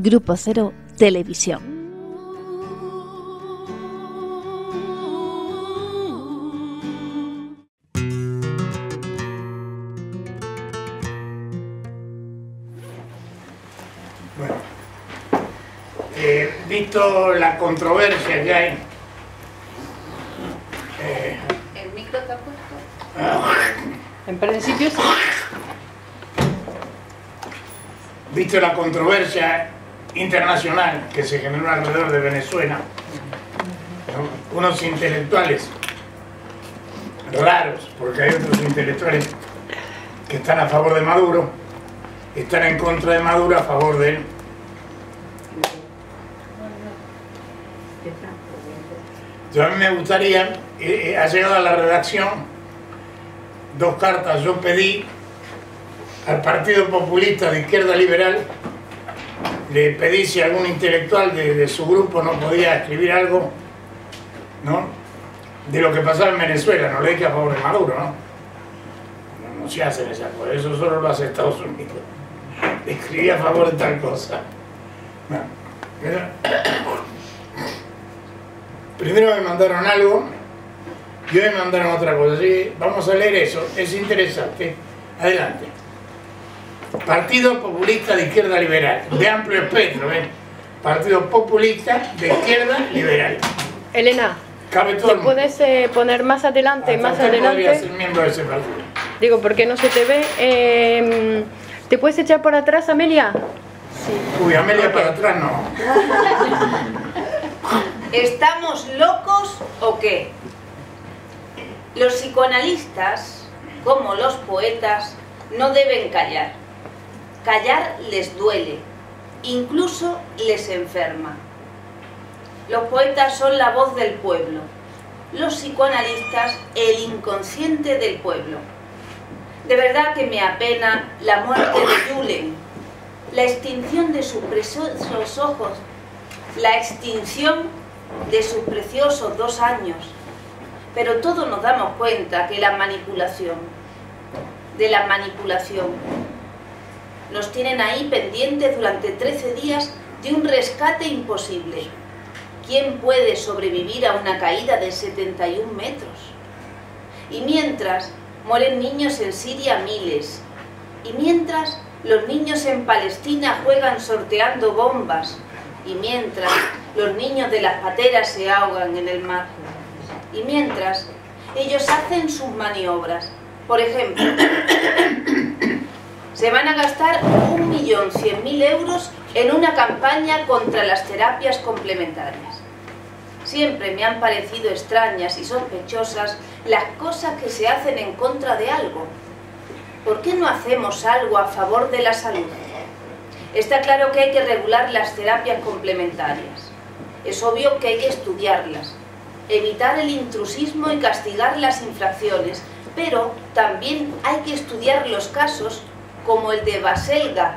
Grupo Cero Televisión. Bueno, visto la controversia que hay... ¿El micro está puesto? En principio sí. Visto la controversia internacional que se generó alrededor de Venezuela, unos intelectuales raros, porque hay otros intelectuales que están a favor de Maduro, están en contra de Maduro, a favor de él. Yo a mí me gustaría, ha llegado a la redacción dos cartas. Yo pedí al Partido Populista de Izquierda Liberal, le pedí si algún intelectual de su grupo no podía escribir algo, ¿no?, de lo que pasaba en Venezuela. No le dije a favor de Maduro, ¿no? No se hacen esas cosas, eso solo lo hace Estados Unidos. Le escribí a favor de tal cosa. Bueno, primero me mandaron algo y hoy me mandaron otra cosa, así que vamos a leer eso, es interesante. Adelante. Partido Populista de Izquierda Liberal, de amplio espectro, ¿eh? Partido Populista de Izquierda Liberal. Elena, cabe todo. ¿Te puedes poner más adelante? Hasta más adelante podría ser miembro de ese partido. Digo, porque no se te ve. ¿Te puedes echar para atrás, Amelia? Sí. Uy, Amelia para atrás no. ¿Estamos locos o qué? Los psicoanalistas, como los poetas, no deben callar. Callar les duele, incluso les enferma. Los poetas son la voz del pueblo, los psicoanalistas el inconsciente del pueblo. De verdad que me apena la muerte de Julen, la extinción de sus preciosos ojos, la extinción de sus preciosos 2 años. Pero todos nos damos cuenta que la manipulación, de la manipulación, nos tienen ahí pendientes durante 13 días de un rescate imposible. ¿Quién puede sobrevivir a una caída de 71 metros? Y mientras, mueren niños en Siria miles. Y mientras, los niños en Palestina juegan sorteando bombas. Y mientras, los niños de las pateras se ahogan en el mar. Y mientras, ellos hacen sus maniobras. Por ejemplo, se van a gastar 1.100.000 euros en una campaña contra las terapias complementarias. Siempre me han parecido extrañas y sospechosas las cosas que se hacen en contra de algo. ¿Por qué no hacemos algo a favor de la salud? Está claro que hay que regular las terapias complementarias. Es obvio que hay que estudiarlas, evitar el intrusismo y castigar las infracciones. Pero también hay que estudiar los casos como el de Baselga,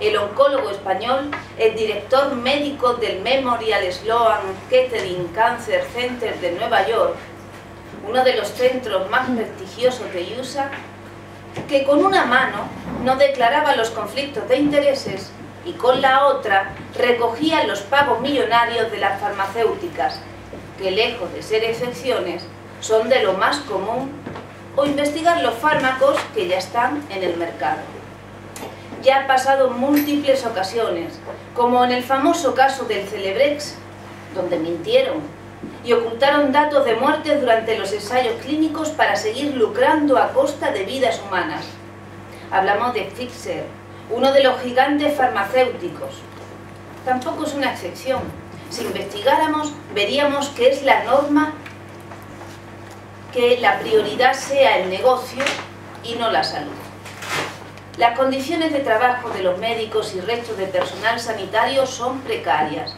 el oncólogo español, el director médico del Memorial Sloan Kettering Cancer Center de Nueva York, uno de los centros más prestigiosos de USA, que con una mano no declaraba los conflictos de intereses y con la otra recogía los pagos millonarios de las farmacéuticas, que lejos de ser excepciones, son de lo más común, o investigar los fármacos que ya están en el mercado. Ya ha pasado en múltiples ocasiones, como en el famoso caso del Celebrex, donde mintieron y ocultaron datos de muerte durante los ensayos clínicos para seguir lucrando a costa de vidas humanas. Hablamos de Pfizer, uno de los gigantes farmacéuticos. Tampoco es una excepción. Si investigáramos, veríamos que es la norma que la prioridad sea el negocio y no la salud. Las condiciones de trabajo de los médicos y restos de personal sanitario son precarias.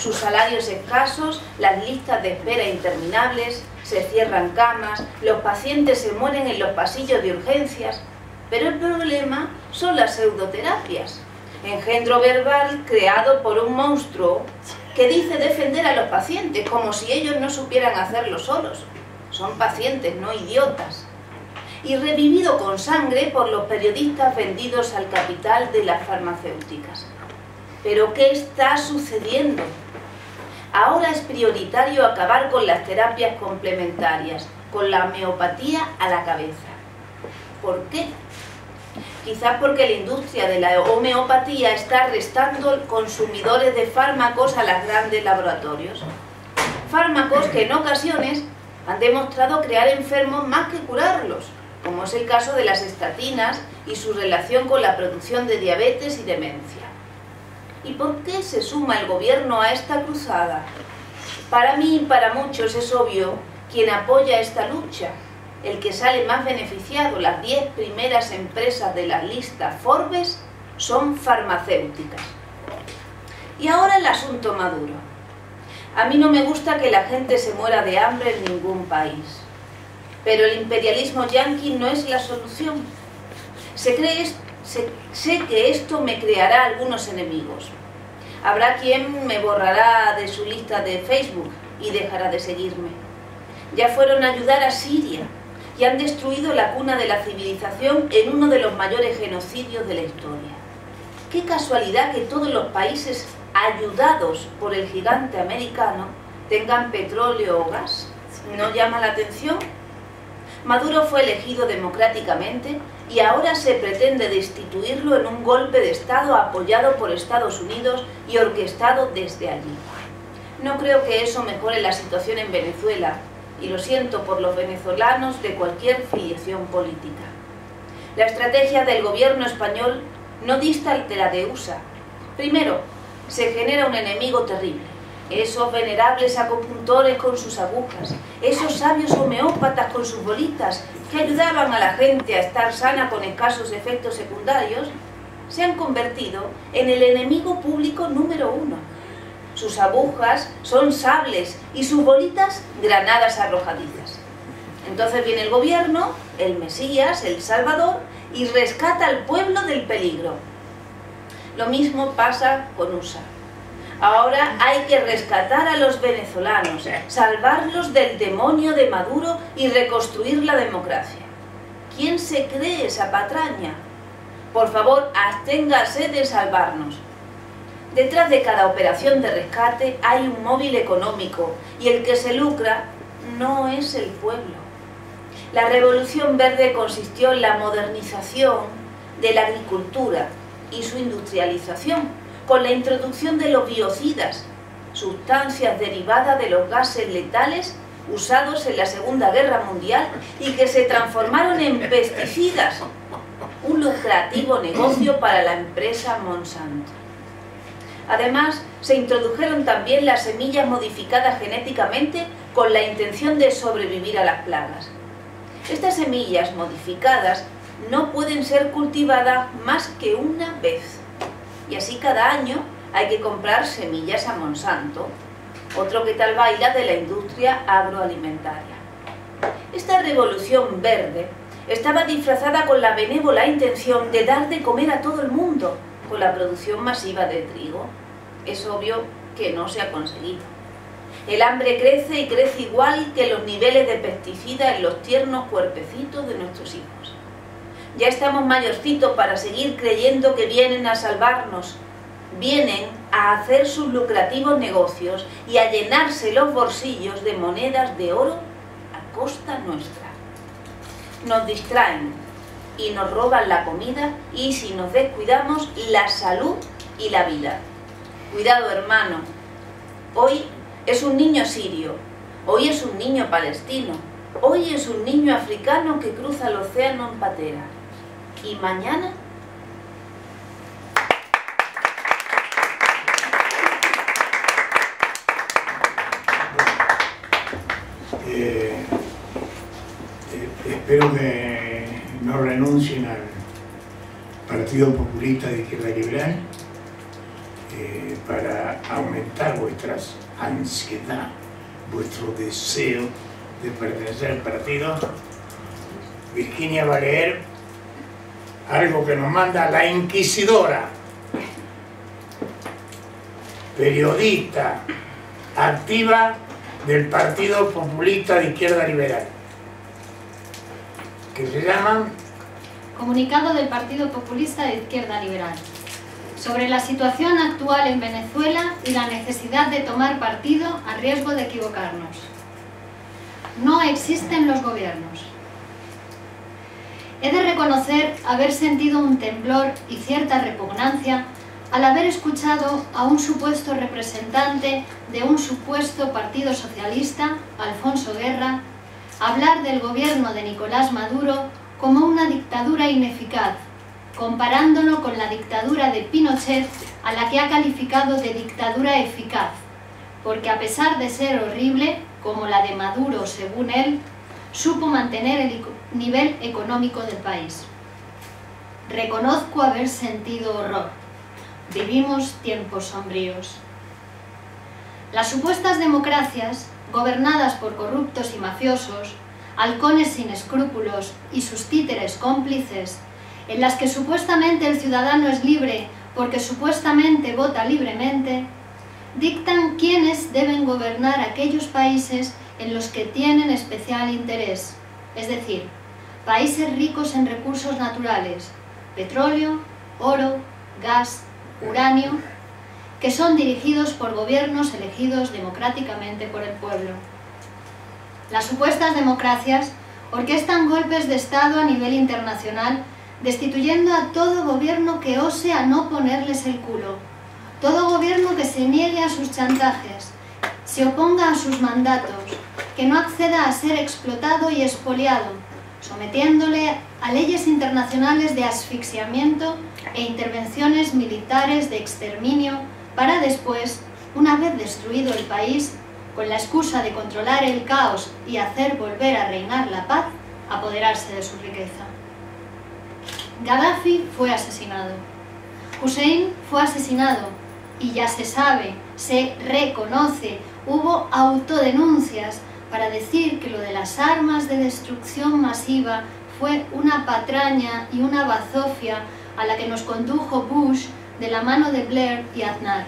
Sus salarios escasos, las listas de espera interminables, se cierran camas, los pacientes se mueren en los pasillos de urgencias. Pero el problema son las pseudoterapias, engendro verbal creado por un monstruo que dice defender a los pacientes como si ellos no supieran hacerlo solos. Son pacientes, no idiotas. Y revivido con sangre por los periodistas vendidos al capital de las farmacéuticas. Pero ¿qué está sucediendo? Ahora es prioritario acabar con las terapias complementarias, con la homeopatía a la cabeza. ¿Por qué? Quizás porque la industria de la homeopatía está restando consumidores de fármacos a los grandes laboratorios. Fármacos que en ocasiones han demostrado crear enfermos más que curarlos, como es el caso de las estatinas y su relación con la producción de diabetes y demencia. ¿Y por qué se suma el gobierno a esta cruzada? Para mí y para muchos es obvio quien apoya esta lucha. El que sale más beneficiado, las 10 primeras empresas de la lista Forbes, son farmacéuticas. Y ahora el asunto maduro. A mí no me gusta que la gente se muera de hambre en ningún país. Pero el imperialismo yanqui no es la solución. Sé que esto me creará algunos enemigos. Habrá quien me borrará de su lista de Facebook y dejará de seguirme. Ya fueron a ayudar a Siria y han destruido la cuna de la civilización en uno de los mayores genocidios de la historia. Qué casualidad que todos los países ayudados por el gigante americano tengan petróleo o gas. ¿No llama la atención? Maduro fue elegido democráticamente y ahora se pretende destituirlo en un golpe de Estado apoyado por Estados Unidos y orquestado desde allí. No creo que eso mejore la situación en Venezuela, y lo siento por los venezolanos de cualquier filiación política. La estrategia del gobierno español no dista de la de USA. Primero, se genera un enemigo terrible. Esos venerables acupuntores con sus agujas, esos sabios homeópatas con sus bolitas que ayudaban a la gente a estar sana con escasos efectos secundarios, se han convertido en el enemigo público número 1. Sus agujas son sables y sus bolitas granadas arrojadizas. Entonces viene el gobierno, el Mesías, el Salvador, y rescata al pueblo del peligro. Lo mismo pasa con USA. Ahora hay que rescatar a los venezolanos, salvarlos del demonio de Maduro y reconstruir la democracia. ¿Quién se cree esa patraña? Por favor, absténgase de salvarnos. Detrás de cada operación de rescate hay un móvil económico y el que se lucra no es el pueblo. La Revolución Verde consistió en la modernización de la agricultura y su industrialización, con la introducción de los biocidas, sustancias derivadas de los gases letales usados en la Segunda Guerra Mundial y que se transformaron en pesticidas, un lucrativo negocio para la empresa Monsanto. Además, se introdujeron también las semillas modificadas genéticamente con la intención de sobrevivir a las plagas. Estas semillas modificadas no pueden ser cultivadas más que una vez. Y así cada año hay que comprar semillas a Monsanto, otro que tal baila de la industria agroalimentaria. Esta revolución verde estaba disfrazada con la benévola intención de dar de comer a todo el mundo, con la producción masiva de trigo. Es obvio que no se ha conseguido. El hambre crece y crece igual que los niveles de pesticidas en los tiernos cuerpecitos de nuestros hijos. Ya estamos mayorcitos para seguir creyendo que vienen a salvarnos. Vienen a hacer sus lucrativos negocios y a llenarse los bolsillos de monedas de oro a costa nuestra. Nos distraen y nos roban la comida y, si nos descuidamos, la salud y la vida. Cuidado, hermano. Hoy es un niño sirio, hoy es un niño palestino, hoy es un niño africano que cruza el océano en patera. ¿Y mañana? Espero que no renuncien al Partido Populista de Izquierda Liberal para aumentar vuestra ansiedad, vuestro deseo de pertenecer al partido. Virginia va a leer algo que nos manda la inquisidora, periodista activa del Partido Populista de Izquierda Liberal, que se llama Comunicado del Partido Populista de Izquierda Liberal. sobre la situación actual en Venezuela y la necesidad de tomar partido a riesgo de equivocarnos. No existen los gobiernos. He de reconocer haber sentido un temblor y cierta repugnancia al haber escuchado a un supuesto representante de un supuesto partido socialista, Alfonso Guerra, hablar del gobierno de Nicolás Maduro como una dictadura ineficaz, comparándolo con la dictadura de Pinochet, a la que ha calificado de dictadura eficaz, porque a pesar de ser horrible, como la de Maduro según él, supo mantener el nivel económico del país. Reconozco haber sentido horror. Vivimos tiempos sombríos. Las supuestas democracias, gobernadas por corruptos y mafiosos, halcones sin escrúpulos y sus títeres cómplices, en las que supuestamente el ciudadano es libre porque supuestamente vota libremente, dictan quiénes deben gobernar aquellos países en los que tienen especial interés, es decir, países ricos en recursos naturales, petróleo, oro, gas, uranio, que son dirigidos por gobiernos elegidos democráticamente por el pueblo. Las supuestas democracias orquestan golpes de Estado a nivel internacional, destituyendo a todo gobierno que ose a no ponerles el culo, todo gobierno que se niegue a sus chantajes, se oponga a sus mandatos, que no acceda a ser explotado y expoliado, sometiéndole a leyes internacionales de asfixiamiento e intervenciones militares de exterminio para después, una vez destruido el país, con la excusa de controlar el caos y hacer volver a reinar la paz, apoderarse de su riqueza. Gaddafi fue asesinado, Hussein fue asesinado y ya se sabe, se reconoce, hubo autodenuncias para decir que lo de las armas de destrucción masiva fue una patraña y una bazofia a la que nos condujo Bush de la mano de Blair y Aznar.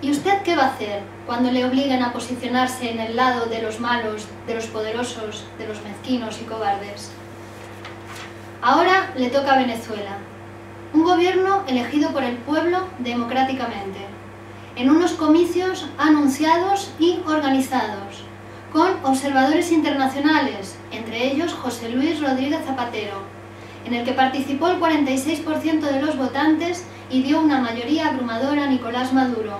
¿Y usted qué va a hacer cuando le obliguen a posicionarse en el lado de los malos, de los poderosos, de los mezquinos y cobardes? Ahora le toca a Venezuela, un gobierno elegido por el pueblo democráticamente, en unos comicios anunciados y organizados, con observadores internacionales, entre ellos José Luis Rodríguez Zapatero, en el que participó el 46% de los votantes y dio una mayoría abrumadora a Nicolás Maduro,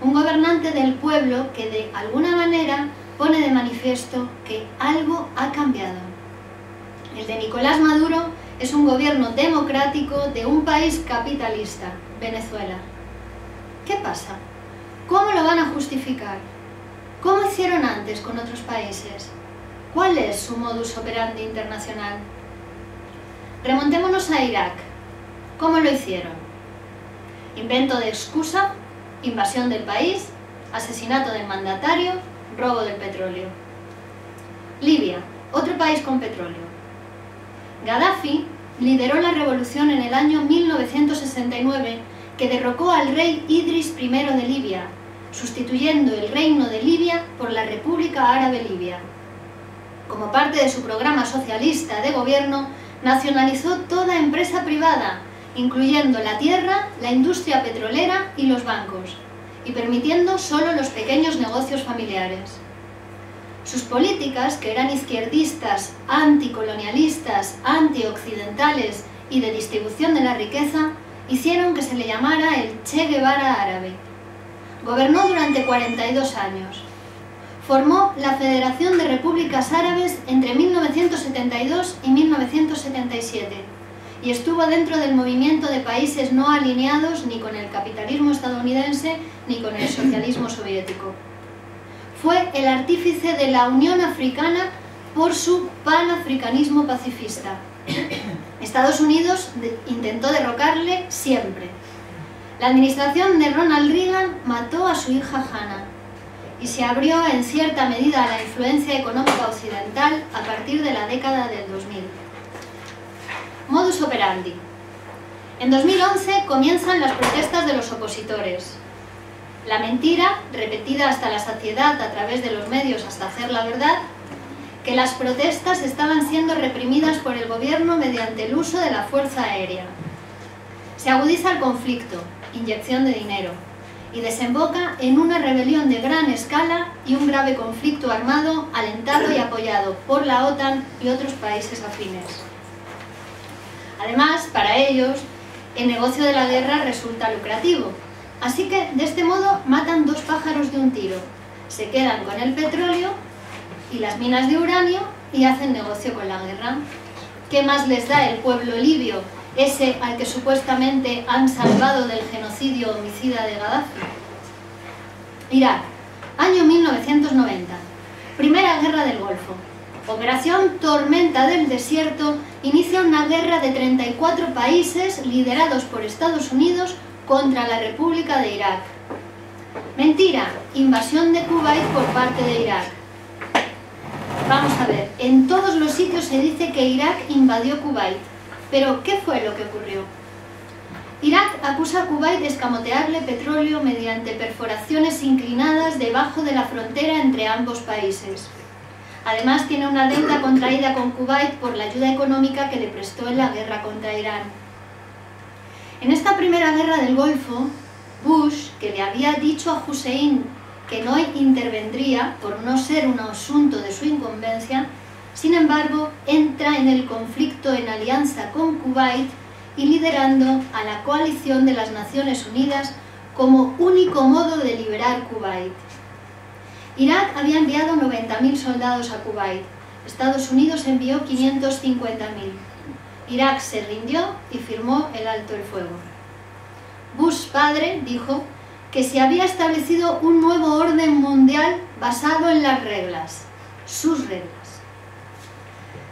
un gobernante del pueblo que de alguna manera pone de manifiesto que algo ha cambiado. El de Nicolás Maduro es un gobierno democrático de un país capitalista, Venezuela. ¿Qué pasa? ¿Cómo lo van a justificar? ¿Cómo hicieron antes con otros países? ¿Cuál es su modus operandi internacional? Remontémonos a Irak. ¿Cómo lo hicieron? Invento de excusa, invasión del país, asesinato del mandatario, robo del petróleo. Libia, otro país con petróleo. Gaddafi lideró la revolución en el año 1969 que derrocó al rey Idris I de Libia, sustituyendo el Reino de Libia por la República Árabe Libia. Como parte de su programa socialista de gobierno, nacionalizó toda empresa privada, incluyendo la tierra, la industria petrolera y los bancos, y permitiendo solo los pequeños negocios familiares. Sus políticas, que eran izquierdistas, anticolonialistas, antioccidentales y de distribución de la riqueza, hicieron que se le llamara el Che Guevara árabe. Gobernó durante 42 años. Formó la Federación de Repúblicas Árabes entre 1972 y 1977 y estuvo dentro del movimiento de países no alineados ni con el capitalismo estadounidense ni con el socialismo soviético. Fue el artífice de la Unión Africana por su panafricanismo pacifista. Estados Unidos intentó derrocarle siempre. La administración de Ronald Reagan mató a su hija Hannah y se abrió en cierta medida a la influencia económica occidental a partir de la década del 2000. Modus operandi. En 2011 comienzan las protestas de los opositores. La mentira, repetida hasta la saciedad a través de los medios hasta hacer la verdad, que las protestas estaban siendo reprimidas por el gobierno mediante el uso de la fuerza aérea. Se agudiza el conflicto, inyección de dinero, y desemboca en una rebelión de gran escala y un grave conflicto armado alentado y apoyado por la OTAN y otros países afines. Además, para ellos, el negocio de la guerra resulta lucrativo, así que de este modo matan dos pájaros de un tiro, se quedan con el petróleo y las minas de uranio y hacen negocio con la guerra. ¿Qué más les da el pueblo libio, ese al que supuestamente han salvado del genocidio homicida de Gaddafi? Irak, año 1990, Primera Guerra del Golfo. Operación Tormenta del Desierto inicia una guerra de 34 países liderados por Estados Unidos contra la República de Irak. Mentira, invasión de Kuwait por parte de Irak. Vamos a ver, en todos los sitios se dice que Irak invadió Kuwait, pero ¿qué fue lo que ocurrió? Irak acusa a Kuwait de escamotearle petróleo mediante perforaciones inclinadas debajo de la frontera entre ambos países. Además, tiene una deuda contraída con Kuwait por la ayuda económica que le prestó en la guerra contra Irán. En esta primera guerra del Golfo, Bush, que le había dicho a Hussein que no intervendría por no ser un asunto de su incumbencia, sin embargo, entra en el conflicto en alianza con Kuwait y liderando a la coalición de las Naciones Unidas como único modo de liberar Kuwait. Irak había enviado 90.000 soldados a Kuwait, Estados Unidos envió 550.000. Irak se rindió y firmó el alto el fuego. Bush padre dijo que se había establecido un nuevo orden mundial basado en las reglas, sus reglas.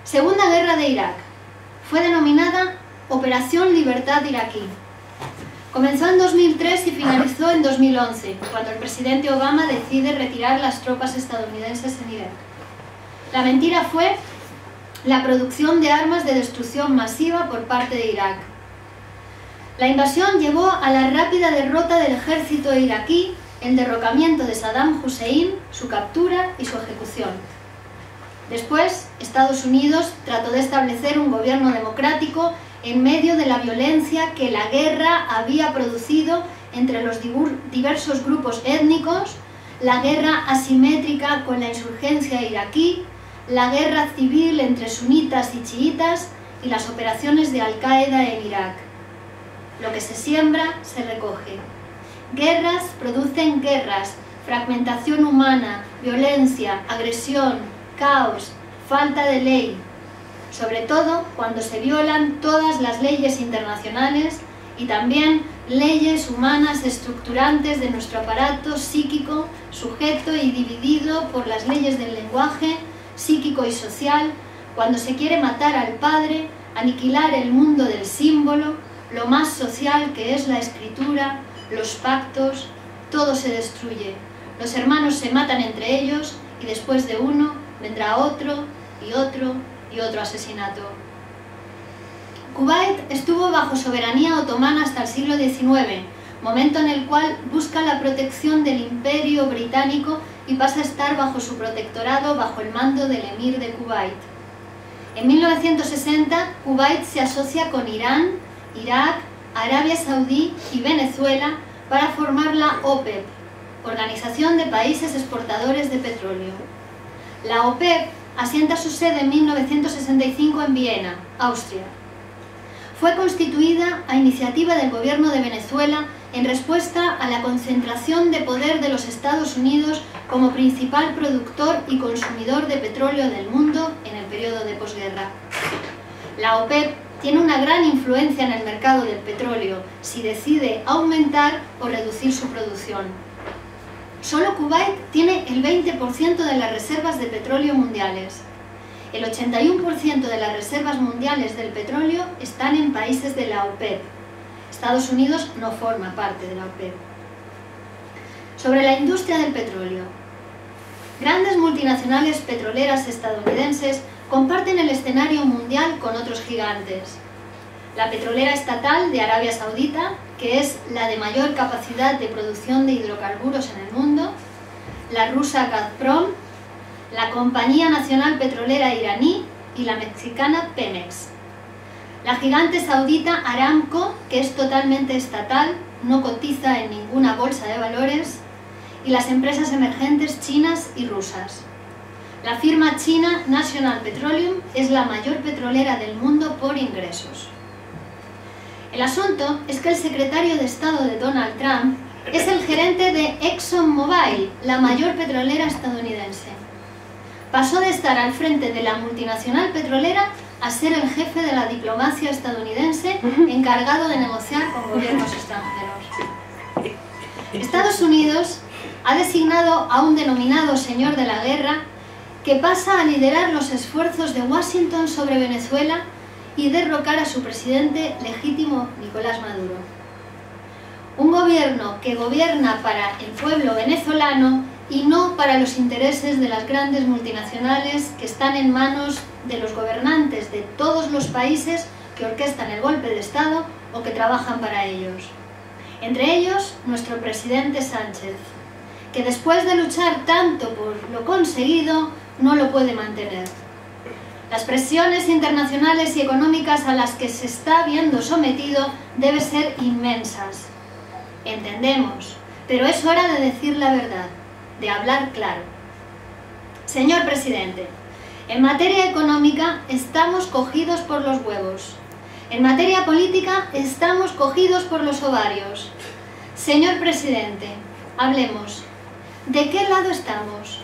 Segunda Guerra de Irak. Fue denominada Operación Libertad Iraquí. Comenzó en 2003 y finalizó en 2011, cuando el presidente Obama decide retirar las tropas estadounidenses en Irak. La mentira fue la producción de armas de destrucción masiva por parte de Irak. La invasión llevó a la rápida derrota del ejército iraquí, el derrocamiento de Saddam Hussein, su captura y su ejecución. Después, Estados Unidos trató de establecer un gobierno democrático en medio de la violencia que la guerra había producido entre los diversos grupos étnicos, la guerra asimétrica con la insurgencia iraquí, la guerra civil entre sunitas y chiitas y las operaciones de Al-Qaeda en Irak. Lo que se siembra, se recoge. Guerras producen guerras, fragmentación humana, violencia, agresión, caos, falta de ley, sobre todo cuando se violan todas las leyes internacionales y también leyes humanas estructurantes de nuestro aparato psíquico, sujeto y dividido por las leyes del lenguaje, psíquico y social, cuando se quiere matar al padre, aniquilar el mundo del símbolo, lo más social que es la escritura, los pactos, todo se destruye. Los hermanos se matan entre ellos y después de uno vendrá otro y otro y otro asesinato. Kuwait estuvo bajo soberanía otomana hasta el siglo XIX, momento en el cual busca la protección del Imperio Británico y pasa a estar bajo su protectorado bajo el mando del emir de Kuwait. En 1960, Kuwait se asocia con Irán, Irak, Arabia Saudí y Venezuela para formar la OPEP, Organización de Países Exportadores de Petróleo. La OPEP asienta su sede en 1965 en Viena, Austria. Fue constituida a iniciativa del gobierno de Venezuela en respuesta a la concentración de poder de los Estados Unidos como principal productor y consumidor de petróleo del mundo en el periodo de posguerra. La OPEP tiene una gran influencia en el mercado del petróleo si decide aumentar o reducir su producción. Solo Kuwait tiene el 20% de las reservas de petróleo mundiales. El 81% de las reservas mundiales del petróleo están en países de la OPEP. Estados Unidos no forma parte de la OPEP. Sobre la industria del petróleo. Grandes multinacionales petroleras estadounidenses comparten el escenario mundial con otros gigantes. La petrolera estatal de Arabia Saudita, que es la de mayor capacidad de producción de hidrocarburos en el mundo, la rusa Gazprom, la Compañía Nacional Petrolera iraní y la mexicana Pemex. La gigante saudita Aramco, que es totalmente estatal, no cotiza en ninguna bolsa de valores, y las empresas emergentes chinas y rusas. La firma china National Petroleum es la mayor petrolera del mundo por ingresos. El asunto es que el secretario de Estado de Donald Trump es el gerente de ExxonMobil, la mayor petrolera estadounidense. Pasó de estar al frente de la multinacional petrolera a ser el jefe de la diplomacia estadounidense encargado de negociar con gobiernos extranjeros. Estados Unidos ha designado a un denominado señor de la guerra que pasa a liderar los esfuerzos de Washington sobre Venezuela y derrocar a su presidente legítimo Nicolás Maduro. Un gobierno que gobierna para el pueblo venezolano y no para los intereses de las grandes multinacionales que están en manos de los gobernantes de todos los países que orquestan el golpe de Estado o que trabajan para ellos. Entre ellos, nuestro presidente Sánchez, que después de luchar tanto por lo conseguido, no lo puede mantener. Las presiones internacionales y económicas a las que se está viendo sometido deben ser inmensas. Entendemos, pero es hora de decir la verdad, de hablar claro. Señor presidente, en materia económica estamos cogidos por los huevos. En materia política estamos cogidos por los ovarios. Señor presidente, hablemos. ¿De qué lado estamos?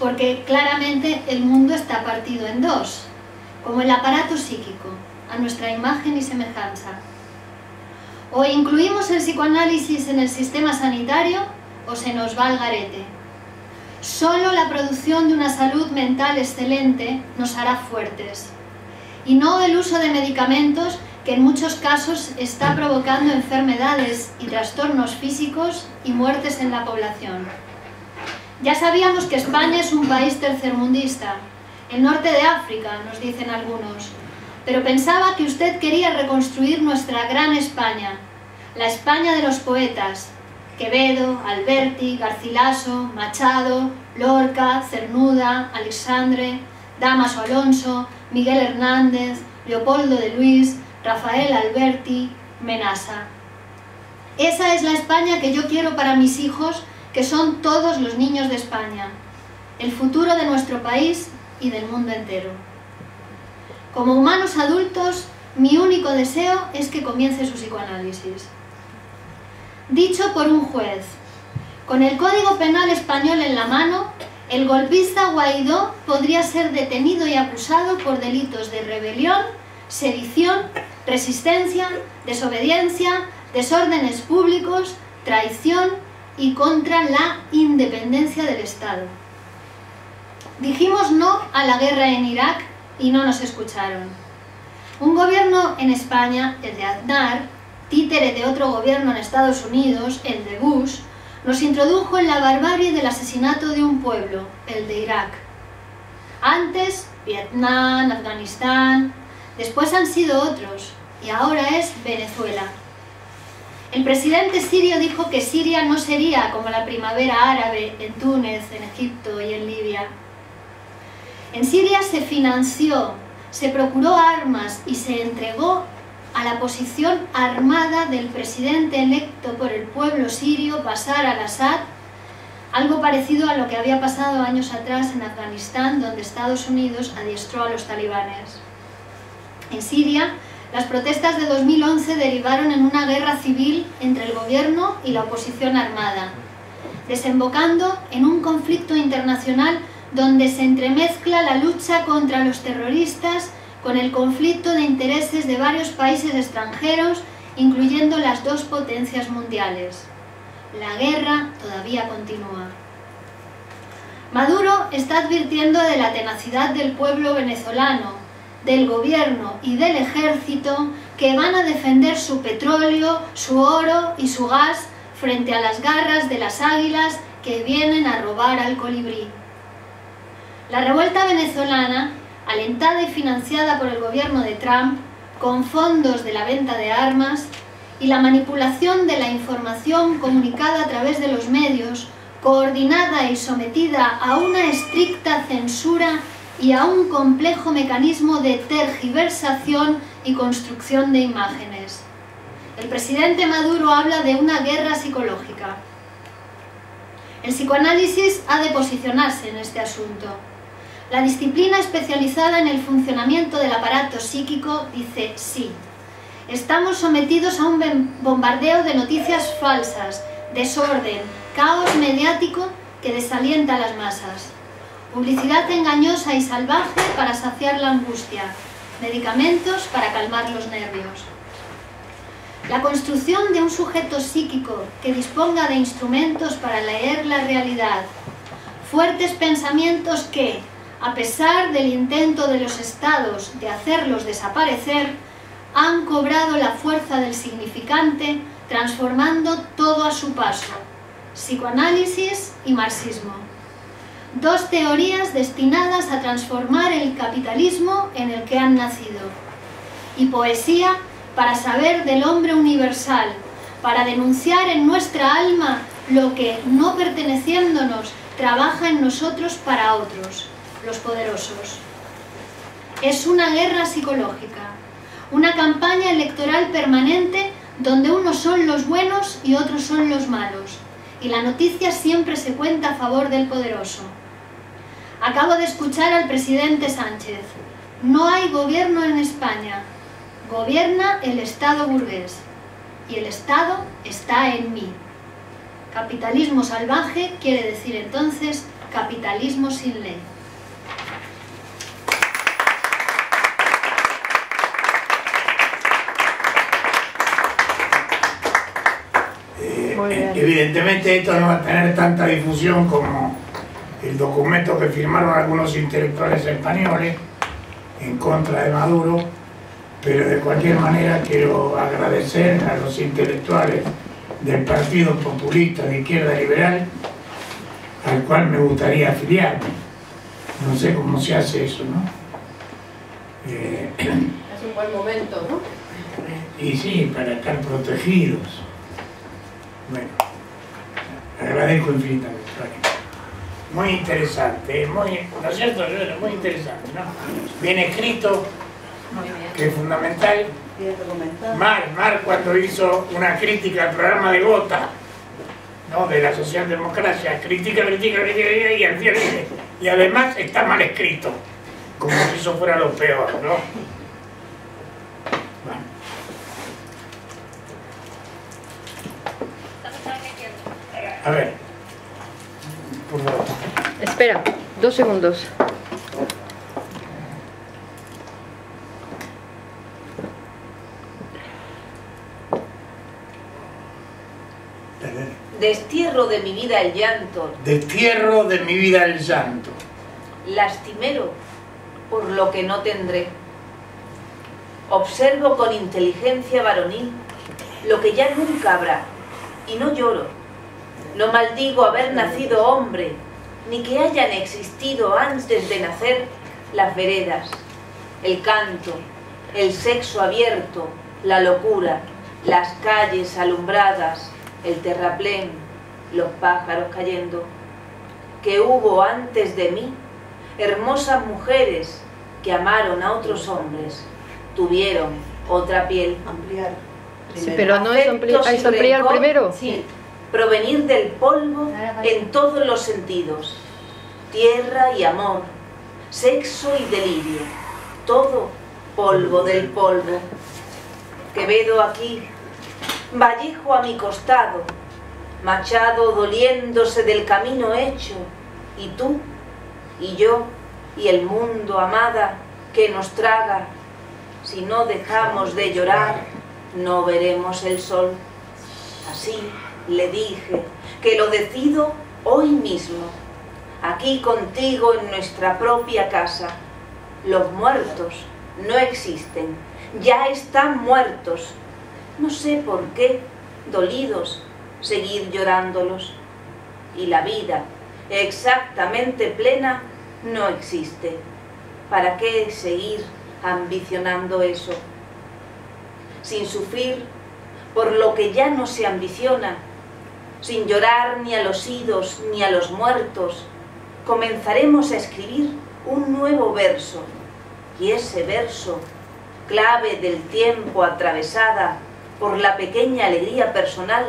Porque claramente el mundo está partido en dos, como el aparato psíquico, a nuestra imagen y semejanza. O incluimos el psicoanálisis en el sistema sanitario o se nos va al garete. Solo la producción de una salud mental excelente nos hará fuertes, y no el uso de medicamentos que en muchos casos está provocando enfermedades y trastornos físicos y muertes en la población. Ya sabíamos que España es un país tercermundista, el norte de África, nos dicen algunos, pero pensaba que usted quería reconstruir nuestra gran España, la España de los poetas, Quevedo, Alberti, Garcilaso, Machado, Lorca, Cernuda, Alexandre, Dámaso Alonso, Miguel Hernández, Leopoldo de Luis, Rafael Alberti, Menasa. Esa es la España que yo quiero para mis hijos, que son todos los niños de España, el futuro de nuestro país y del mundo entero. Como humanos adultos, mi único deseo es que comience su psicoanálisis. Dicho por un juez, con el Código Penal español en la mano, el golpista Guaidó podría ser detenido y acusado por delitos de rebelión, sedición, resistencia, desobediencia, desórdenes públicos, traición y contra la independencia del Estado. Dijimos no a la guerra en Irak y no nos escucharon. Un gobierno en España, el de Aznar, títere de otro gobierno en Estados Unidos, el de Bush, nos introdujo en la barbarie del asesinato de un pueblo, el de Irak. Antes, Vietnam, Afganistán, después han sido otros, y ahora es Venezuela. El presidente sirio dijo que Siria no sería como la primavera árabe en Túnez, en Egipto y en Libia. En Siria se financió, se procuró armas y se entregó a la posición armada del presidente electo por el pueblo sirio, Bashar al-Assad, algo parecido a lo que había pasado años atrás en Afganistán, donde Estados Unidos adiestró a los talibanes. En Siria, las protestas de 2011 derivaron en una guerra civil entre el gobierno y la oposición armada, desembocando en un conflicto internacional donde se entremezcla la lucha contra los terroristas con el conflicto de intereses de varios países extranjeros, incluyendo las dos potencias mundiales. La guerra todavía continúa. Maduro está advirtiendo de la tenacidad del pueblo venezolano, del gobierno y del ejército, que van a defender su petróleo, su oro y su gas frente a las garras de las águilas que vienen a robar al colibrí. La revuelta venezolana, alentada y financiada por el gobierno de Trump, con fondos de la venta de armas y la manipulación de la información comunicada a través de los medios, coordinada y sometida a una estricta censura y a un complejo mecanismo de tergiversación y construcción de imágenes. El presidente Maduro habla de una guerra psicológica. El psicoanálisis ha de posicionarse en este asunto. La disciplina especializada en el funcionamiento del aparato psíquico dice sí. Estamos sometidos a un bombardeo de noticias falsas, desorden, caos mediático que desalienta a las masas. Publicidad engañosa y salvaje para saciar la angustia. Medicamentos para calmar los nervios. La construcción de un sujeto psíquico que disponga de instrumentos para leer la realidad. Fuertes pensamientos que, a pesar del intento de los estados de hacerlos desaparecer, han cobrado la fuerza del significante, transformando todo a su paso. Psicoanálisis y marxismo. Dos teorías destinadas a transformar el capitalismo en el que han nacido. Y poesía para saber del hombre universal, para denunciar en nuestra alma lo que, no perteneciéndonos, trabaja en nosotros para otros, los poderosos. Es una guerra psicológica, una campaña electoral permanente donde unos son los buenos y otros son los malos, y la noticia siempre se cuenta a favor del poderoso. Acabo de escuchar al presidente Sánchez. No hay gobierno en España. Gobierna el Estado burgués. Y el Estado está en mí. Capitalismo salvaje quiere decir entonces capitalismo sin ley. Evidentemente esto no va a tener tanta difusión como el documento que firmaron algunos intelectuales españoles en contra de Maduro, pero de cualquier manera quiero agradecer a los intelectuales del Partido Populista de Izquierda Liberal, al cual me gustaría afiliarme. No sé cómo se hace eso, ¿no? Es un buen momento, ¿no? Y sí, para estar protegidos. Bueno, agradezco infinitamente. Muy interesante, ¿no es cierto? Muy interesante, ¿no? Bien escrito, que es fundamental. Mar cuando hizo una crítica al programa de Gotha, ¿no?, de la socialdemocracia, critica, y al final dice, y además está mal escrito, como si eso fuera lo peor, ¿no? A ver, por favor. Espera, 2 segundos. Destierro de mi vida el llanto. Destierro de mi vida el llanto. Lastimero por lo que no tendré. Observo con inteligencia varonil lo que ya nunca habrá y no lloro. No maldigo haber nacido hombre, ni que hayan existido antes de nacer las veredas, el canto, el sexo abierto, la locura, las calles alumbradas, el terraplén, los pájaros cayendo. Que hubo antes de mí hermosas mujeres que amaron a otros hombres, tuvieron otra piel. Ampliar. Sí, pero no es ampliar primero. Sí. Provenir del polvo en todos los sentidos, tierra y amor, sexo y delirio, todo polvo del polvo. Quevedo aquí, Vallejo a mi costado, Machado doliéndose del camino hecho, y tú, y yo, y el mundo, amada, que nos traga. Si no dejamos de llorar, no veremos el sol. Así le dije, que lo decido hoy mismo, aquí contigo en nuestra propia casa. Los muertos no existen, ya están muertos. No sé por qué, dolidos, seguir llorándolos. Y la vida, exactamente plena, no existe. ¿Para qué seguir ambicionando eso? Sin sufrir por lo que ya no se ambiciona, sin llorar ni a los idos ni a los muertos, comenzaremos a escribir un nuevo verso, y ese verso clave del tiempo atravesada por la pequeña alegría personal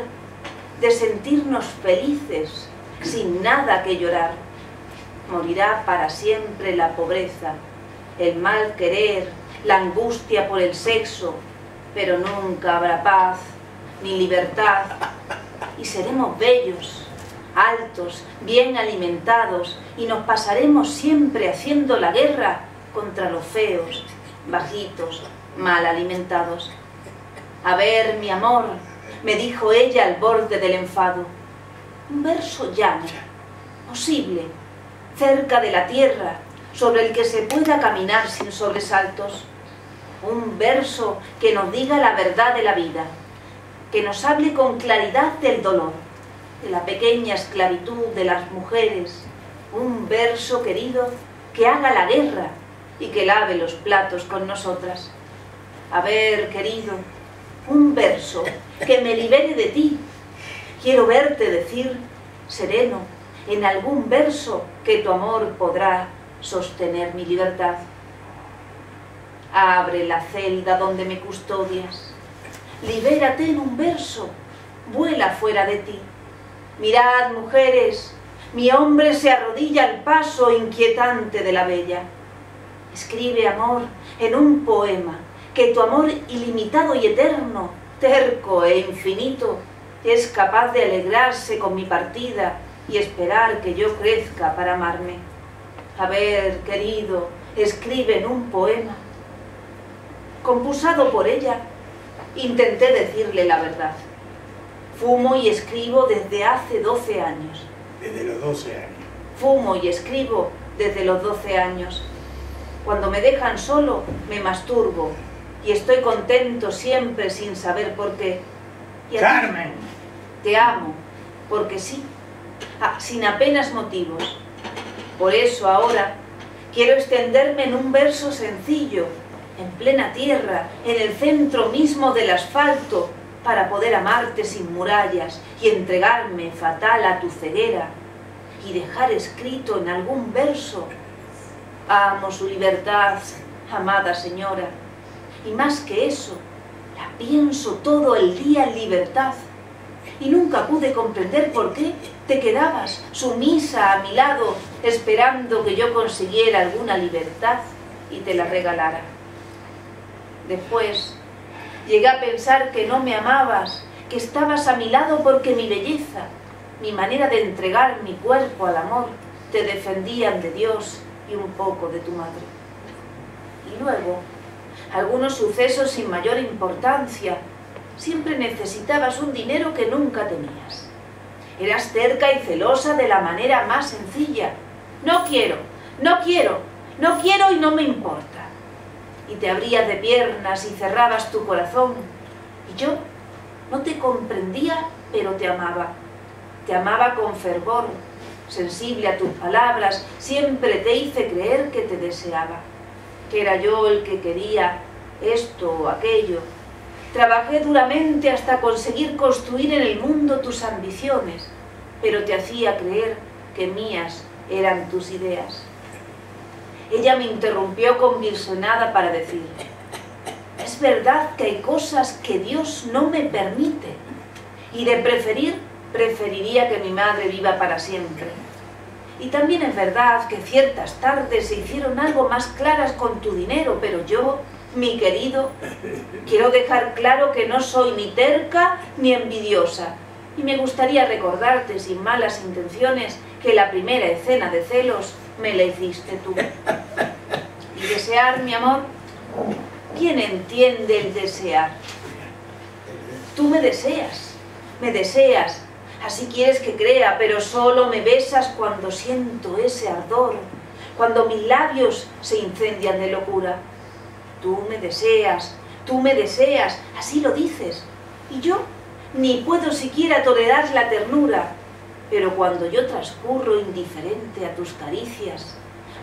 de sentirnos felices sin nada que llorar. Morirá para siempre la pobreza, el mal querer, la angustia por el sexo, pero nunca habrá paz ni libertad, y seremos bellos, altos, bien alimentados, y nos pasaremos siempre haciendo la guerra contra los feos, bajitos, mal alimentados. A ver, mi amor, me dijo ella al borde del enfado, un verso llano, posible, cerca de la tierra, sobre el que se pueda caminar sin sobresaltos, un verso que nos diga la verdad de la vida, que nos hable con claridad del dolor, de la pequeña esclavitud de las mujeres, un verso querido que haga la guerra y que lave los platos con nosotras. A ver, querido, un verso que me libere de ti. Quiero verte decir, sereno, en algún verso que tu amor podrá sostener mi libertad. Abre la celda donde me custodias, libérate en un verso, vuela fuera de ti. Mirad, mujeres, mi hombre se arrodilla al paso inquietante de la bella. Escribe, amor, en un poema, que tu amor ilimitado y eterno, terco e infinito, es capaz de alegrarse con mi partida y esperar que yo crezca para amarme. A ver, querido, escribe en un poema. Compulsado por ella, intenté decirle la verdad. Fumo y escribo desde hace 12 años. Desde los 12 años. Fumo y escribo desde los 12 años. Cuando me dejan solo, me masturbo y estoy contento siempre sin saber por qué. Y a Carmen, te amo, porque sí, sin apenas motivos. Por eso ahora quiero extenderme en un verso sencillo, en plena tierra, en el centro mismo del asfalto, para poder amarte sin murallas y entregarme fatal a tu ceguera y dejar escrito en algún verso: amo su libertad, amada señora, y más que eso, la pienso todo el día en libertad, y nunca pude comprender por qué te quedabas sumisa a mi lado esperando que yo consiguiera alguna libertad y te la regalara. Después llegué a pensar que no me amabas, que estabas a mi lado porque mi belleza, mi manera de entregar mi cuerpo al amor, te defendían de Dios y un poco de tu madre. Y luego, algunos sucesos sin mayor importancia. Siempre necesitabas un dinero que nunca tenías. Eras terca y celosa de la manera más sencilla. No quiero, no quiero, no quiero y no me importa. Y te abrías de piernas y cerrabas tu corazón, y yo no te comprendía, pero te amaba con fervor, sensible a tus palabras, siempre te hice creer que te deseaba, que era yo el que quería esto o aquello. Trabajé duramente hasta conseguir construir en el mundo tus ambiciones, pero te hacía creer que mías eran tus ideas. Ella me interrumpió convulsionada para decir: es verdad que hay cosas que Dios no me permite, y de preferir, preferiría que mi madre viva para siempre. Y también es verdad que ciertas tardes se hicieron algo más claras con tu dinero, pero yo, mi querido, quiero dejar claro que no soy ni terca ni envidiosa, y me gustaría recordarte sin malas intenciones que la primera escena de celos me la hiciste tú. Y desear, mi amor, ¿quién entiende el desear? Tú me deseas, así quieres que crea, pero solo me besas cuando siento ese ardor, cuando mis labios se incendian de locura. Tú me deseas, así lo dices, y yo ni puedo siquiera tolerar la ternura. Pero cuando yo transcurro indiferente a tus caricias,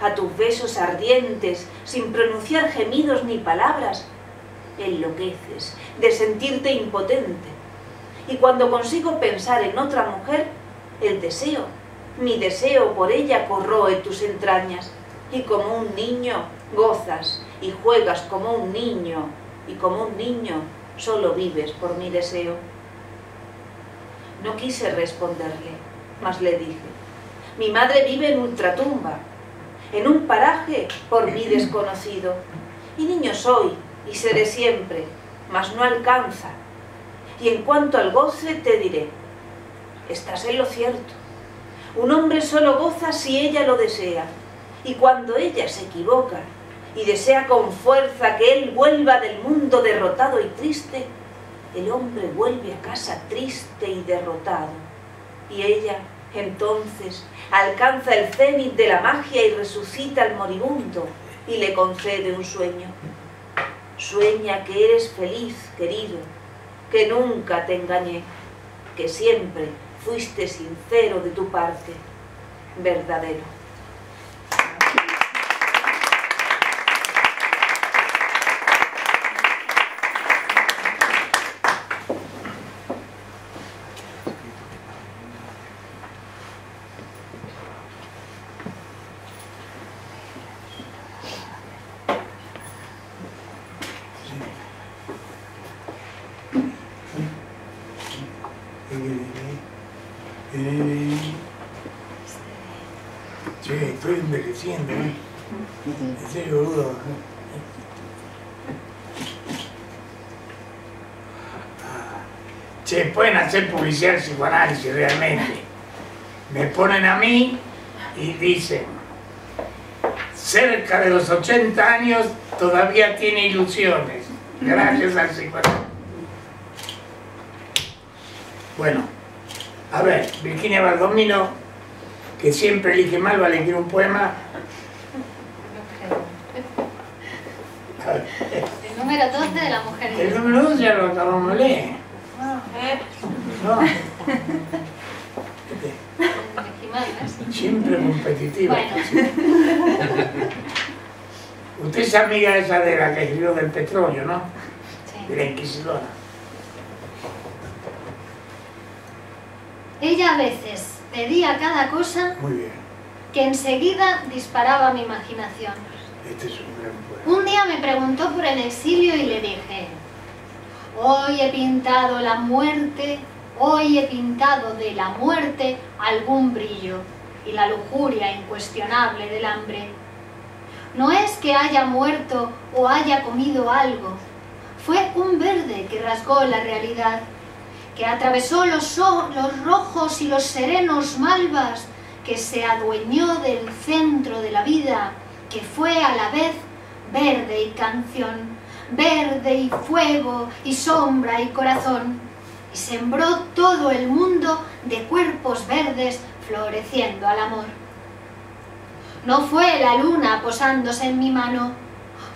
a tus besos ardientes, sin pronunciar gemidos ni palabras, enloqueces de sentirte impotente. Y cuando consigo pensar en otra mujer, el deseo, mi deseo por ella corroe tus entrañas, y como un niño gozas y juegas como un niño, y como un niño solo vives por mi deseo. No quise responderle, mas le dije: mi madre vive en ultratumba, en un paraje por mí desconocido, y niño soy y seré siempre, mas no alcanza, y en cuanto al goce te diré: estás en lo cierto, un hombre solo goza si ella lo desea, y cuando ella se equivoca y desea con fuerza que él vuelva del mundo derrotado y triste, el hombre vuelve a casa triste y derrotado, y ella entonces alcanza el cénit de la magia y resucita al moribundo y le concede un sueño. Sueña que eres feliz, querido, que nunca te engañé, que siempre fuiste sincero de tu parte, verdadero. Estoy envejeciendo, ¿eh? En serio, boludo. Che, pueden hacer publicidad al psicoanálisis realmente. Me ponen a mí y dicen: cerca de los 80 años todavía tiene ilusiones, gracias al psicoanálisis. Bueno, a ver, Virginia Valdomino, que siempre elige mal, va a elegir un poema. No creo. El número 12 de la mujer. El número 12 ya lo acabamos de leer. No. Siempre competitiva. Bueno. Usted es amiga esa de la que escribió del petróleo, ¿no? Sí. De la inquisidora. Ella a veces pedía cada cosa que enseguida disparaba mi imaginación. Este es un gran poema. Un día me preguntó por el exilio y le dije: hoy he pintado la muerte, hoy he pintado de la muerte algún brillo y la lujuria incuestionable del hambre. No es que haya muerto o haya comido algo, fue un verde que rasgó la realidad, que atravesó los rojos y los serenos malvas, que se adueñó del centro de la vida, que fue a la vez verde y canción, verde y fuego y sombra y corazón, y sembró todo el mundo de cuerpos verdes floreciendo al amor. No fue la luna posándose en mi mano,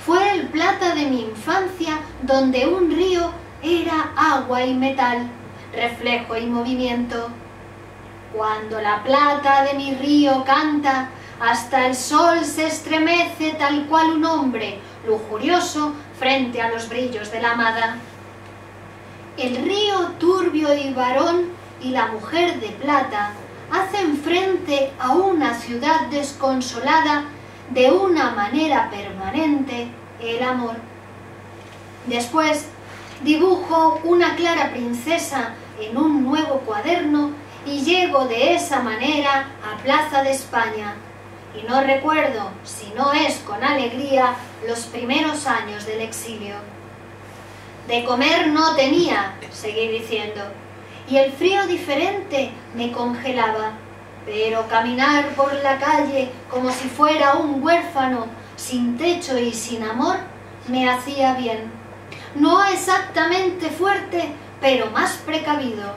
fue el plata de mi infancia donde un río era agua y metal, reflejo y movimiento. Cuando la plata de mi río canta, hasta el sol se estremece tal cual un hombre lujurioso frente a los brillos de la amada. El río turbio y varón y la mujer de plata hacen frente a una ciudad desconsolada de una manera permanente el amor. Después dibujo una clara princesa en un nuevo cuaderno y llego de esa manera a Plaza de España, y no recuerdo, si no es con alegría, los primeros años del exilio. De comer no tenía, seguí diciendo, y el frío diferente me congelaba, pero caminar por la calle como si fuera un huérfano, sin techo y sin amor, me hacía bien. No exactamente fuerte, pero más precavido.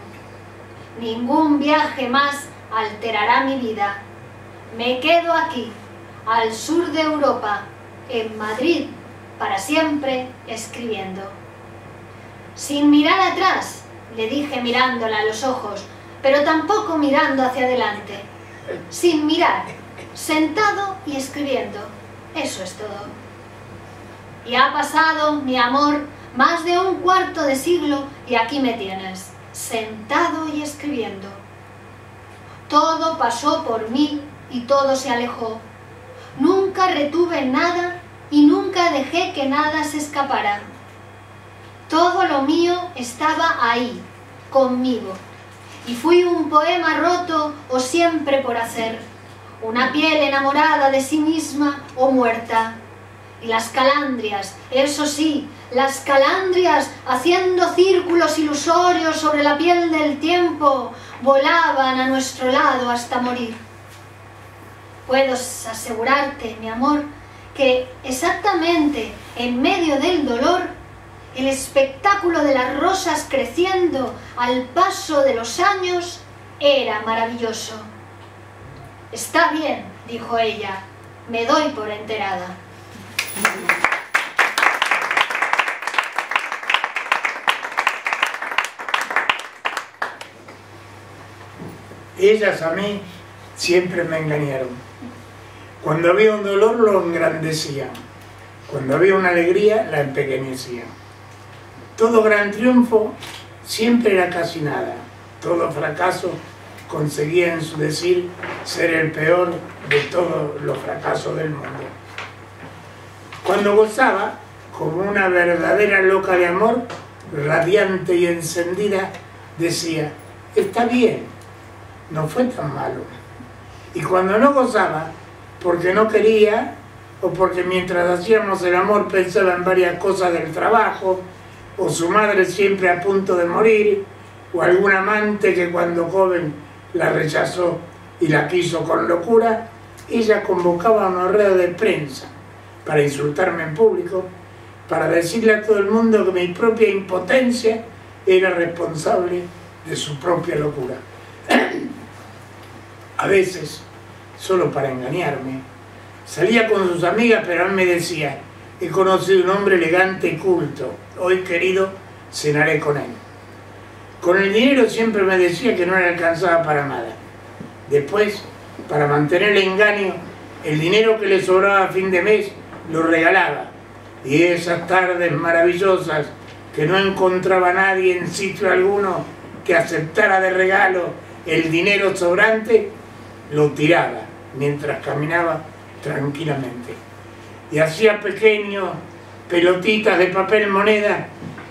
Ningún viaje más alterará mi vida. Me quedo aquí, al sur de Europa, en Madrid, para siempre escribiendo. Sin mirar atrás, le dije mirándola a los ojos, pero tampoco mirando hacia adelante. Sin mirar, sentado y escribiendo. Eso es todo. Y ha pasado, mi amor, más de un cuarto de siglo y aquí me tienes, sentado y escribiendo. Todo pasó por mí y todo se alejó. Nunca retuve nada y nunca nunca dejé que nada se escapara. Todo lo mío estaba ahí, conmigo, y fui un poema roto o siempre por hacer, una piel enamorada de sí misma o muerta. Y las calandrias, eso sí, las calandrias haciendo círculos ilusorios sobre la piel del tiempo, volaban a nuestro lado hasta morir. Puedo asegurarte, mi amor, que exactamente en medio del dolor, el espectáculo de las rosas creciendo al paso de los años era maravilloso. «Está bien», dijo ella, «me doy por enterada». Ellas a mí siempre me engañaron. Cuando había un dolor lo engrandecían, cuando había una alegría la empequeñecían. Todo gran triunfo siempre era casi nada, todo fracaso conseguía en su decir ser el peor de todos los fracasos del mundo. Cuando gozaba, como una verdadera loca de amor, radiante y encendida, decía, «Está bien, no fue tan malo». Y cuando no gozaba, porque no quería, o porque mientras hacíamos el amor pensaba en varias cosas del trabajo, o su madre siempre a punto de morir, o algún amante que cuando joven la rechazó y la quiso con locura, ella convocaba a una rueda de prensa para insultarme en público, para decirle a todo el mundo que mi propia impotencia era responsable de su propia locura. A veces, solo para engañarme, salía con sus amigas, pero él me decía, «He conocido un hombre elegante y culto, hoy querido, cenaré con él». Con el dinero siempre me decía que no le alcanzaba para nada. Después, para mantener el engaño, el dinero que le sobraba a fin de mes lo regalaba, y esas tardes maravillosas que no encontraba nadie en sitio alguno que aceptara de regalo el dinero sobrante, lo tiraba mientras caminaba tranquilamente. Y hacía pequeños pelotitas de papel moneda,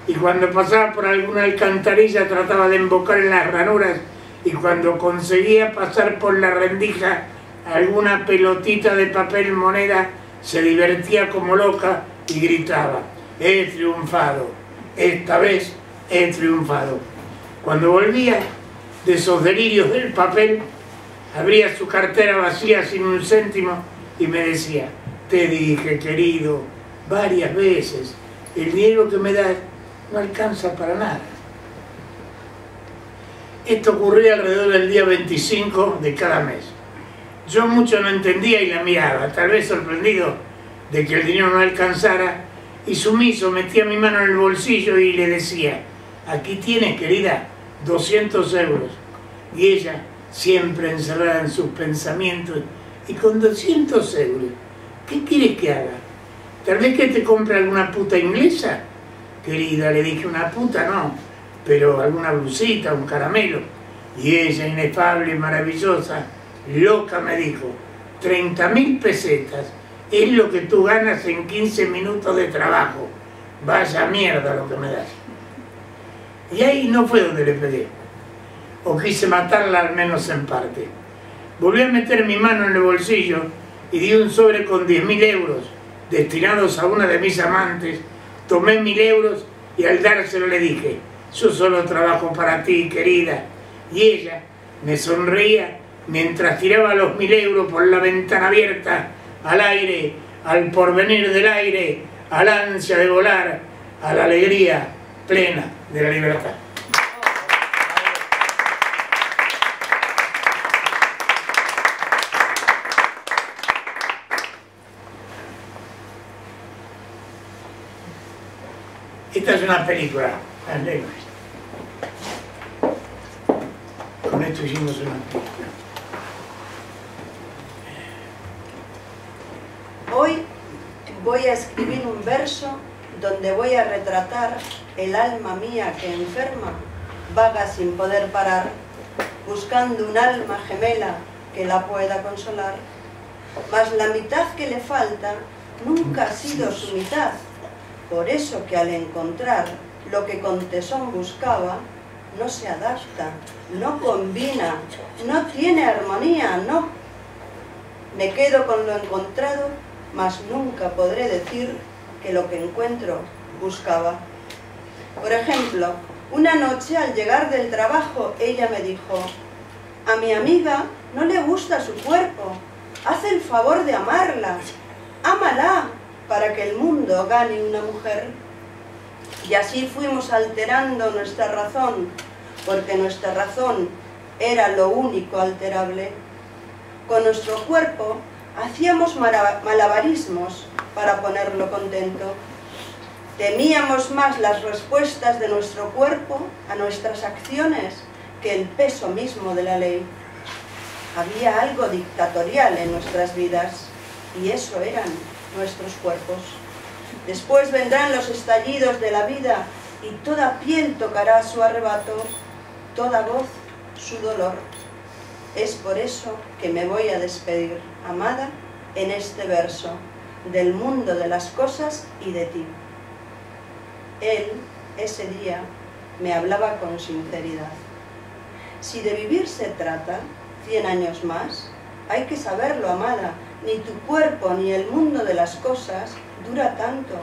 y cuando pasaba por alguna alcantarilla trataba de embocar en las ranuras, y cuando conseguía pasar por la rendija alguna pelotita de papel moneda, se divertía como loca y gritaba, «He triunfado, esta vez he triunfado». Cuando volvía de esos delirios del papel, abría su cartera vacía sin un céntimo y me decía, «Te dije, querido, varias veces, el dinero que me das no alcanza para nada». Esto ocurría alrededor del día 25 de cada mes. Yo mucho no entendía y la miraba, tal vez sorprendido de que el dinero no alcanzara, y sumiso metía mi mano en el bolsillo y le decía, «Aquí tienes, querida, 200 euros». Y ella, siempre encerrada en sus pensamientos, «¿Y con 200 euros? ¿Qué quieres que haga? ¿Tal vez que te compre alguna puta inglesa? Querida», le dije, «una puta no, pero alguna blusita, un caramelo». Y ella, inefable, maravillosa, loca, me dijo, «30.000 pesetas es lo que tú ganas en 15 minutos de trabajo. Vaya mierda lo que me das». Y ahí no fue donde le pegué, o quise matarla al menos en parte. Volví a meter mi mano en el bolsillo y di un sobre con 10.000 euros destinados a una de mis amantes. Tomé 1.000 euros y al dárselo le dije, «Yo solo trabajo para ti, querida». Y ella me sonreía mientras tiraba los 1.000 euros por la ventana abierta, al aire, al porvenir del aire, al ansia de volar, a la alegría plena de la libertad. Esta es una película, Las Lenguas. Con esto hicimos una película. Hoy voy a escribir un verso donde voy a retratar el alma mía que enferma, vaga sin poder parar, buscando un alma gemela que la pueda consolar. Mas la mitad que le falta nunca ha sido su mitad, por eso que al encontrar lo que con tesón buscaba, no se adapta, no combina, no tiene armonía, no. Me quedo con lo encontrado, mas nunca podré decir que lo que encuentro buscaba. Por ejemplo, una noche al llegar del trabajo, ella me dijo: a mi amiga no le gusta su cuerpo, haz el favor de amarla, ámala para que el mundo gane una mujer. Y así fuimos alterando nuestra razón, porque nuestra razón era lo único alterable. Con nuestro cuerpo hacíamos malabarismos para ponerlo contento. Temíamos más las respuestas de nuestro cuerpo a nuestras acciones que el peso mismo de la ley. Había algo dictatorial en nuestras vidas, y eso eran nuestros cuerpos. Después vendrán los estallidos de la vida, y toda piel tocará su arrebato, toda voz su dolor. Es por eso que me voy a despedir, amada, en este verso, del mundo de las cosas y de ti. Él, ese día, me hablaba con sinceridad. Si de vivir se trata, 100 años más, hay que saberlo, amada, ni tu cuerpo ni el mundo de las cosas dura tanto.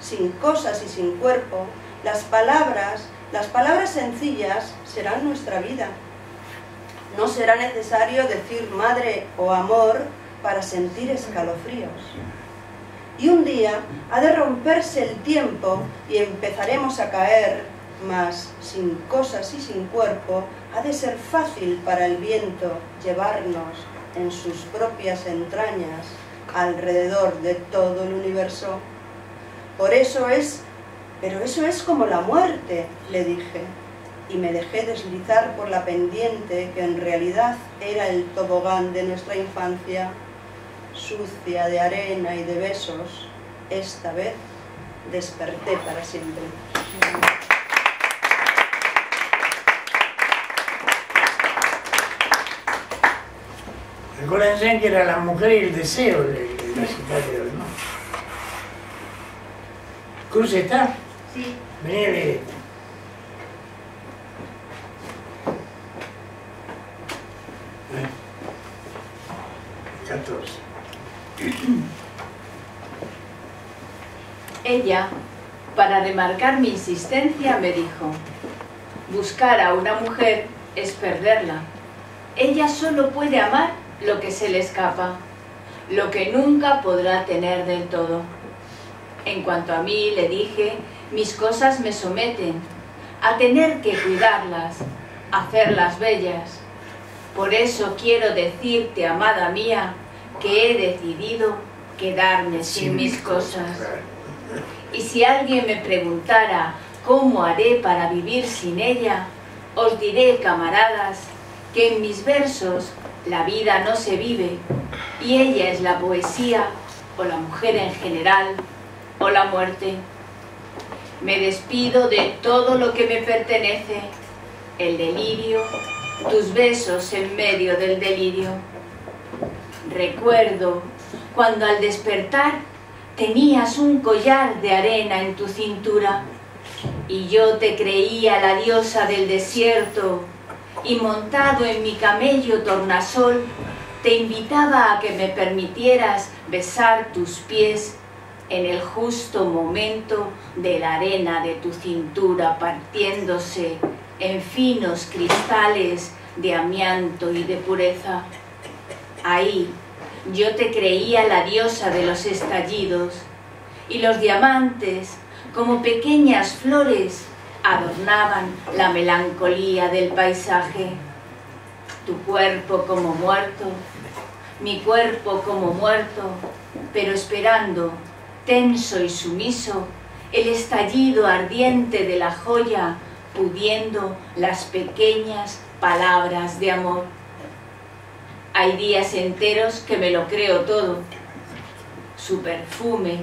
Sin cosas y sin cuerpo, las palabras sencillas serán nuestra vida. No será necesario decir madre o amor para sentir escalofríos. Y un día ha de romperse el tiempo y empezaremos a caer, mas sin cosas y sin cuerpo ha de ser fácil para el viento llevarnos en sus propias entrañas alrededor de todo el universo. Pero eso es como la muerte, le dije, y me dejé deslizar por la pendiente que en realidad era el tobogán de nuestra infancia, sucia de arena y de besos. Esta vez desperté para siempre. Recuerden que era la mujer y el deseo de la ciudad de hoy, ¿no? ¿Cruz está? Sí. Venid. Ella, para remarcar mi insistencia, me dijo: buscar a una mujer es perderla. Ella solo puede amar lo que se le escapa, lo que nunca podrá tener del todo. En cuanto a mí, le dije, mis cosas me someten a tener que cuidarlas, hacerlas bellas. Por eso quiero decirte, amada mía, que he decidido quedarme sin mis cosas. Y si alguien me preguntara cómo haré para vivir sin ella, os diré, camaradas, que en mis versos la vida no se vive, y ella es la poesía, o la mujer en general, o la muerte. Me despido de todo lo que me pertenece, el delirio, tus besos en medio del delirio. Recuerdo cuando al despertar tenías un collar de arena en tu cintura, y yo te creía la diosa del desierto, y montado en mi camello tornasol te invitaba a que me permitieras besar tus pies en el justo momento de la arena de tu cintura partiéndose en finos cristales de amianto y de pureza. Ahí yo te creía la diosa de los estallidos, y los diamantes, como pequeñas flores, adornaban la melancolía del paisaje. Tu cuerpo como muerto, mi cuerpo como muerto, pero esperando, tenso y sumiso, el estallido ardiente de la joya, pudiendo las pequeñas palabras de amor. Hay días enteros que me lo creo todo. Su perfume,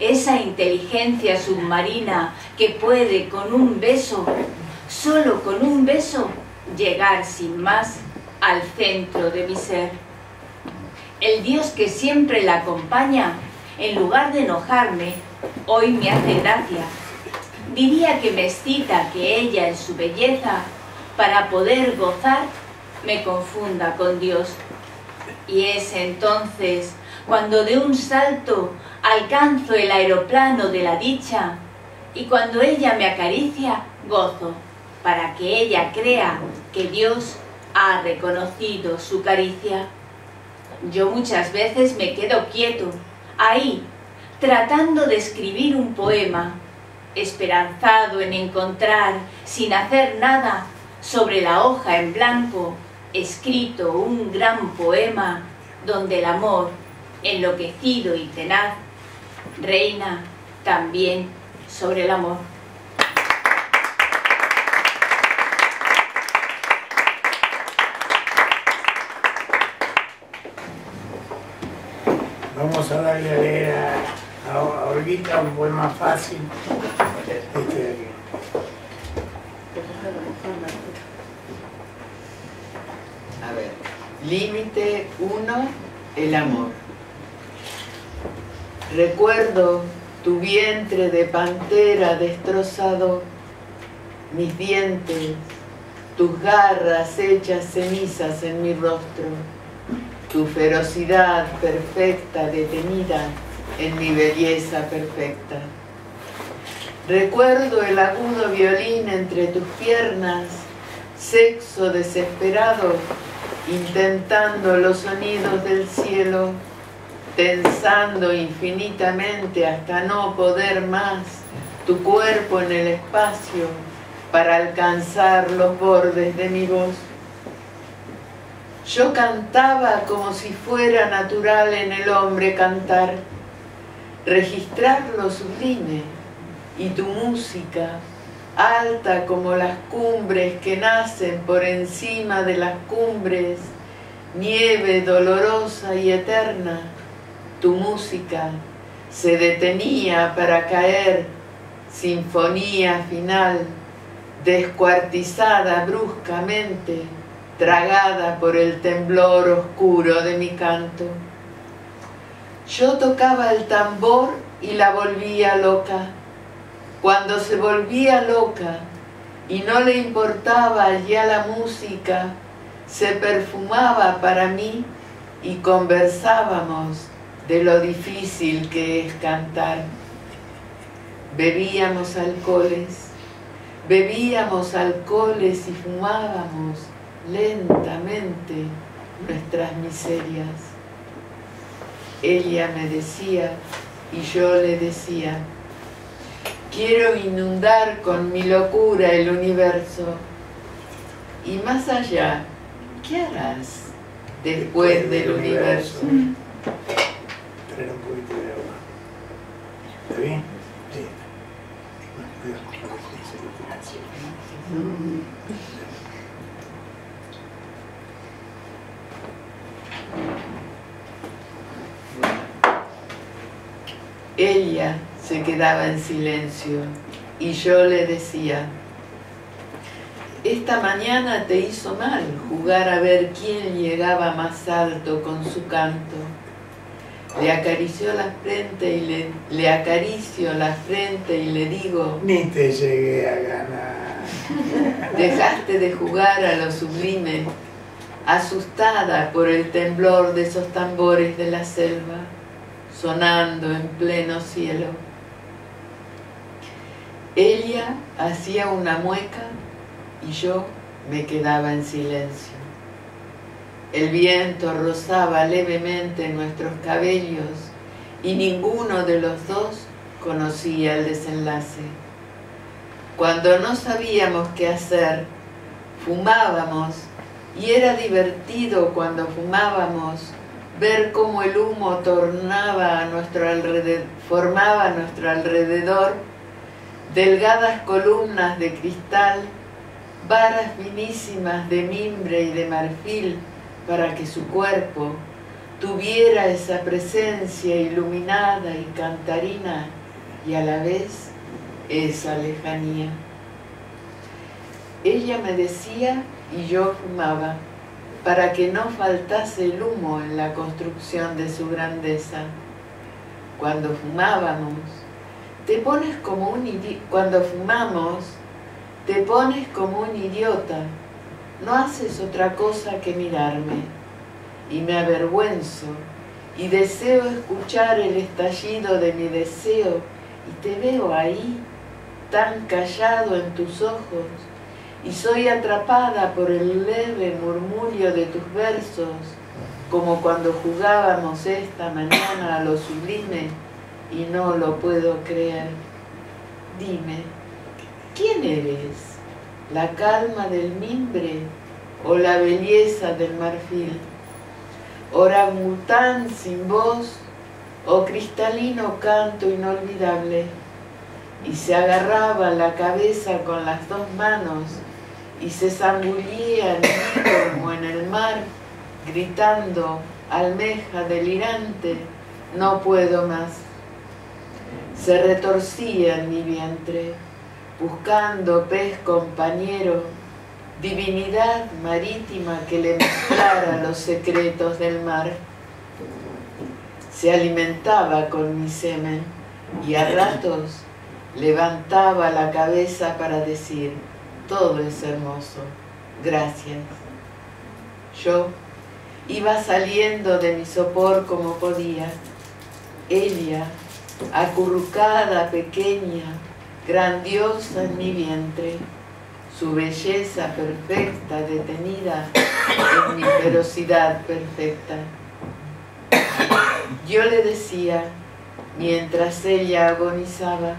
esa inteligencia submarina que puede con un beso, solo con un beso, llegar sin más al centro de mi ser. El Dios que siempre la acompaña en lugar de enojarme, hoy me hace gracia. Diría que me excita que ella en su belleza, para poder gozar, me confunda con Dios. Y es entonces cuando de un salto alcanzo el aeroplano de la dicha, y cuando ella me acaricia, gozo, para que ella crea que Dios ha reconocido su caricia. Yo muchas veces me quedo quieto, ahí, tratando de escribir un poema, esperanzado en encontrar, sin hacer nada, sobre la hoja en blanco, escrito un gran poema, donde el amor, enloquecido y tenaz, reina también sobre el amor. Vamos a darle a leer a Olguita un poema fácil. A ver, límite 1, el amor. Recuerdo tu vientre de pantera destrozado, mis dientes, tus garras hechas cenizas en mi rostro, tu ferocidad perfecta detenida en mi belleza perfecta. Recuerdo el agudo violín entre tus piernas, sexo desesperado, intentando los sonidos del cielo, tensando infinitamente hasta no poder más tu cuerpo en el espacio para alcanzar los bordes de mi voz. Yo cantaba como si fuera natural en el hombre cantar, registrar lo sublime y tu música, alta como las cumbres que nacen por encima de las cumbres, nieve dolorosa y eterna, tu música se detenía para caer, sinfonía final, descuartizada bruscamente, tragada por el temblor oscuro de mi canto. Yo tocaba el tambor y la volvía loca. Cuando se volvía loca y no le importaba ya la música, se perfumaba para mí y conversábamos de lo difícil que es cantar. Bebíamos alcoholes y fumábamos lentamente nuestras miserias. Ella me decía y yo le decía, quiero inundar con mi locura el universo. Y más allá, ¿qué harás después del universo? Traer un poquito de agua. ¿Está bien? Sí. Ella se quedaba en silencio y yo le decía, esta mañana te hizo mal jugar a ver quién llegaba más alto con su canto. Le acarició la frente y le acaricio la frente y le digo, ni te llegué a ganar. Dejaste de jugar a lo sublime, asustada por el temblor de esos tambores de la selva, sonando en pleno cielo. Ella hacía una mueca y yo me quedaba en silencio. El viento rozaba levemente nuestros cabellos y ninguno de los dos conocía el desenlace. Cuando no sabíamos qué hacer, fumábamos, y era divertido cuando fumábamos ver cómo el humo tornaba a nuestro alrededor, formaba a nuestro alrededor delgadas columnas de cristal, varas finísimas de mimbre y de marfil para que su cuerpo tuviera esa presencia iluminada y cantarina y a la vez esa lejanía. Ella me decía y yo fumaba, para que no faltase el humo en la construcción de su grandeza. cuando fumábamos, te pones como un idiota, cuando fumamos, te pones como un idiota, no haces otra cosa que mirarme, y me avergüenzo, y deseo escuchar el estallido de mi deseo, y te veo ahí, tan callado en tus ojos, y soy atrapada por el leve murmullo de tus versos, como cuando jugábamos esta mañana a lo sublime, y no lo puedo creer. Dime, ¿quién eres? ¿La calma del mimbre o la belleza del marfil? ¿Orangután sin voz o cristalino canto inolvidable? Y se agarraba la cabeza con las dos manos y se zambullía en mí como en el mar, gritando, almeja delirante, no puedo más. Se retorcía en mi vientre, buscando pez compañero, divinidad marítima que le mostrara los secretos del mar. Se alimentaba con mi semen y a ratos levantaba la cabeza para decir, todo es hermoso, gracias. Yo iba saliendo de mi sopor como podía, Elia, acurrucada, pequeña, grandiosa en mi vientre, su belleza perfecta detenida en mi ferocidad perfecta. Yo le decía, mientras ella agonizaba,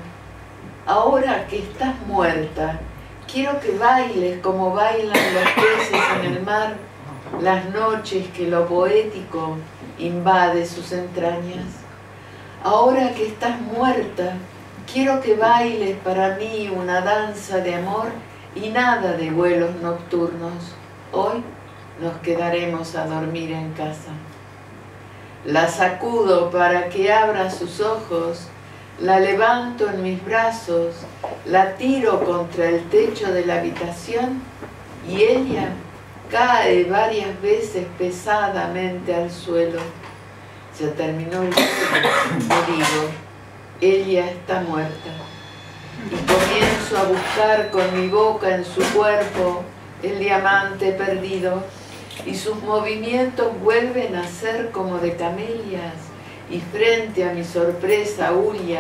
ahora que estás muerta, quiero que bailes como bailan los peces en el mar, las noches que lo poético invade sus entrañas. Ahora que estás muerta, quiero que bailes para mí una danza de amor y nada de vuelos nocturnos. Hoy nos quedaremos a dormir en casa. La sacudo para que abra sus ojos, la levanto en mis brazos, la tiro contra el techo de la habitación y ella cae varias veces pesadamente al suelo. Ya terminó el sueño, me digo, ella está muerta. Y comienzo a buscar con mi boca en su cuerpo el diamante perdido, y sus movimientos vuelven a ser como de camelias, y frente a mi sorpresa huye,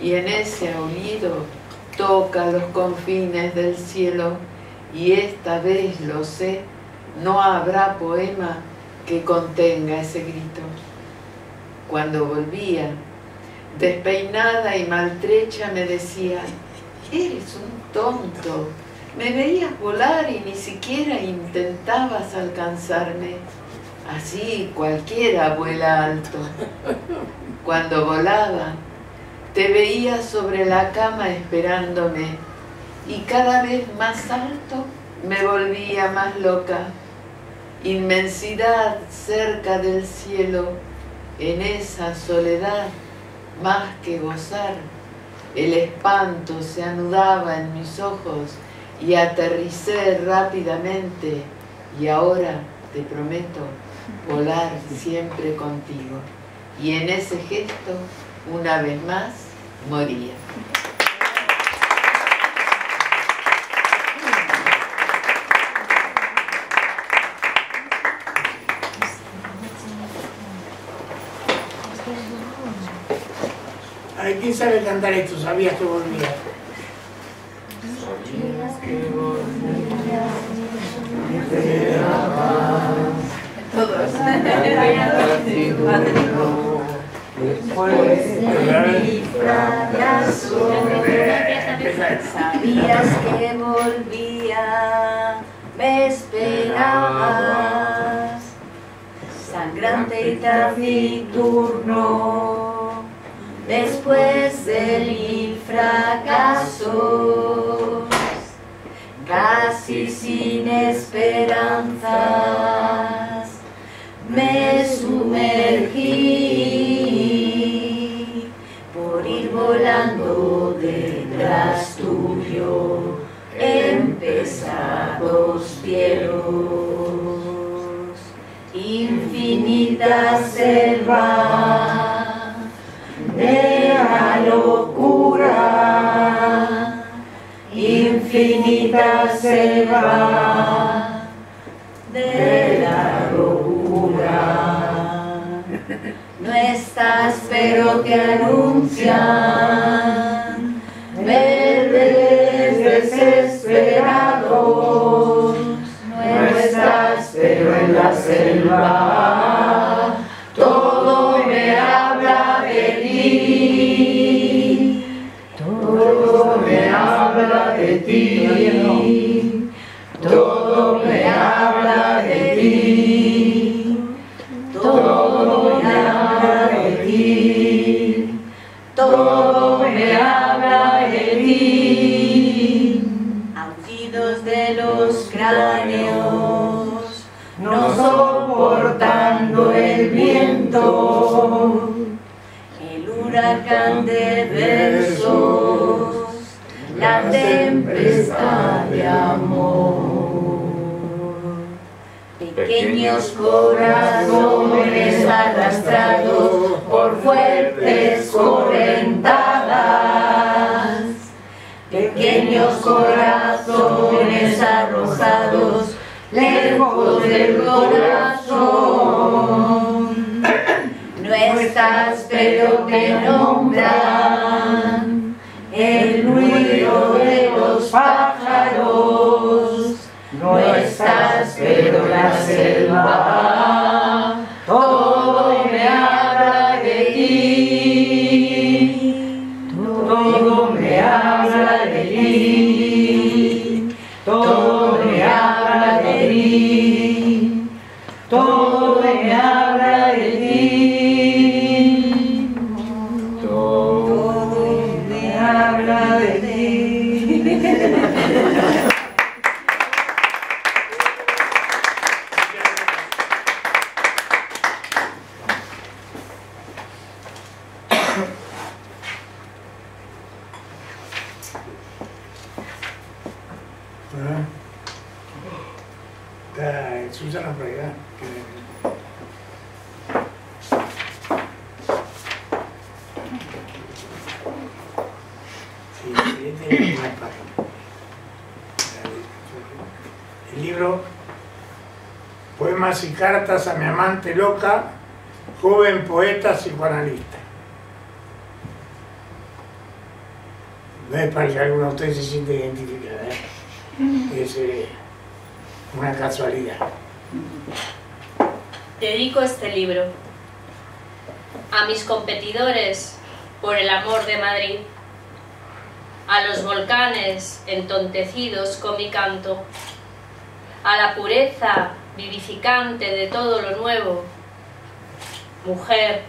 y en ese aullido toca los confines del cielo, y esta vez lo sé, no habrá poema que contenga ese grito. Cuando volvía, despeinada y maltrecha, me decía, eres un tonto, me veías volar y ni siquiera intentabas alcanzarme, así cualquiera vuela alto. Cuando volaba, te veía sobre la cama esperándome, y cada vez más alto me volvía más loca. Inmensidad cerca del cielo, en esa soledad, más que gozar, el espanto se anudaba en mis ojos y aterricé rápidamente, y ahora, te prometo, volar siempre contigo. Y en ese gesto, una vez más, moría. ¿Quién sabe cantar esto? Sabías que volvía. Sabías que volvías, te esperabas. Todos. Después de mi fracaso, sabías que volvía, me esperabas. Sangrante y taciturno, después de mil fracasos, casi sin esperanzas, me sumergí por ir volando detrás tuyo en pesados cielos, infinitas selvas infinita se va de la locura. No estás, pero te anuncian verdes desesperados. No estás, pero en la selva todo me habla de ti. Todo me habla de ti. Todo me habla de ti. Todo me habla de ti. Todo me habla de ti. Aullidos de los cráneos, no soportando el viento, el huracán de versos, la tempestad de amor. Pequeños corazones arrastrados por fuertes correntadas, pequeños corazones arrojados lejos del corazón. No estás, pero te nombran el ruido de los pájaros. No estás, pero la selva todo me habla de ti. Todo me habla de ti. Todo me habla de ti. Todo me habla de ti. Susana Freire, el libro Poemas y cartas a mi amante loca, joven poeta psicoanalista. No es para que alguno de ustedes se siente identificado, ¿eh? Es una casualidad. Dedico este libro a mis competidores por el amor de Madrid, a los volcanes entontecidos con mi canto, a la pureza vivificante de todo lo nuevo. Mujer,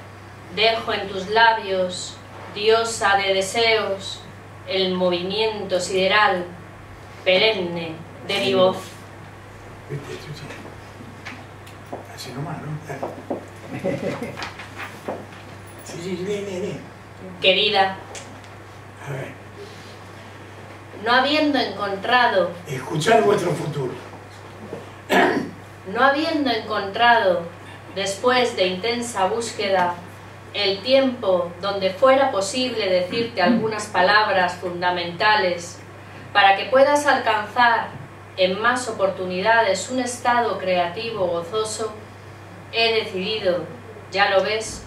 dejo en tus labios, diosa de deseos, el movimiento sideral perenne de mi voz. Así nomás, ¿no? Sí, sí, lee. Querida, a ver. No habiendo encontrado... Escuchad vuestro futuro. No habiendo encontrado, después de intensa búsqueda, el tiempo donde fuera posible decirte algunas palabras fundamentales para que puedas alcanzar en más oportunidades un estado creativo gozoso, he decidido, ya lo ves,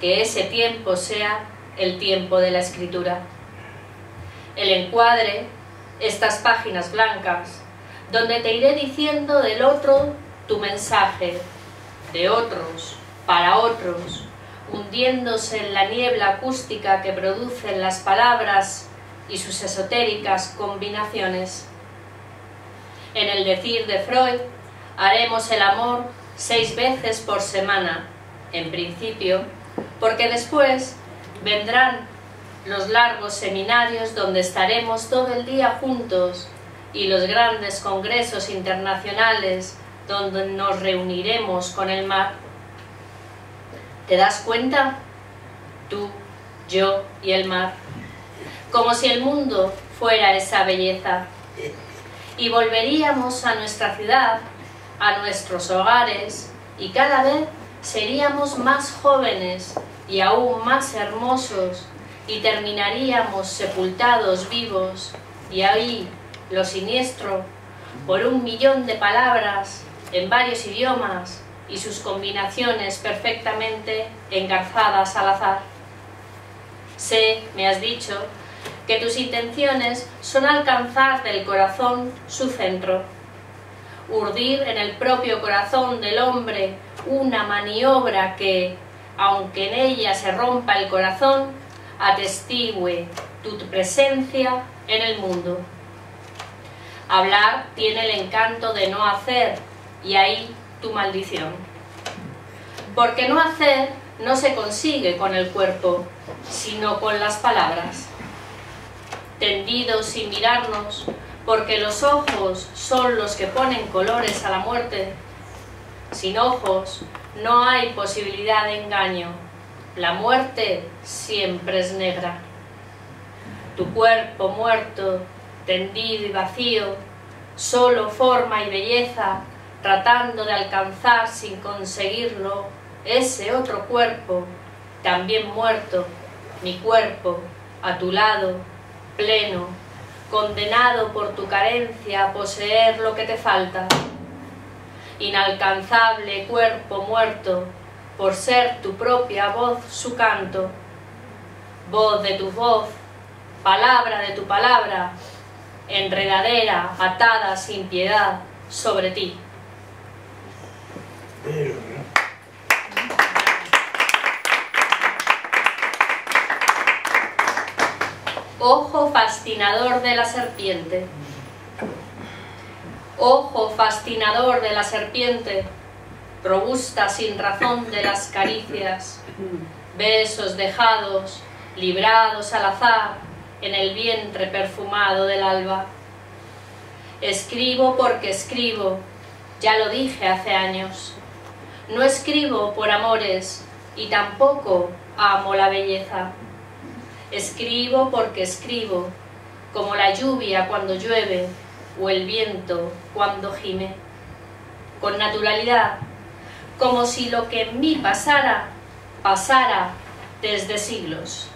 que ese tiempo sea el tiempo de la escritura. El encuadre, estas páginas blancas, donde te iré diciendo del otro tu mensaje, de otros, para otros, hundiéndose en la niebla acústica que producen las palabras y sus esotéricas combinaciones. En el decir de Freud, haremos el amor 6 veces por semana, en principio, porque después vendrán los largos seminarios donde estaremos todo el día juntos y los grandes congresos internacionales donde nos reuniremos con el mar. ¿Te das cuenta? Tú, yo y el mar. Como si el mundo fuera esa belleza. Y volveríamos a nuestra ciudad, a nuestros hogares, y cada vez seríamos más jóvenes y aún más hermosos, y terminaríamos sepultados vivos, y ahí, lo siniestro, por 1.000.000 de palabras en varios idiomas y sus combinaciones perfectamente engarzadas al azar. Sé, me has dicho, que tus intenciones son alcanzar del corazón su centro, urdir en el propio corazón del hombre una maniobra que, aunque en ella se rompa el corazón, atestigüe tu presencia en el mundo. Hablar tiene el encanto de no hacer, y ahí tu maldición. Porque no hacer no se consigue con el cuerpo, sino con las palabras. Tendidos sin mirarnos, porque los ojos son los que ponen colores a la muerte. Sin ojos no hay posibilidad de engaño. La muerte siempre es negra. Tu cuerpo muerto, tendido y vacío, solo forma y belleza, tratando de alcanzar sin conseguirlo ese otro cuerpo, también muerto, mi cuerpo, a tu lado, pleno, condenado por tu carencia a poseer lo que te falta. Inalcanzable cuerpo muerto, por ser tu propia voz su canto. Voz de tu voz, palabra de tu palabra, enredadera atada sin piedad sobre ti. Ojo fascinador de la serpiente. Ojo fascinador de la serpiente, robusta sin razón de las caricias, besos dejados, librados al azar, en el vientre perfumado del alba. Escribo porque escribo, ya lo dije hace años. No escribo por amores y tampoco amo la belleza. Escribo porque escribo, como la lluvia cuando llueve o el viento cuando gime. Con naturalidad, como si lo que en mí pasara, pasara desde siglos.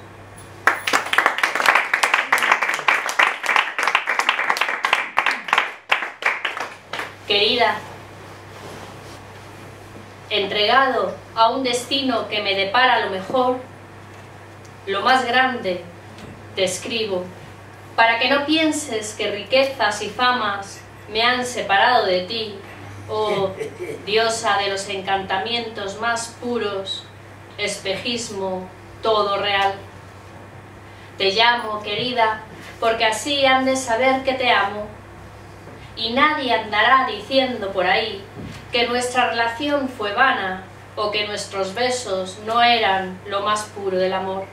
Querida, entregado a un destino que me depara lo mejor, lo más grande, te escribo, para que no pienses que riquezas y famas me han separado de ti, oh diosa de los encantamientos más puros, espejismo todo real. Te llamo, querida, porque así han de saber que te amo, y nadie andará diciendo por ahí que nuestra relación fue vana o que nuestros besos no eran lo más puro del amor.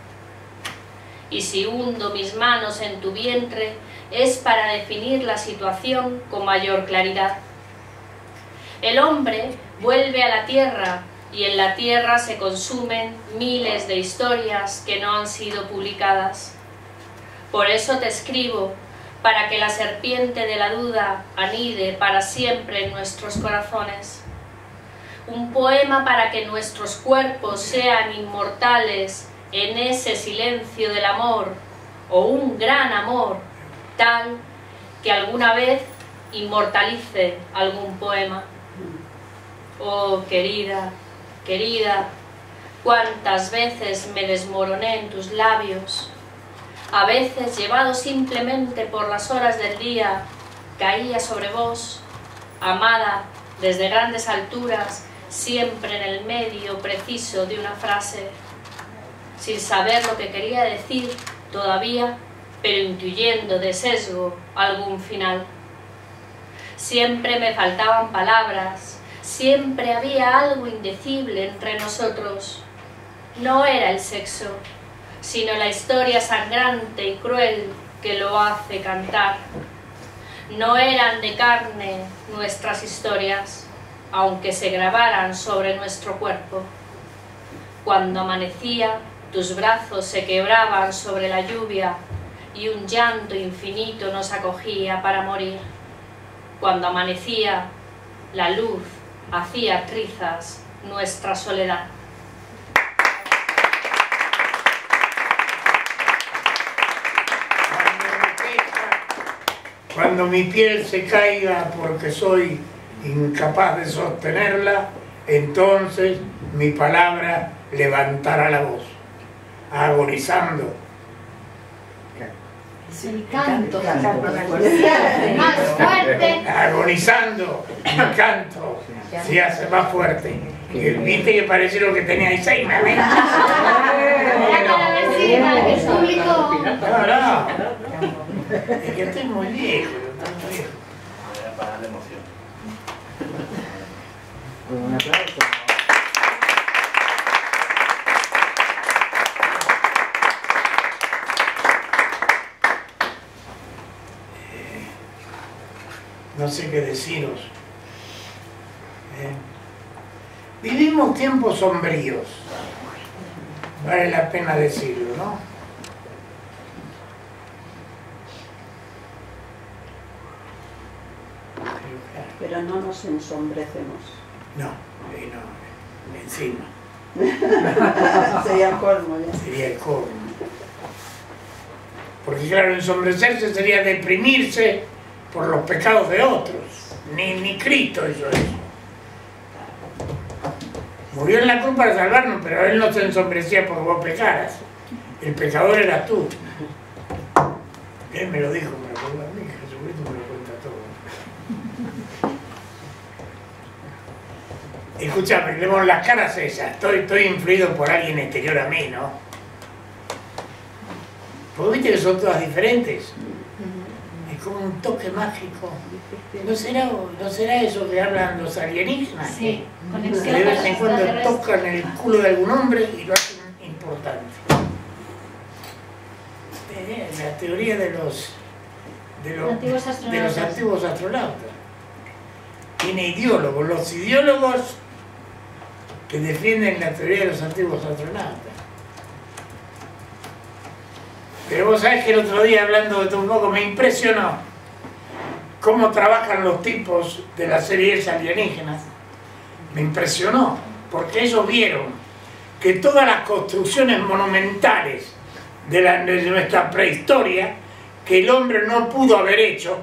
Y si hundo mis manos en tu vientre es para definir la situación con mayor claridad. El hombre vuelve a la tierra y en la tierra se consumen miles de historias que no han sido publicadas. Por eso te escribo, para que la serpiente de la duda anide para siempre en nuestros corazones. Un poema para que nuestros cuerpos sean inmortales en ese silencio del amor, o un gran amor, tal que alguna vez inmortalice algún poema. Oh, querida, querida, cuántas veces me desmoroné en tus labios. A veces, llevado simplemente por las horas del día, caía sobre vos, amada desde grandes alturas, siempre en el medio preciso de una frase, sin saber lo que quería decir todavía, pero intuyendo de sesgo algún final. Siempre me faltaban palabras, siempre había algo indecible entre nosotros. No era el sexo, sino la historia sangrante y cruel que lo hace cantar. No eran de carne nuestras historias, aunque se grabaran sobre nuestro cuerpo. Cuando amanecía, tus brazos se quebraban sobre la lluvia y un llanto infinito nos acogía para morir. Cuando amanecía, la luz hacía trizas nuestra soledad. cuando mi piel se caiga porque soy incapaz de sostenerla, entonces mi palabra levantará la voz, agonizando. Es el canto, más fuerte. Agonizando, el canto se hace más fuerte. Viste que parece lo que tenía Alzheimer. El público. Es que estoy muy viejo, para la emoción. Un aplauso. No sé qué deciros. Vivimos tiempos sombríos. Vale la pena decirlo, ¿no? Pero no nos ensombrecemos. No, no, encima. Sería el colmo, ¿ya? Sería el colmo. Porque claro, ensombrecerse sería deprimirse por los pecados de otros. Ni Cristo hizo eso. Murió en la cruz para salvarnos, pero Él no se ensombrecía porque vos pecaras. El pecador era tú. Él me lo dijo, me lo contó a mí, Jesucristo me lo cuenta todo. Escuchame, le pongo las caras esas. Estoy influido por alguien exterior a mí, ¿no? Porque viste que son todas diferentes. Es como un toque mágico. ¿No será eso que hablan los alienígenas? Sí. Que de vez en cuando tocan el culo de algún hombre y lo hacen importante. La teoría de los antiguos astronautas. Tiene ideólogos, los ideólogos que defienden la teoría de los antiguos astronautas. Pero vos sabés que el otro día, hablando de todo un poco, me impresionó cómo trabajan los tipos de las series alienígenas. Me impresionó, porque ellos vieron que todas las construcciones monumentales de nuestra prehistoria, que el hombre no pudo haber hecho,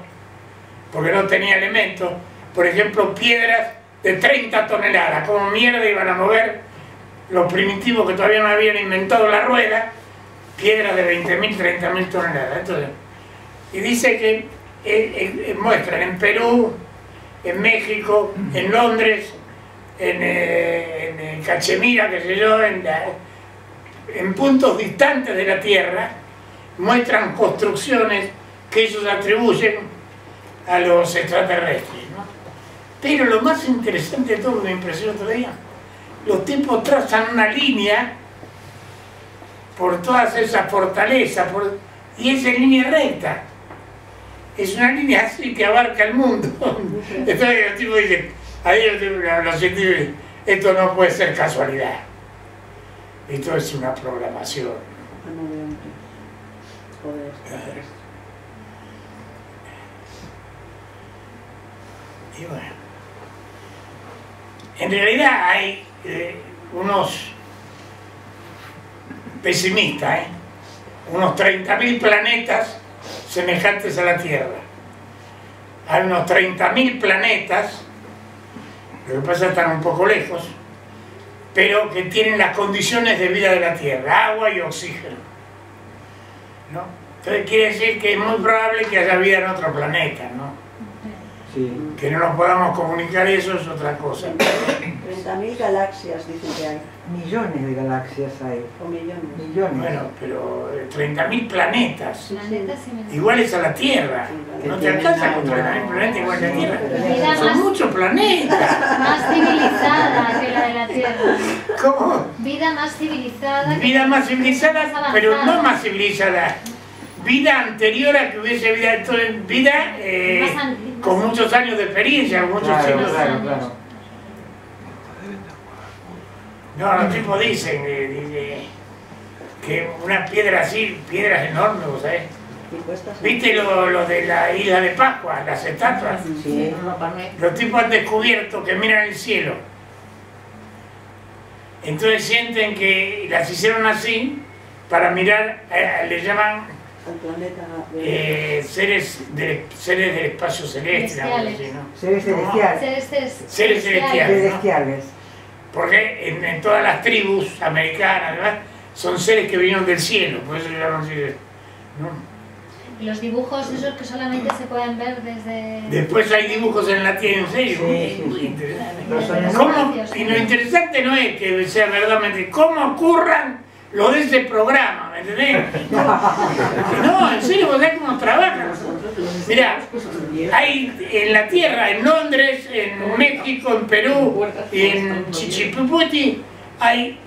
porque no tenía elementos, por ejemplo, piedras de 30 toneladas, como mierda iban a mover los primitivos que todavía no habían inventado la rueda, piedras de 20.000, 30.000 toneladas. Entonces, y dice que muestran en Perú, en México, en Londres, en Cachemira, qué sé yo, en puntos distantes de la Tierra, muestran construcciones que ellos atribuyen a los extraterrestres, ¿no? Pero lo más interesante de todo, me impresionó otro día, los tipos trazan una línea por todas esas fortalezas, y es en línea recta. Es una línea así que abarca el mundo. Entonces el tipo dice, ahí los científicos dicen, esto no puede ser casualidad. Esto es una programación. Y bueno, en realidad hay unos pesimistas, unos 30.000 planetas semejantes a la Tierra. Hay unos 30.000 planetas, lo que pasa es que están un poco lejos, pero que tienen las condiciones de vida de la Tierra, agua y oxígeno, ¿no? Entonces quiere decir que es muy probable que haya vida en otro planeta, ¿no? Sí. Que no nos podamos comunicar, eso es otra cosa. 30.000 galaxias dicen que hay. Millones de galaxias hay. O millones. Millones. Bueno, pero 30.000 planetas. Iguales a la Tierra. Sí, no te alcanza con 30.000 planetas iguales a la Tierra. Mira, son muchos planetas. Más civilizada que la de la Tierra. ¿Cómo? Vida más civilizada. Vida más civilizada, pero no más civilizada. Vida anterior a que hubiese vida. Entonces, vida con muchos años de experiencia, con muchos años. Claro. No, los tipos dicen que una piedra así, piedras enormes, ¿sabes? ¿Viste lo de la isla de Pascua, las estatuas? Sí. Los tipos han descubierto que miran el cielo. Entonces sienten que las hicieron así para mirar, le llaman al planeta seres del espacio celeste, ¿no? Seres celestiales, ¿no? Porque en todas las tribus americanas, ¿verdad?, son seres que vinieron del cielo, por eso ya no sirve, ¿no? Los dibujos esos que solamente se pueden ver desde... Después hay dibujos en la tienda, sí, muy interesante. Y lo interesante no es que sea verdaderamente cómo ocurran lo de este programa, ¿me entendés? No, en serio, vos sabés cómo trabajan. Mirá, hay en la Tierra, en Londres, en México, en Perú, en Chichipuputi, hay...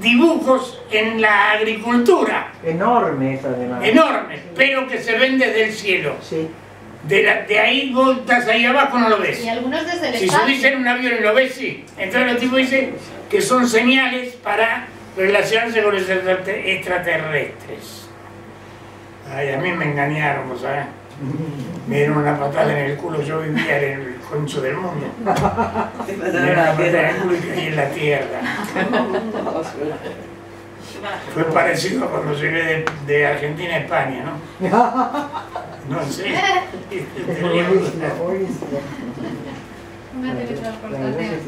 dibujos en la agricultura. Enormes, además. Enormes, pero que se ven desde el cielo. Sí. De ahí vos estás ahí abajo, no lo ves. Y algunos desde el espacio. Si subís en un avión y lo ves, sí. Entonces los tipos dicen que son señales para relacionarse con los extraterrestres. Ay, a mí me engañaron, vos sabés. Me dieron una patada en el culo, yo vivía en el concho del mundo. Me dieron una patada en el culo y caí en la tierra. Fue parecido a cuando llegué de Argentina a España, ¿no? No sé. Una teletransportación.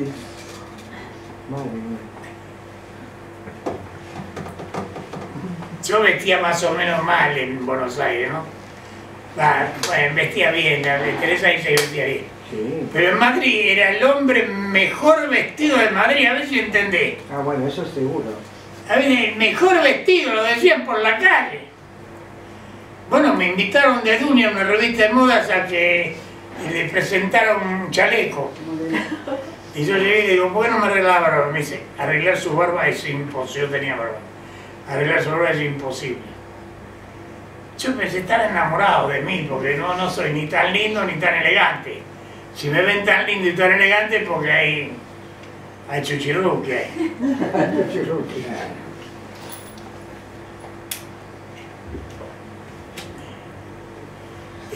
Yo vestía más o menos mal en Buenos Aires, ¿no? Bueno, vestía bien, Teresa dice que vestía bien. Sí. Pero en Madrid era el hombre mejor vestido de Madrid, a ver si entendés. Ah, bueno, eso es seguro. A ver, el mejor vestido, lo decían por la calle. Bueno, me invitaron de Dunia a una revista de modas a que le presentaron un chaleco. Y yo llegué y le digo, ¿por qué no me arreglaba la barba? Me dice, arreglar su barba es imposible. Yo tenía barba. Arreglar su barba es imposible. Yo pensé estar enamorado de mí, porque no soy ni tan lindo ni tan elegante. Si me ven tan lindo y tan elegante, porque hay chuchiruque ahí.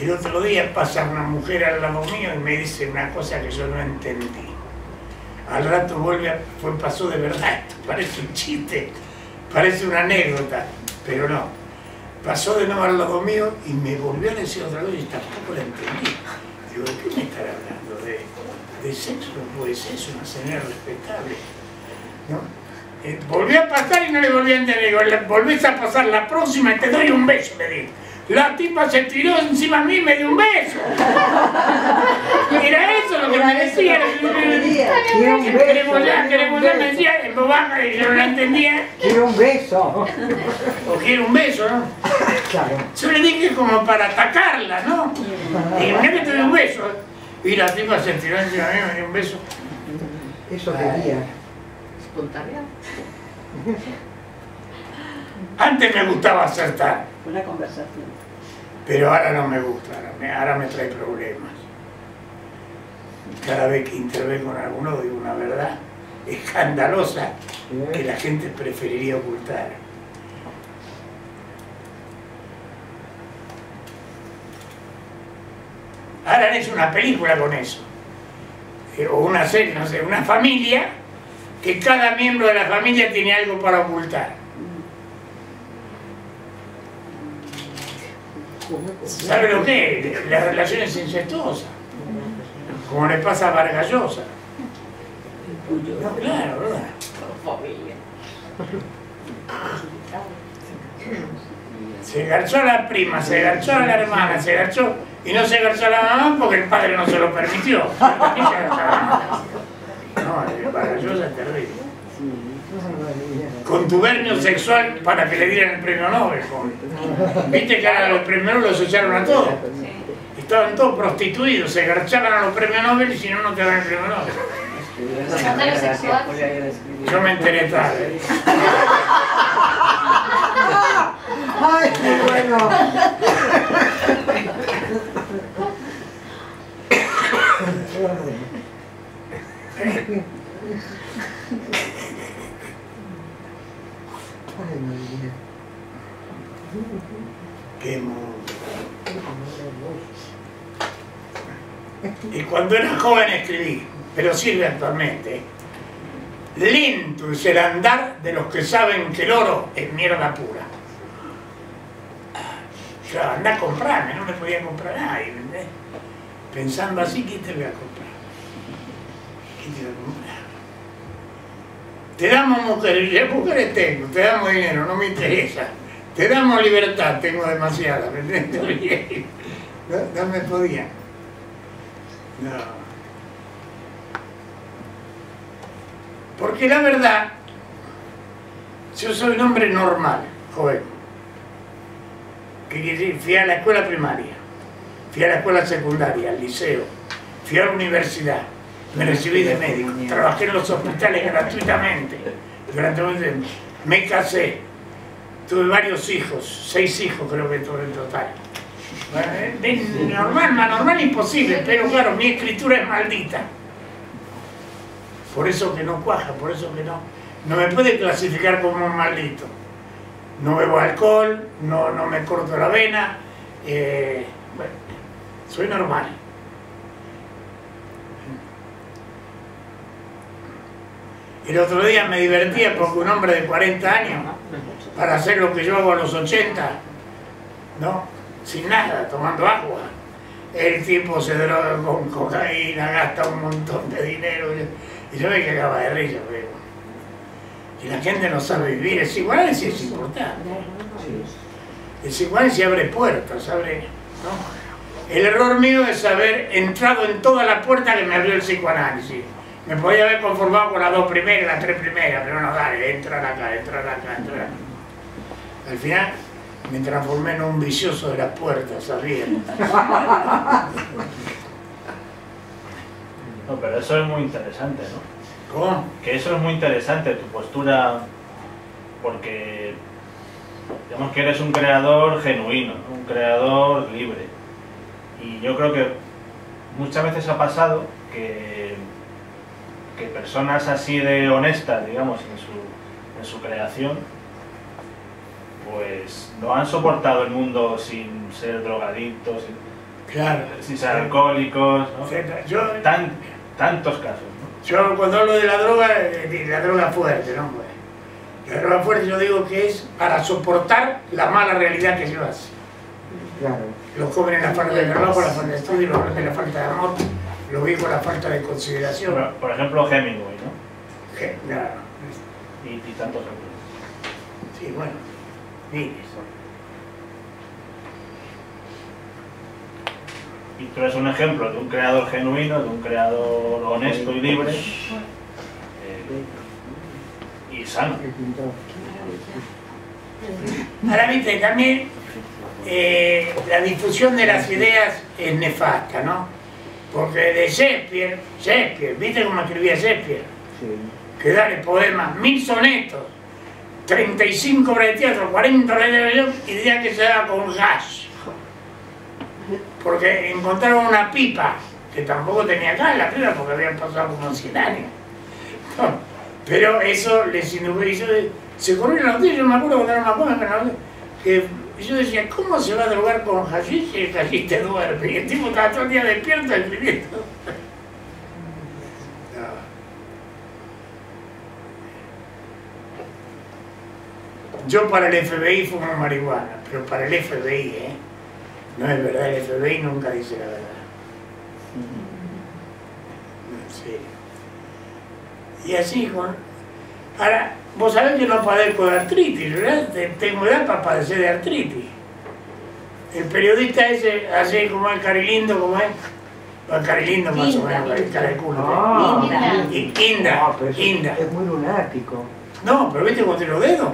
El otro día pasa una mujer al lado mío y me dice una cosa que yo no entendí. Al rato pasó de verdad, esto parece un chiste, parece una anécdota, pero no. Pasó de nuevo al lado mío y me volvió a decir otra vez y tampoco la entendí. Digo, ¿de qué me estará hablando? ¿De sexo? Pues es una señora respetable, ¿no? Volví a pasar y no le volví a entender. Digo, volvés a pasar la próxima y te doy un beso, le dije. La tipa se tiró encima de mí y me dio un beso. Era eso lo que me decía. Queremos ya, me decía, en voz baja, y yo no la entendía. Quiero un beso. O quiero un beso, ¿no? Claro. Yo le dije como para atacarla, ¿no? Y mira que te doy un beso. Y la tipa se tiró encima de mí y me dio un beso. Eso quería. Espontánea. Antes me gustaba acertar. Una conversación. Pero ahora no me gusta, ahora me trae problemas. Cada vez que intervengo en alguno digo una verdad escandalosa que la gente preferiría ocultar. Ahora han hecho una película con eso. O una serie, no sé, una familia que cada miembro de la familia tiene algo para ocultar. ¿Sabe lo que es? Las relaciones incestuosas, como le pasa a Vargas Llosa. No, claro, ¿verdad? Se garchó a la prima, se garchó a la hermana, se garchó y no se garchó a la mamá porque el padre no se lo permitió. No, Vargas Llosa es terrible. Contubernio sexual para que le dieran el premio Nobel, joven. Viste que ahora los premios los echaron a todos. Estaban todos prostituidos, se garchaban a los premios Nobel y si no, no te dan el premio Nobel. Yo me enteré tarde. ¡Ay, qué bueno! Qué mundo. Y cuando era joven escribí, pero sirve actualmente. Lento es el andar de los que saben que el oro es mierda pura. O sea, andá a comprarme, no me podía comprar nada, ¿entendés? Pensando así, ¿qué te voy a comprar? ¿Qué te voy a comprar? Te damos mujeres, ya mujeres tengo, te damos dinero, no me interesa. Te damos libertad, tengo demasiada, ¿me entiendes? No, no me podía. No. Porque la verdad, yo soy un hombre normal, joven. Fui a la escuela primaria, fui a la escuela secundaria, al liceo, fui a la universidad, me recibí de médico, trabajé en los hospitales gratuitamente durante un tiempo, me casé, tuve varios hijos, 6 hijos creo que tuve en total. Bueno, normal, más normal imposible, pero claro, mi escritura es maldita. Por eso que no cuaja, por eso que no me puede clasificar como un maldito. No bebo alcohol, no me corto la vena, bueno, soy normal. El otro día me divertía porque un hombre de 40 años, para hacer lo que yo hago a los 80, ¿no? Sin nada, tomando agua. El tipo se droga con cocaína, gasta un montón de dinero. Y yo me cagaba de risa, pero y la gente no sabe vivir, es igualdad, es importante. Es igual si abre puertas, abre, ¿no? El error mío es haber entrado en toda la puerta que me abrió el psicoanálisis. Me podía haber conformado con las 2 primeras, las 3 primeras, pero no, dale, entrar acá. Al final me transformé en un vicioso de las puertas, arriba. No, pero eso es muy interesante, ¿no? ¿Cómo? Que eso es muy interesante, tu postura, porque digamos que eres un creador genuino, un creador libre. Y yo creo que muchas veces ha pasado que personas así de honestas, digamos, en su creación, pues no han soportado el mundo sin ser drogadictos, claro, sin ser alcohólicos, ¿no? Yo, tantos casos, ¿no? Yo cuando hablo de la droga fuerte, ¿no? La droga fuerte yo digo que es para soportar la mala realidad que llevas. Claro. Los jóvenes la falta de trabajo, la falta de estudio, los grandes la falta de amor, los viejos la falta de consideración. Por ejemplo, Hemingway, ¿no? Claro. Y tantos ejemplos. Sí, bueno, miles. Y tú eres un ejemplo de un creador genuino, de un creador honesto y libre y sano. Ahora, viste, también la difusión de las ideas es nefasta, ¿no? Porque de Shakespeare, ¿viste cómo escribía Shakespeare? Sí. Que dale poemas, 1000 sonetos, 35 obras de teatro, 40 obras de televisión y diría que se daba con gas. Porque encontraron una pipa que tampoco tenía acá en la pipa porque habían pasado como 100 años. No, pero eso les indubió. Se corrió la noticia, yo me acuerdo cuando era una cosa que yo decía, ¿cómo se va a drogar con hashish si el hashish te duerme? Y el tipo estaba todo el día despierto escribiendo. No. Yo para el FBI fumo marihuana, pero para el FBI, no es verdad, el FBI nunca dice la verdad. Sí. Y así, con... Ahora, vos sabés que no padezco de artritis, ¿verdad? Tengo edad para padecer de artritis. El periodista ese, así como el Carilindo, como es. El Carilindo más o menos, el Caraculo. No, y Quinda. Es muy lunático. No, pero viste cómo tiene los dedos.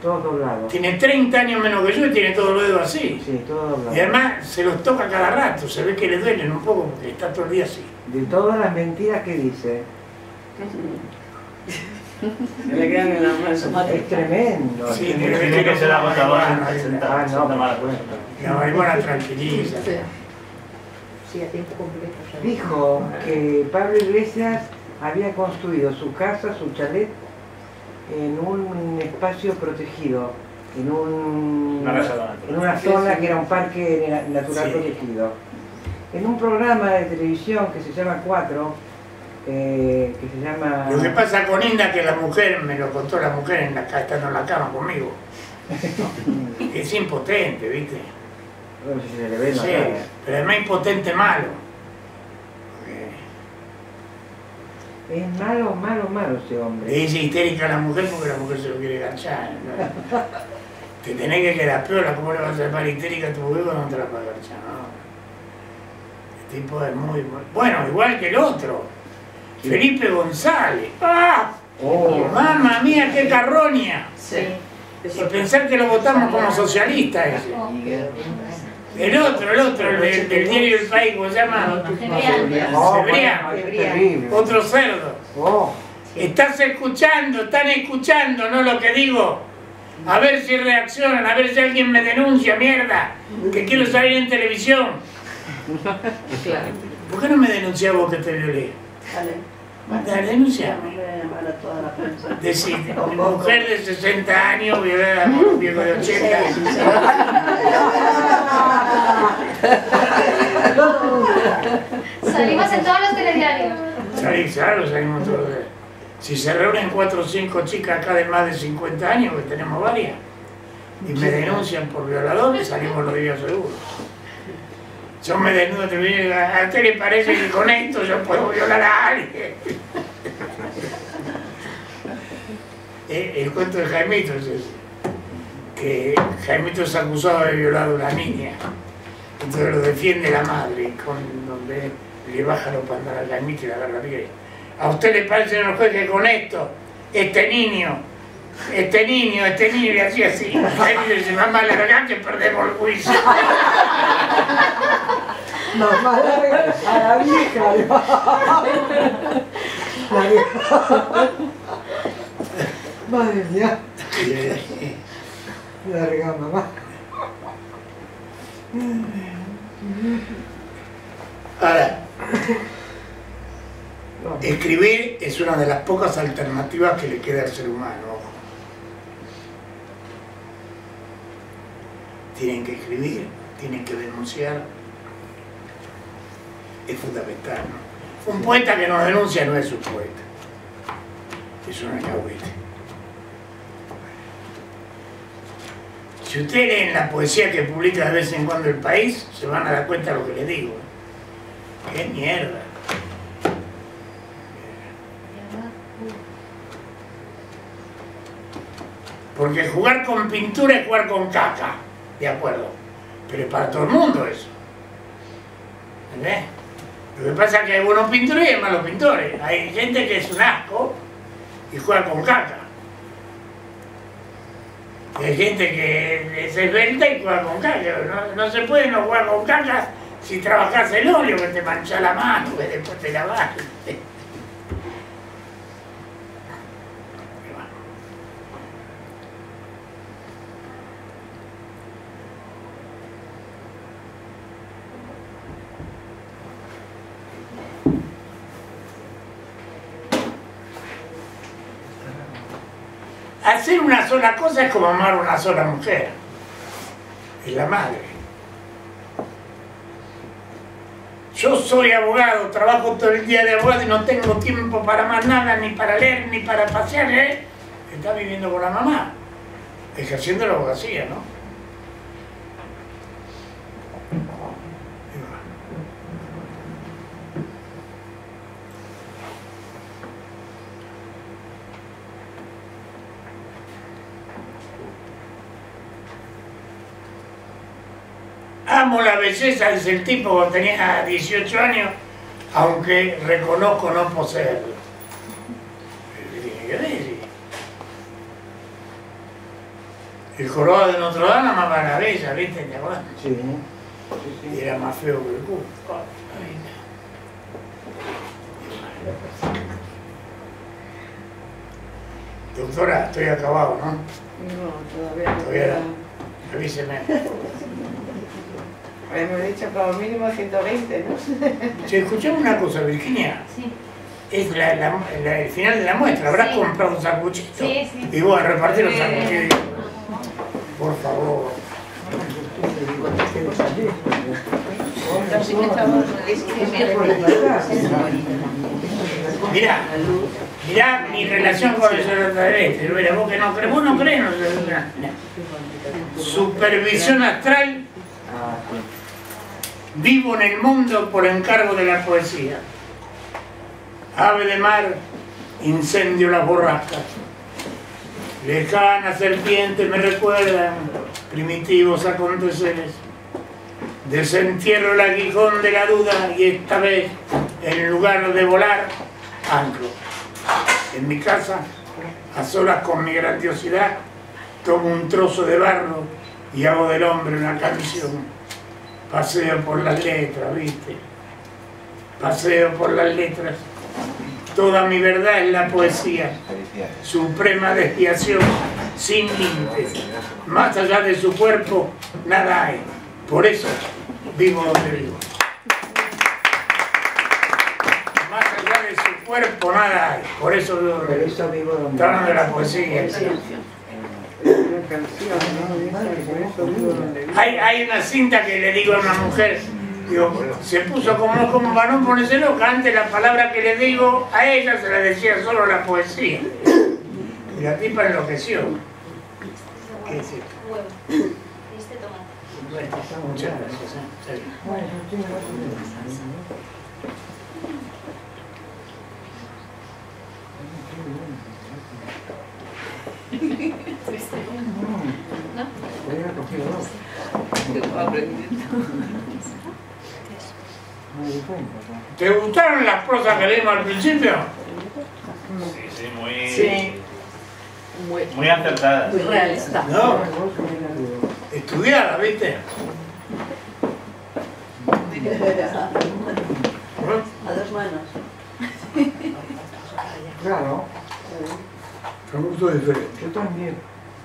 Todo doblado. Tiene 30 años menos que yo y tiene todos los dedos así. Sí, todo doblado. Y además se los toca cada rato, se ve que le duelen un poco porque está todo el día así. De todas las mentiras que dice. Se le quedan en las manos. Es tremendo. Sí, pero tiene que ser agotador. Ah, no, la marihuana tranquiliza. Sí, a tiempo completo. Dijo que Pablo Iglesias había construido su casa, su chalet, en un espacio protegido, en, una zona que era un parque natural protegido. En un programa de televisión que se llama 4, que se llama... Lo que pasa con Inda, que la mujer, me lo contó la mujer, estando en la cama conmigo, es impotente, ¿viste? No sé si se le ve, sí, pero el más impotente es malo. Okay. Es malo, malo, malo ese hombre. Le dice histérica a la mujer porque la mujer se lo quiere garchar, ¿no? Te tenés que quedar piola, ¿cómo le vas a llamar histérica a tu hijo cuando no te la vas a garchar? No. El tipo es muy... Bueno, igual que el otro. ¿Qué? Felipe González. ¡Ah! Oh, ¡mamma mía, qué carroña! Sí. Y pensar que lo votamos como socialista ese. El otro, el del diario del país, ¿cómo se llama? Cebrián. Otro cerdo. Estás escuchando, están escuchando, ¿no? Lo que digo. A ver si reaccionan, a ver si alguien me denuncia, mierda, que quiero salir en televisión. ¿Por qué no me denunciás vos que te violé? Dale, denunciame. Decir, mujer de 60 años, violada por un viejo de 80. Salimos en todos los telediarios. Salimos todos los telediarios. Si se reúnen 4 o 5 chicas acá de más de 50 años, que tenemos varias, y me denuncian por violadores, salimos los días seguros. Yo me desnudo, ¿a usted le parece que con esto yo puedo violar a alguien? El cuento de Jaimito es ese, que Jaimito es acusado de haber violado a una niña, entonces lo defiende la madre, donde le baja los pantalones a Jaimito y le agarra la piel. ¿A usted le parece, no juez, que con esto, este niño, le hacía así? Jaimito dice, mamá, largá que perdemos el juicio. Mamá larga a la vieja. La vieja. Madre mía. Larga mamá. Ahora, escribir es una de las pocas alternativas que le queda al ser humano. Tienen que escribir, tienen que denunciar. Es fundamental, ¿no? Un poeta que nos denuncia no es un poeta. Es un alcahuete. Si ustedes leen la poesía que publica de vez en cuando El País, se van a dar cuenta de lo que les digo. ¡Qué mierda! Porque jugar con pintura es jugar con caca, de acuerdo. Pero es para todo el mundo eso. ¿Entendés? Lo que pasa es que hay buenos pintores y hay malos pintores. Hay gente que es un asco y juega con caca. Y hay gente que es esbelta y juega con caca. No se puede no jugar con caca si trabajas el óleo, que te mancha la mano, que después te lavas. Hacer una sola cosa es como amar a una sola mujer. Es la madre. Yo soy abogado, trabajo todo el día de abogado y no tengo tiempo para más nada, ni para leer, ni para pasear, ¿eh? Está viviendo con la mamá, ejerciendo la abogacía, ¿no? Amo la belleza, dice el tipo cuando tenía 18 años, aunque reconozco no poseerla. ¿Qué tiene que decir? El jorobado de Notre Dame amaba la bella, ¿viste? ¿Te acuerdas? Sí, sí, sí. Era más feo que el culo. Doctora, estoy acabado, ¿no? No, todavía no. Avíseme. Hemos dicho como mínimo 120, ¿no? Si escuchamos una cosa, Virginia. Sí. Es el final de la muestra. Habrás comprado un sanguchito. Sí, sí. Y vos a repartir los sanguchitos. Por favor. Mirá mi relación con el señor Andrés. Mira, vos que no crees, no sé. Supervisión astral. Vivo en el mundo por encargo de la poesía. Ave de mar, incendio las borrascas. Lejanas serpientes me recuerdan primitivos aconteceres. Desentierro el aguijón de la duda y esta vez, en lugar de volar, anclo. En mi casa, a solas con mi grandiosidad, tomo un trozo de barro y hago del hombre una canción. Paseo por las letras, ¿viste? Paseo por las letras. Toda mi verdad es la poesía. Suprema desviación, sin límites. Más allá de su cuerpo, nada hay. Por eso vivo donde vivo. Más allá de su cuerpo, nada hay. Por eso vivo donde vivo. Hablando de la poesía. Hay una cinta que le digo a una mujer, digo, se puso como varón, ponerse loca. Antes la palabra que le digo a ella se la decía solo la poesía, y la tipa enloqueció. ¿Qué es esto? Muchas gracias. ¿Te gustaron las prosas que leímos al principio? Sí, muy acertadas. Muy realistas. ¿No? Estudiadas, ¿viste? A dos manos. Claro. Son gustos diferentes. Yo también.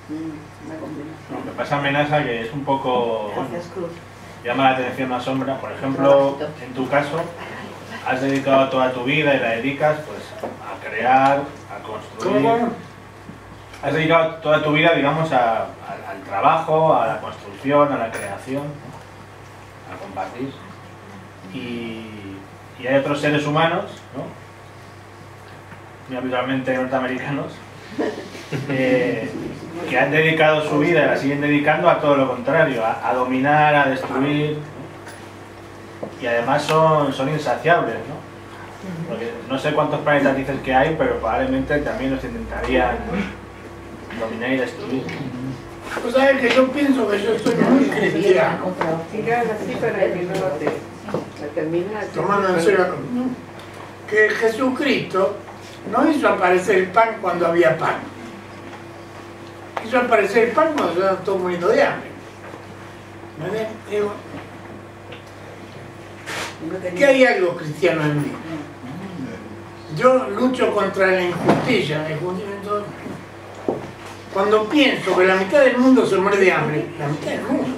Lo que pasa, Amenaza, que es un poco... Gracias, Cruz. Llama la atención la sombra. Por ejemplo, en tu caso, has dedicado toda tu vida y la dedicas pues a crear, a construir. ¿Cómo? Has dedicado toda tu vida, digamos, al trabajo, a la construcción, a la creación, a compartir. Y hay otros seres humanos, ¿no? Muy habitualmente norteamericanos, que han dedicado su vida y la siguen dedicando a todo lo contrario, a dominar, a destruir, y además son insaciables, ¿no? Porque no sé cuántos planetas dices que hay, pero probablemente también los intentarían dominar y destruir. Pues sabes que yo pienso que yo estoy muy cristiano. Así para que no lo terminas. Tomando en serio que Jesucristo no hizo aparecer el pan cuando había pan. Hizo aparecer el pan cuando yo estaba muriendo de hambre. ¿Qué hay algo cristiano en mí? Yo lucho contra la injusticia. Cuando pienso que la mitad del mundo se muere de hambre, la mitad del mundo.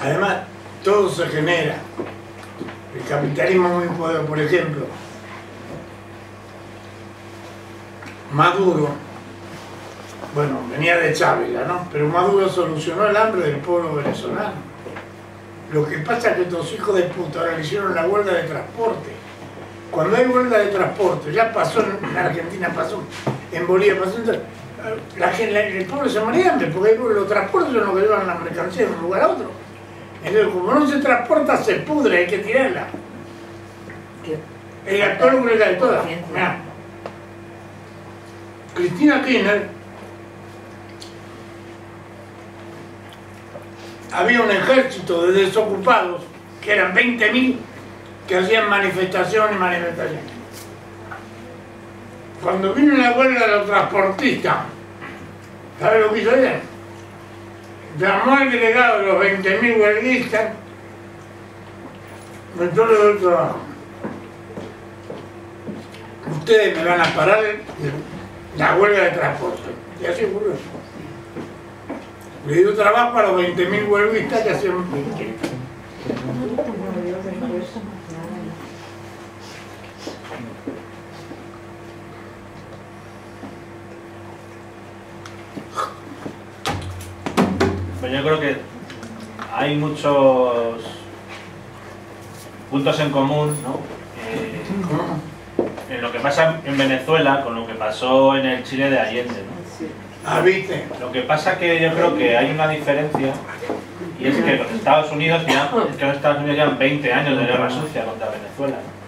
Además, todo se genera. El capitalismo muy poderoso, por ejemplo. Maduro, bueno, venía de Chávez, ¿no? Pero Maduro solucionó el hambre del pueblo venezolano. Lo que pasa es que estos hijos de puta ahora hicieron la huelga de transporte. Cuando hay huelga de transporte, ya pasó en Argentina, pasó en Bolivia, pasó en... el pueblo se muere de hambre, porque los transportes son los que llevan la mercancía de un lugar a otro. Entonces, como no se transporta, se pudre, hay que tirarla. El actor huelga de todas. Mirá. Cristina Kirchner, había un ejército de desocupados, que eran 20.000, que hacían manifestaciones. Cuando vino la huelga de los transportistas, ¿sabes lo que hizo ella? Llamó al delegado de los 20.000 huelguistas, me dio el trabajo. Ustedes me van a parar la huelga de transporte. Y así ocurrió. Le dio trabajo a los 20.000 huelguistas que hacían. Yo creo que hay muchos puntos en común, ¿no? En lo que pasa en Venezuela con lo que pasó en el Chile de Allende, ¿no? Lo que pasa que yo creo que hay una diferencia, y es que los Estados Unidos llevan 20 años de guerra sucia contra Venezuela, ¿no?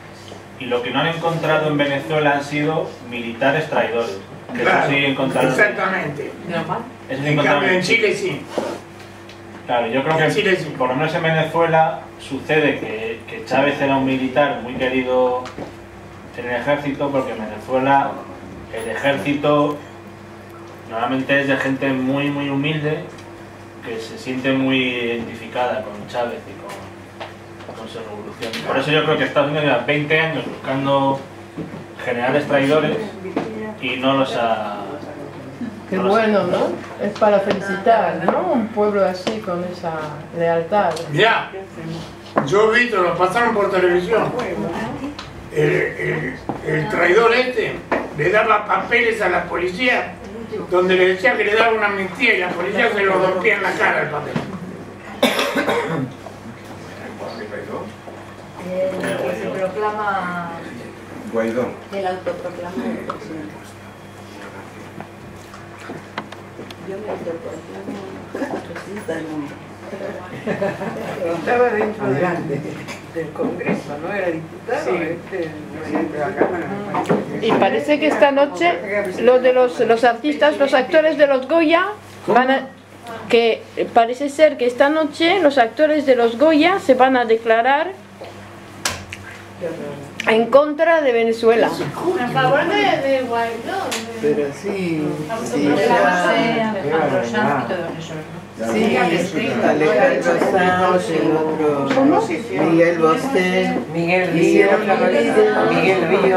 Y lo que no han encontrado en Venezuela han sido militares traidores, que claro, sí encontraron. Exactamente. Eso sí encontraron. En Chile sí. Claro, yo creo que Chile, sí. Por lo menos en Venezuela sucede que Chávez era un militar muy querido en el ejército, porque en Venezuela el ejército normalmente es de gente muy humilde que se siente muy identificada con Chávez y con su revolución. Por eso yo creo que Estados Unidos lleva 20 años buscando generales traidores y no los ha... Qué bueno, ¿no? Es para felicitar, ¿no? Un pueblo así, con esa lealtad. Ya, yo he visto, lo pasaron por televisión. El traidor este le daba papeles a la policía, donde le decía que le daba una amnistía y la policía se lo rompía en la cara el papel. Se proclama Guaidó. El autoproclamado. Yo me autoproclamo. Estaba dentro del Congreso, ¿no? Era diputado. Sí. Presidente de la Cámara. Y parece que esta noche los actores de los Goya van a... Que parece ser que esta noche los actores de los Goya se van a declarar en contra de Venezuela. A favor de Guaidó. Pero sí, Alejandro Sanz, Miguel Bosé, Miguel Ríos, con Miguel Bosé,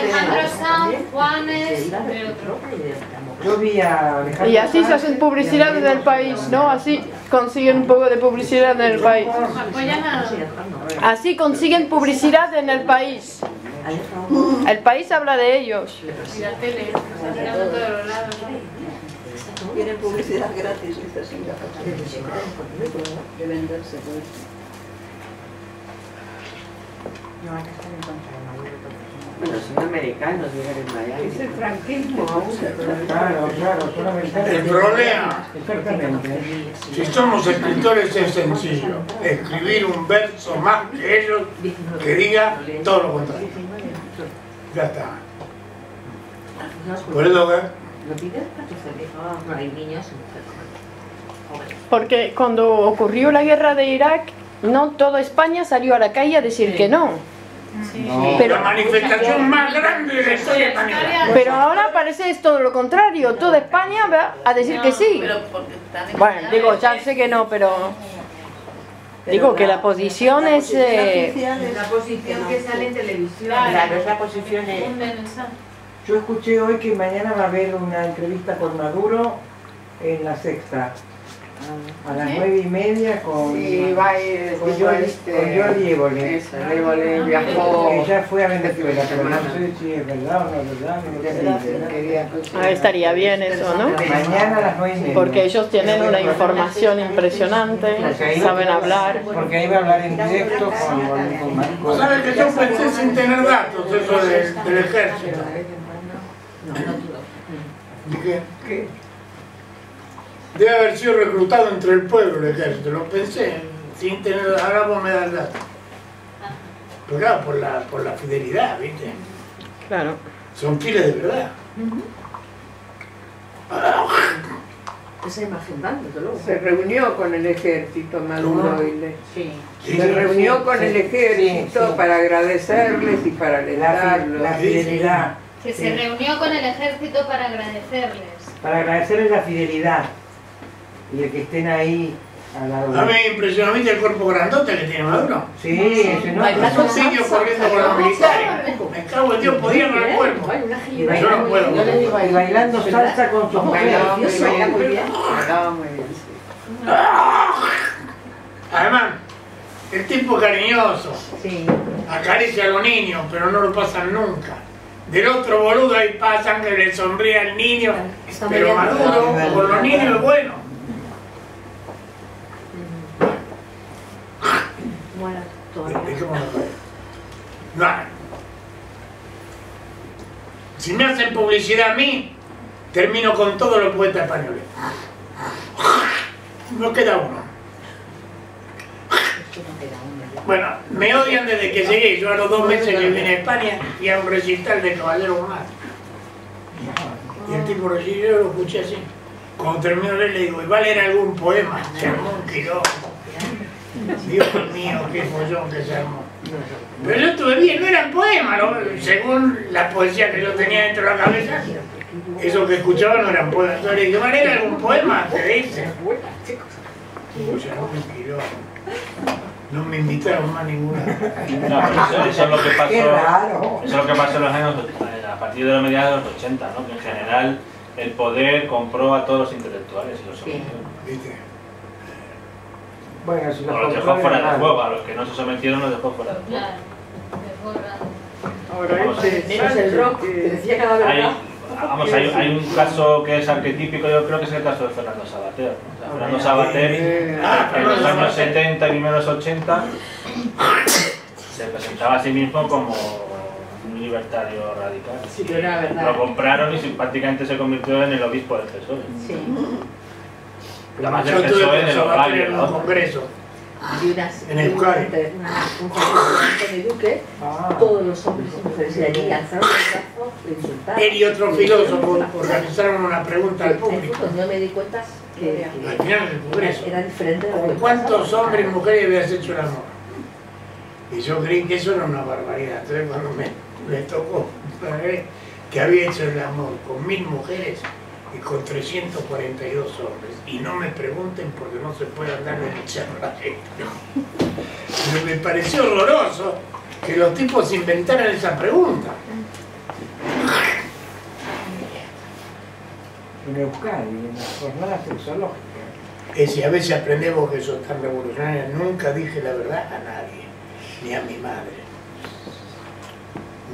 Alejandro Sanz, Juanes, yo vi a Alejandro. Y así se hacen publicidad en el país, ¿no? Así consiguen un poco de publicidad en el país. Así consiguen publicidad en el país. El país habla de ellos. Y la tele, está mirando todos los lados, ¿no? Tienen publicidad gratis, estas sin la factura de venderse por esto. No, acá están en contra de Maduro. Bueno, son americanos, llegan en Miami. Es el franquismo. Claro, son americanos. El problema, si somos escritores, es sencillo. Escribir un verso más que ellos que diga todo lo contrario. Ya está. Por eso que... Porque cuando ocurrió la guerra de Irak, no toda España salió a la calle a decir que no. Sí. Pero, la manifestación más grande de la historia de la humanidad. Pero ahora parece es todo lo contrario, toda España va a decir que sí. Bueno, digo, ya sé que no, pero... Digo que la posición es... La posición que sale en televisión. Claro, es la posición... Yo escuché hoy que mañana va a haber una entrevista con Maduro en La Sexta, a las 9:30 con... Sí, va a ir con Jordi Évole. Évole viajó... Ella fue a Venezuela, pero no sé si es verdad o no es verdad. Ah, estaría bien eso, ¿no? Mañana a las 9:30. Porque ellos tienen una información impresionante, saben hablar. Porque ahí va a hablar en directo con Marco. ¿Sabes que yo pensé sin tener datos eso del ejército? ¿Qué? Debe haber sido reclutado entre el pueblo el ejército, lo pensé, sin tener, ahora vos me das datos. Pero claro, por la fidelidad, ¿viste? Claro. Son fieles de verdad. Esa imagen luego. Se reunió con el ejército Maduro para agradecerles y para alentarlos. La fidelidad. Que se reunió con el ejército para agradecerles. Para agradecerles la fidelidad y el que estén ahí al lado. A mí impresionó el cuerpo grandote que tiene Maduro. Sí, se nota. Hay un sitio corriendo con los militares. Me cago en Dios, podían con el cuerpo. Yo no puedo. Yo le digo ahí, bailando salsa con sus bailadores. Bailaba muy bien. Además, El tipo es cariñoso, sí, acaricia a los niños, pero no lo pasan nunca. Del otro boludo ahí pasan que le sombría al niño, pero maduro, con los niños es bueno. Bueno, todavía. Si me hacen publicidad a mí, termino con todos los poetas españoles. No queda uno. Bueno, me odian desde que llegué. Yo a los 2 meses que vine a España y a un recital de Caballero Bonal. Y el tipo recibió, lo escuché así. Cuando terminó le digo, ¿y va a leer algún poema? Se armó un quilombo. Dios mío, qué follón que se armó. Pero yo estuve bien, no eran poemas, ¿no? Según la poesía que yo tenía dentro de la cabeza, eso que escuchaba no eran poemas. Yo le dije, ¿va a leer algún poema? Te dice. Y se armó un quilombo. No me invitaron más ninguna. No, pero eso es lo que pasó. Eso es lo que pasó en los años, a partir de la mediados de los 80, ¿no? Que en general el poder compró a todos los intelectuales y los sometió. ¿Viste? Bueno, si los dejó fuera de juego, a los que no se sometieron los dejó fuera de juego. Ahora es el rock que decía cada vez. Vamos, hay un caso que es arquetípico, yo creo que es el caso de Fernando Savater. O sea, Fernando Savater, en los años 70 y primeros 80, se presentaba a sí mismo como un libertario radical. Sí, pero era verdad. Lo compraron y simpáticamente se convirtió en el obispo del PSOE. Sí. Además del PSOE en el horario, ¿no? Congreso. En el Euskadi. Un con el Duque, todos los hombres y mujeres de allí alzaron el brazo. Él y otro filósofo organizaron una pregunta al público. No me di cuenta que al final del Congreso era diferente. ¿Con cuántos hombres y mujeres habías hecho el amor? Y yo creí que eso era una barbaridad. Entonces cuando me tocó que había hecho el amor con 1000 mujeres y con 342 hombres, y no me pregunten porque no se puede andar de echando a la gente. Pero me pareció horroroso que los tipos inventaran esa pregunta. En Euskadi, en las jornadas sexológicas. Es decir, a veces aprendemos que eso es tan revolucionario. Nunca dije la verdad a nadie, ni a mi madre.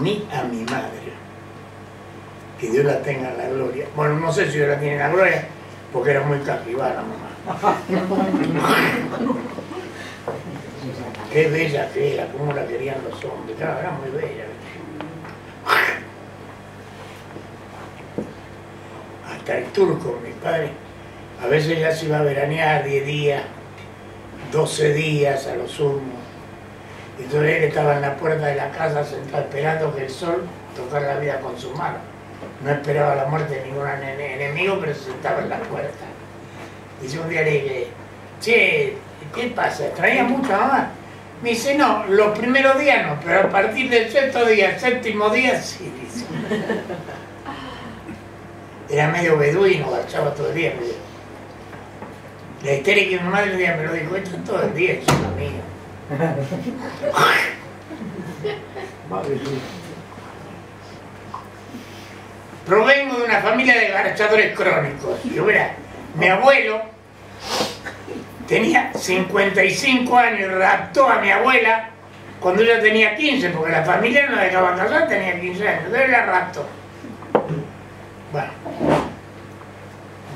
Ni a mi madre. Que Dios la tenga en la gloria. Bueno, no sé si Dios la tiene en la gloria, porque era muy cajibana, mamá. Qué bella que era, cómo la querían los hombres. Claro, era muy bella. Hasta el turco, mi padre, a veces ya se iba a veranear 10 días, 12 días a lo sumo. Entonces él estaba en la puerta de la casa sentado esperando que el sol tocara la vida con su mano. No esperaba la muerte de ningún enemigo, pero se sentaba en la puerta. Dice un día le dije, che, ¿qué pasa? ¿Extrañas mucho a mamá? Me dice, no, los primeros días no, pero a partir del 6.º día, 7.º día, sí, dice. Era medio beduino, garchaba todo el día. La histeria que mi madre un día me lo dijo, esto es todo el día, es lo mío. Provengo de una familia de garchadores crónicos. Y mira, mi abuelo tenía 55 años y raptó a mi abuela cuando ella tenía 15, porque la familia no la dejaba casar, tenía 15 años, entonces la raptó. Bueno,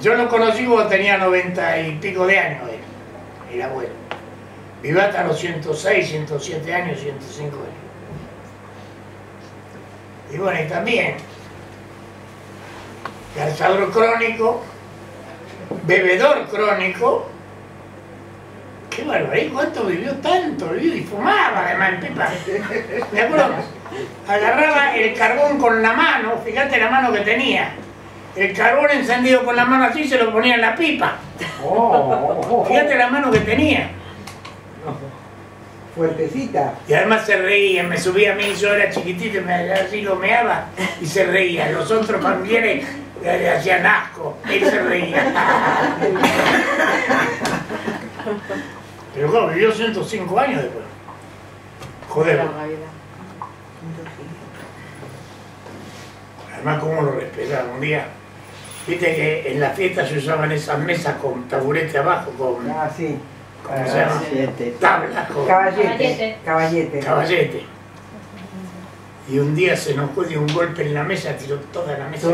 yo lo conocí cuando tenía 90 y pico de años, el abuelo. Vivió hasta los 106, 107 años, 105 años. Y bueno, y también garchador crónico, bebedor crónico. Qué barbaridad, cuánto vivió tanto, vivió y fumaba además, pipa. Me acuerdo, agarraba el carbón con la mano, fíjate la mano que tenía. El carbón encendido con la mano así se lo ponía en la pipa. Fíjate la mano que tenía. Fuertecita. Y además se reía, me subía a mí, yo era chiquitito, así lo meaba y se reía. Los otros familiares le hacían asco, él se reía. Pero claro, vivió 105 años después. Joder. Además, ¿cómo lo respetaban? Un día, viste que en las fiestas se usaban esas mesas con taburete abajo, con ¿Cómo se llama? Tabla. Caballete. Y un día se nos puso un golpe en la mesa, tiró toda la mesa.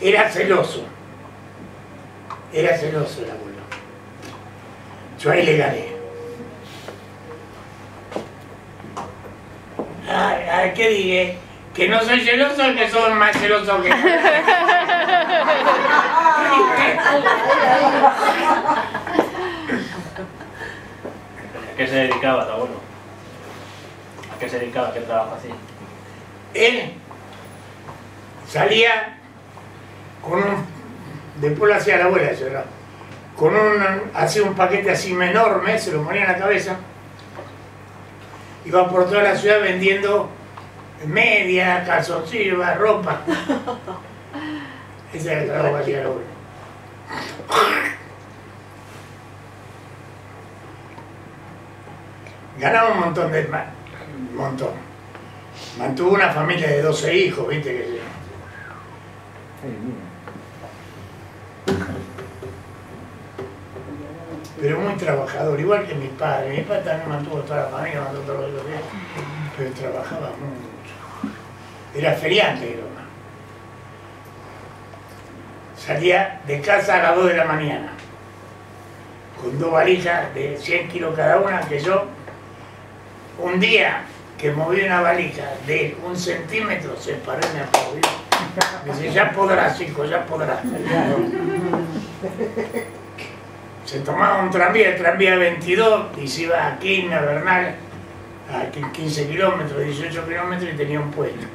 Era celoso el abuelo. Yo ahí le gané. Ay, ¿qué dije? Que no soy celoso, que son más celosos que yo. ¿A qué se dedicaba tu abuelo? ¿A qué se dedicaba? ¿Qué trabajo hacía? Él salía con un... Después lo hacía la abuela, yo era. Hacía un paquete así enorme, se lo ponía en la cabeza. Iba por toda la ciudad vendiendo medias, calzoncillos, ropa. Ese era el trabajo que hacía la abuela. Ganaba un montón de mal, un montón. Mantuvo una familia de 12 hijos, viste que sí. Pero muy trabajador, igual que mi padre. Mi padre también mantuvo toda la familia, mantuvo todos los días, pero trabajaba mucho. Era feriante, creo. Salía de casa a las 2 de la mañana, con 2 valijas de 100 kilos cada una, que yo, un día que moví una valija de 1 centímetro, se paró y me aplaudió. Me dice, ya podrás, hijo, ya podrás. Se tomaba un tranvía, el tranvía 22, y se iba a Quilmes, a Bernal, a 15 kilómetros, 18 kilómetros, y tenía un puesto.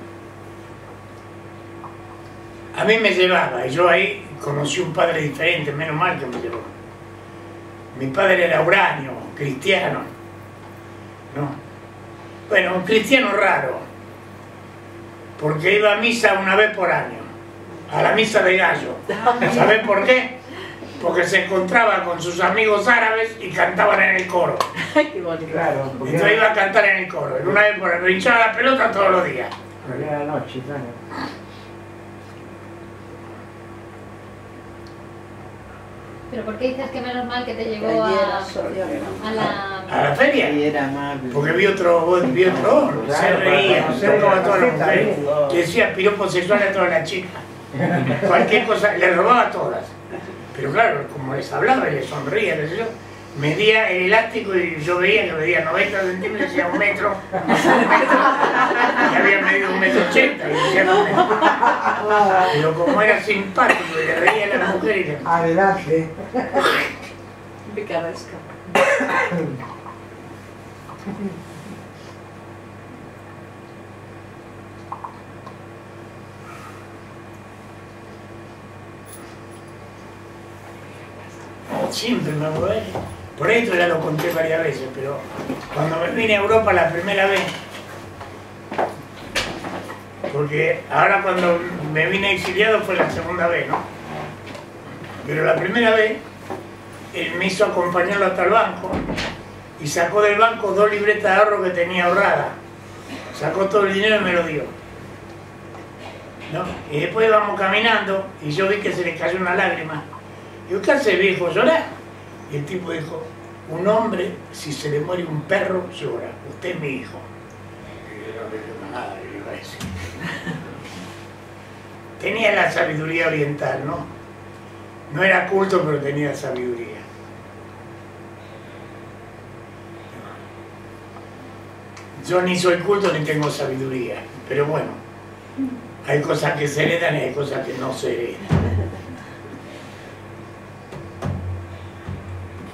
A mí me llevaba, y yo ahí conocí un padre diferente, menos mal que me llevó. Mi padre era uranio, cristiano, ¿no? Bueno, un cristiano raro, porque iba a misa una vez por año, a la misa de gallo. ¿Sabés por qué? Porque se encontraba con sus amigos árabes y cantaban en el coro. Qué bonito. Claro, entonces iba a cantar en el coro, en una vez por año, hinchaba la pelota todos los días. Porque era noche, claro. ¿Pero por qué dices que menos mal que te llegó a la feria? Porque vi otro hombre, se reía, se robaba a todas las mujeres, le decía piropos sexuales a todas las chicas, cualquier cosa, le robaba a todas. Pero claro, como les hablaba y les sonreía, les decía, medía el elástico y yo veía que medía 90 centímetros, decía 1 metro, y había medido 1,80 m, y decía 1 metro. Pero como era simpático y le reía a las mujeres, adelante. Picaresca. Siempre me voy. Por esto ya lo conté varias veces, pero cuando me vine a Europa la primera vez, porque ahora cuando me vine exiliado fue la segunda vez, ¿no? Pero la primera vez él me hizo acompañarlo hasta el banco y sacó del banco 2 libretas de ahorro que tenía ahorrada. Sacó todo el dinero y me lo dio, ¿no? Y después íbamos caminando y yo vi que se le cayó una lágrima. Y ¿qué hace, viejo? ¿Llorar? Y el tipo dijo, un hombre, si se le muere un perro, llora. Usted es mi hijo. Y yo no le digo nada, le iba a decir. Tenía la sabiduría oriental, ¿no? No era culto, pero tenía sabiduría. Yo ni soy culto ni tengo sabiduría, pero bueno, hay cosas que se heredan y hay cosas que no se heredan.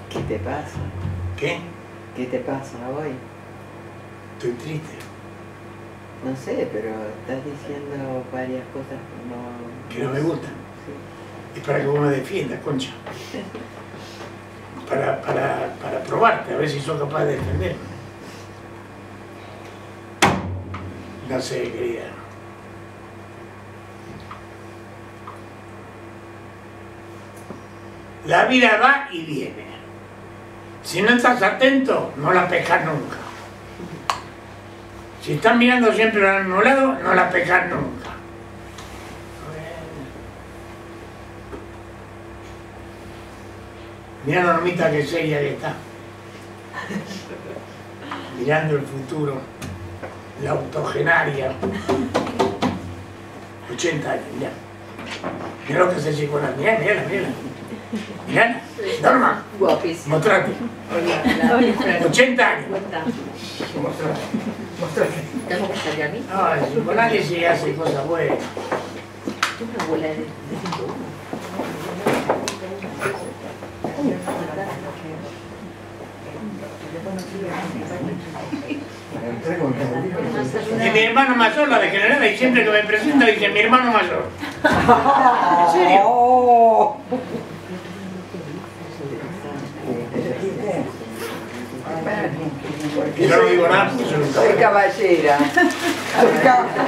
¿Qué te pasa? ¿Qué? ¿Qué te pasa hoy? Estoy triste. No sé, pero estás diciendo varias cosas que no me gustan. Sí. Es para que vos me defiendas, Concha. Para probarte, a ver si soy capaz de defenderme. No sé, querida. La vida va y viene. Si no estás atento, no la pescas nunca. Si estás mirando siempre al mismo lado, no la pescas nunca. Mirá Normita que seria que está. Mirando el futuro. La octogenaria. 80 años, mirá. Mirá lo que se llegó la mirá, mirá, mirá. Mirá, Norma. Guapísimo. Mostrate. Hola. 80 años. Mostrate. Mostrate. ¿Tengo que salir a mí? No, con nadie se hace cosas buenas. Una abuela de... Es mi hermano mayor, la degenerada, y siempre que me presenta dice mi hermano mayor. ¿En serio? Oh. Yo no digo nada, porque yo nunca. Soy caballera. Soy caballera.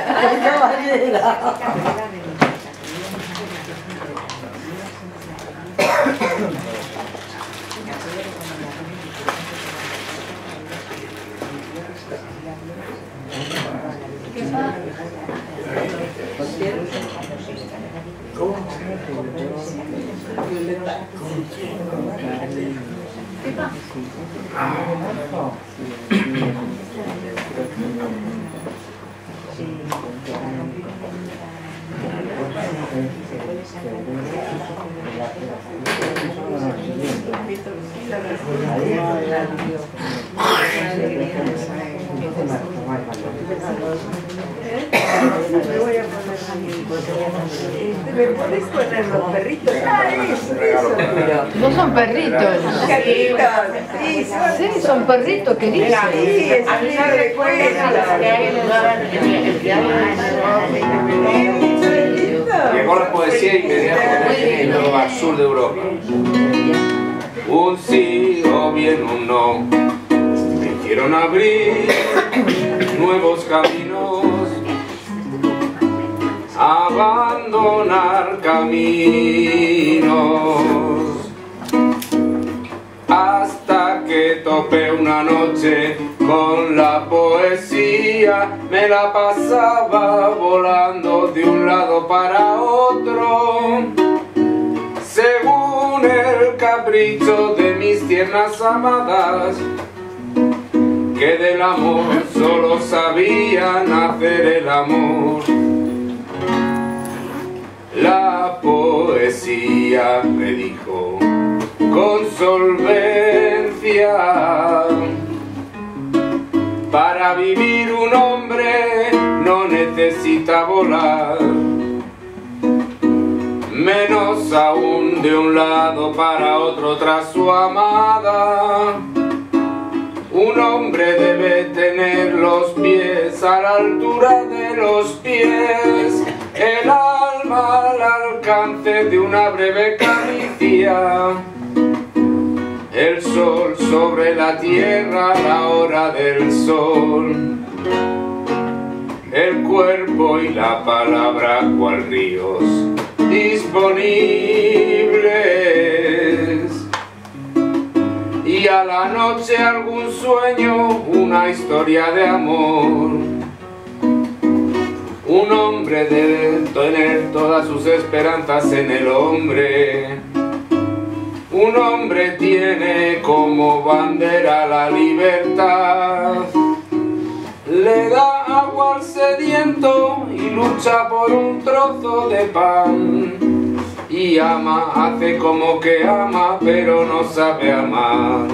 Son perritos que dicen. Sí, es a mí no recuerda. Llegó la poesía inmediata en el sur de Europa. Un sí o bien un no. Quisieron abrir nuevos caminos. Abandonar caminos. Hasta que topé una noche con la poesía, me la pasaba volando de un lado para otro, según el capricho de mis tiernas amadas, que del amor solo sabían hacer el amor. La poesía me dijo con solvencia, para vivir un hombre no necesita volar, menos aún de un lado para otro tras su amada. Un hombre debe tener los pies a la altura de los pies, el alma al alcance de una breve caricia, el sol sobre la tierra a la hora del sol, el cuerpo y la palabra cual ríos disponibles, y a la noche algún sueño, una historia de amor. Un hombre debe tener todas sus esperanzas en el hombre. Un hombre tiene como bandera la libertad, le da agua al sediento y lucha por un trozo de pan, y ama, hace como que ama, pero no sabe amar.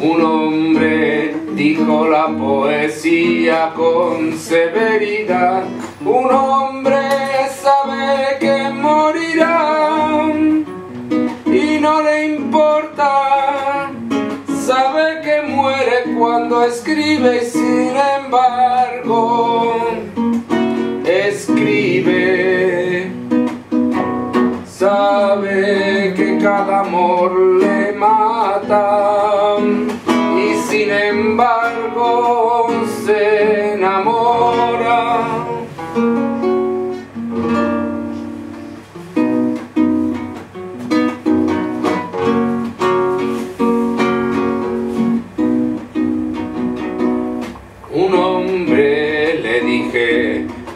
Un hombre, dijo la poesía con severidad, un hombre sabe que morirá y no le importa, sabe que muere cuando escribe y sin embargo escribe. Sabe que cada amor le mata y sin embargo se enamora.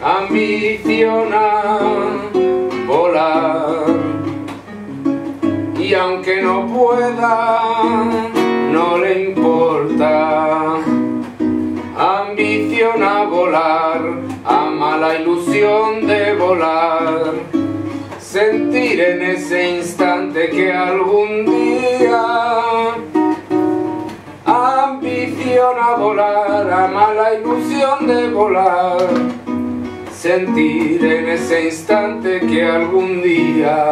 Ambiciona volar, y y aunque no pueda, no le importa. Ambiciona volar, ama la ilusión de volar, sentir en ese instante que algún día. Ambiciona volar, ama la ilusión de volar, sentir en ese instante que algún día.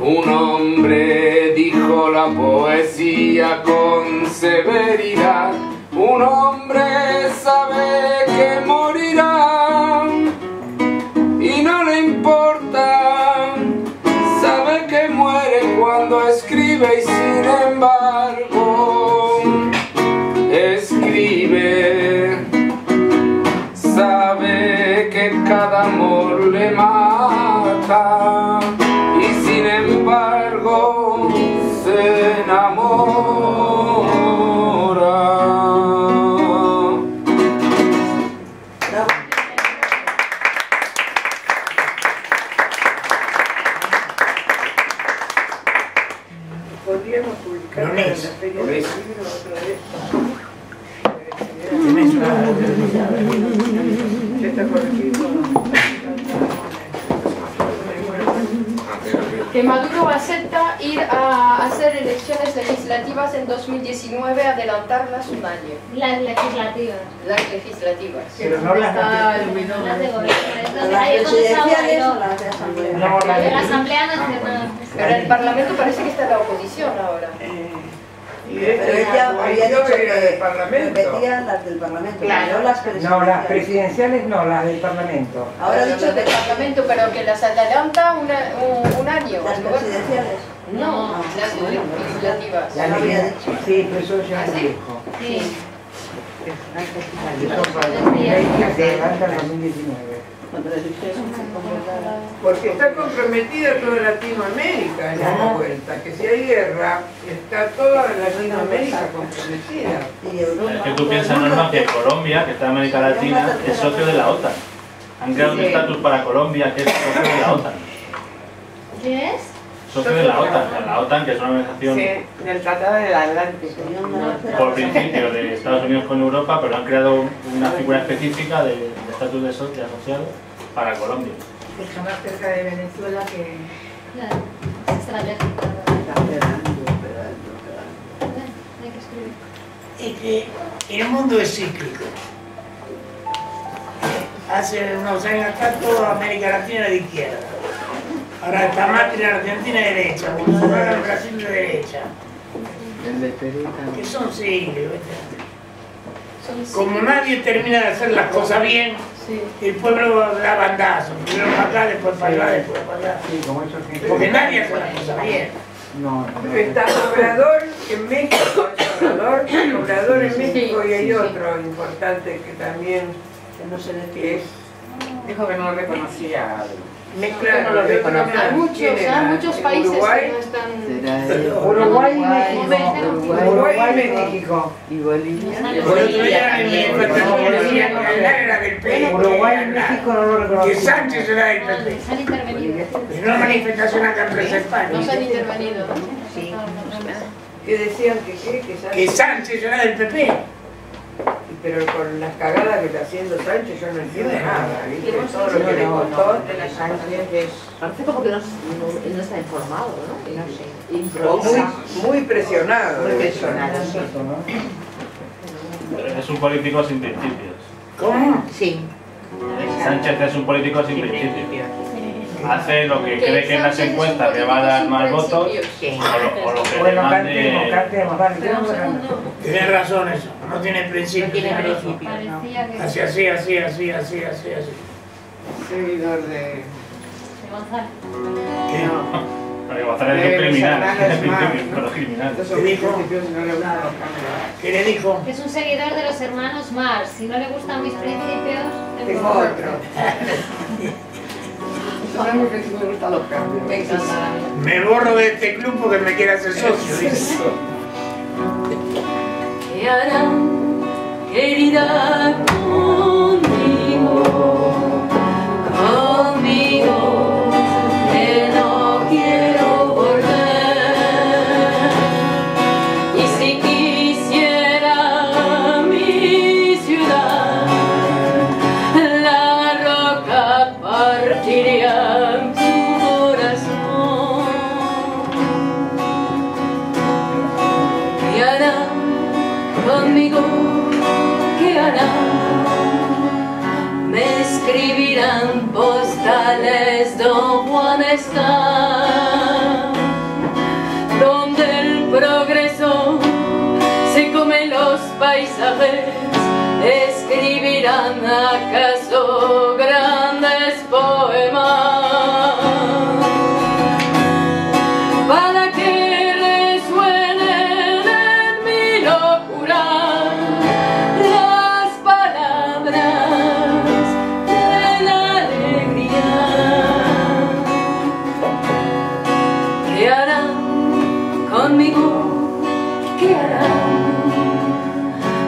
Un hombre dijo la poesía con severidad, un hombre sabe que morirá y no le importa, sabe que muere cuando escribe y sin embargo escribe, sabe que cada amor le mata. Sin embargo se enamora. Podríamos publicarlo en la feria del libro otra vez. ¿Tienes una? ¿Está por aquí? Que Maduro acepta ir a hacer elecciones legislativas en 2019, adelantarlas un año. Las legislativas. Las legislativas. Pero no las de gobierno. La asamblea no. Pero el Parlamento parece que está en la oposición ahora. Y ella había dicho que repetían las del Parlamento, claro. No las presidenciales. No, las presidenciales no, las del Parlamento. Ahora ha dicho del Parlamento, pero que las adelanta un año. ¿Las presidenciales? No, las legislativas. ¿Las había dicho? Sí, pero eso ya lo dijo. Sí. Se levanta en 2019. Porque está comprometida toda Latinoamérica en esta vuelta, que si hay guerra, está toda Latinoamérica comprometida. ¿Qué tú piensas, Norma, que Colombia, que está en América Latina, es socio de la OTAN? Han creado un estatus para Colombia que es socio de la OTAN. ¿Qué es? Socio de la OTAN, que es una organización del Tratado del Atlántico, por principio de Estados Unidos con Europa, pero han creado una figura específica de estatus de socio asociado para Colombia. Está más cerca de Venezuela que... Claro, es que el mundo es cíclico. Hace unos años acá toda América Latina era de izquierda. Ahora está más la Argentina de derecha, Bolsonaro en Brasil de derecha. Que son siglos. Como nadie termina de hacer las cosas bien, el pueblo da bandazos, primero para acá, después para allá, después para allá. Porque nadie hace las cosas bien. Está Obrador en México, Obrador en México, y hay otro importante que también es... Dijo que no lo reconocía. Claro, no lo reconocía. Muchos países que no están... Uruguay y México. Y Bolivia. Uruguay y México no lo reconocen. Que Sánchez era del PP. Es una manifestación acá en Plaza España. No se han intervenido. Sí. ¿Qué decían? Que Sánchez era del PP. Pero con las cagadas que está haciendo Sánchez yo no entiendo nada, ¿viste? Todo lo que le costó de la Sánchez es... Parece como que no está informado, ¿no? Muy presionado. Muy presionado. Es un político sin principios. ¿Cómo? Sí. Sánchez es un político sin principios. Hace lo que cree que en las encuestas le va a dar más votos o lo que le mande... Tiene razón eso, no tiene principio. No tiene principio. Así. Seguidor de... González. ¿Qué no? Porque González es un criminal. ¿Qué le dijo? Que es un seguidor de los hermanos Marx. Si no le gustan mis principios, tengo otro. Me borro de este club porque me quiere hacer socio. ¿Qué harán, querida, conmigo? Conmigo, que no quiero. lugares Don Juan está, donde el progreso se come los paisajes, escribirán acaso grandes poemas, para que resuenen en mi locura las palabras de la alegría. ¿Qué harán conmigo? ¿Qué harán?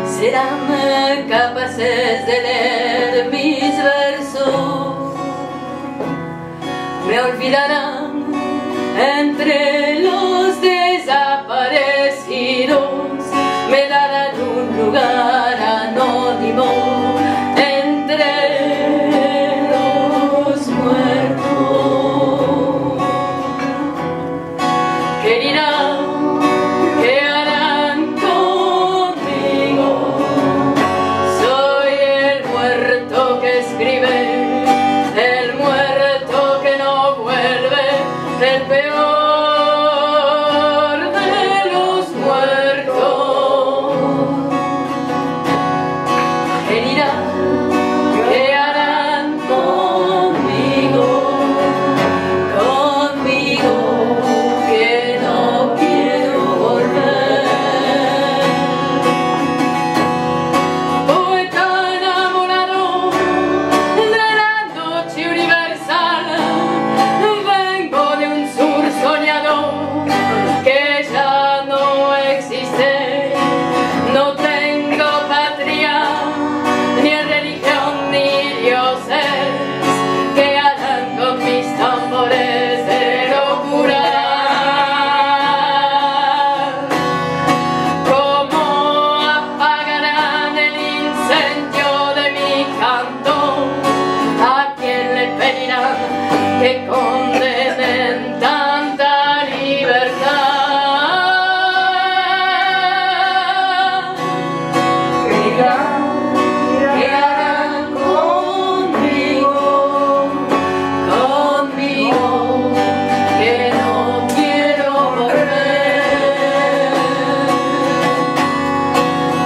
¿Serán capaces de leer mis versos? ¿Me olvidarán entre los desaparecidos? Me darán un lugar anónimo entre los muertos. ¿Qué dirán? ¿Qué harán conmigo? Soy el muerto que escribe, el muerto que no vuelve, el peor de los muertos. ¿Qué dirán? ¿Qué harán conmigo? Conmigo que no quiero volver. Poeta enamorado de la noche universal, vengo de un sur soñado que ya no existe. No tengo patria, ni religión, ni dioses. ¿Qué harán con mis tambores de locura? ¿Cómo apagarán el incendio de mi canto? ¿A quién le pedirán que condenen tanta libertad? ¿Qué dirán? ¿Qué harán conmigo? Conmigo que no quiero volver.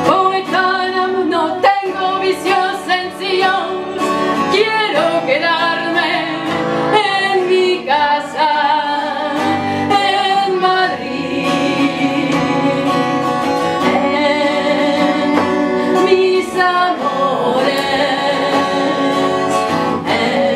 Poeta, no tengo vicios sencillos, quiero quedarme en mi casa, en Madrid, en mis amores, en mis amores.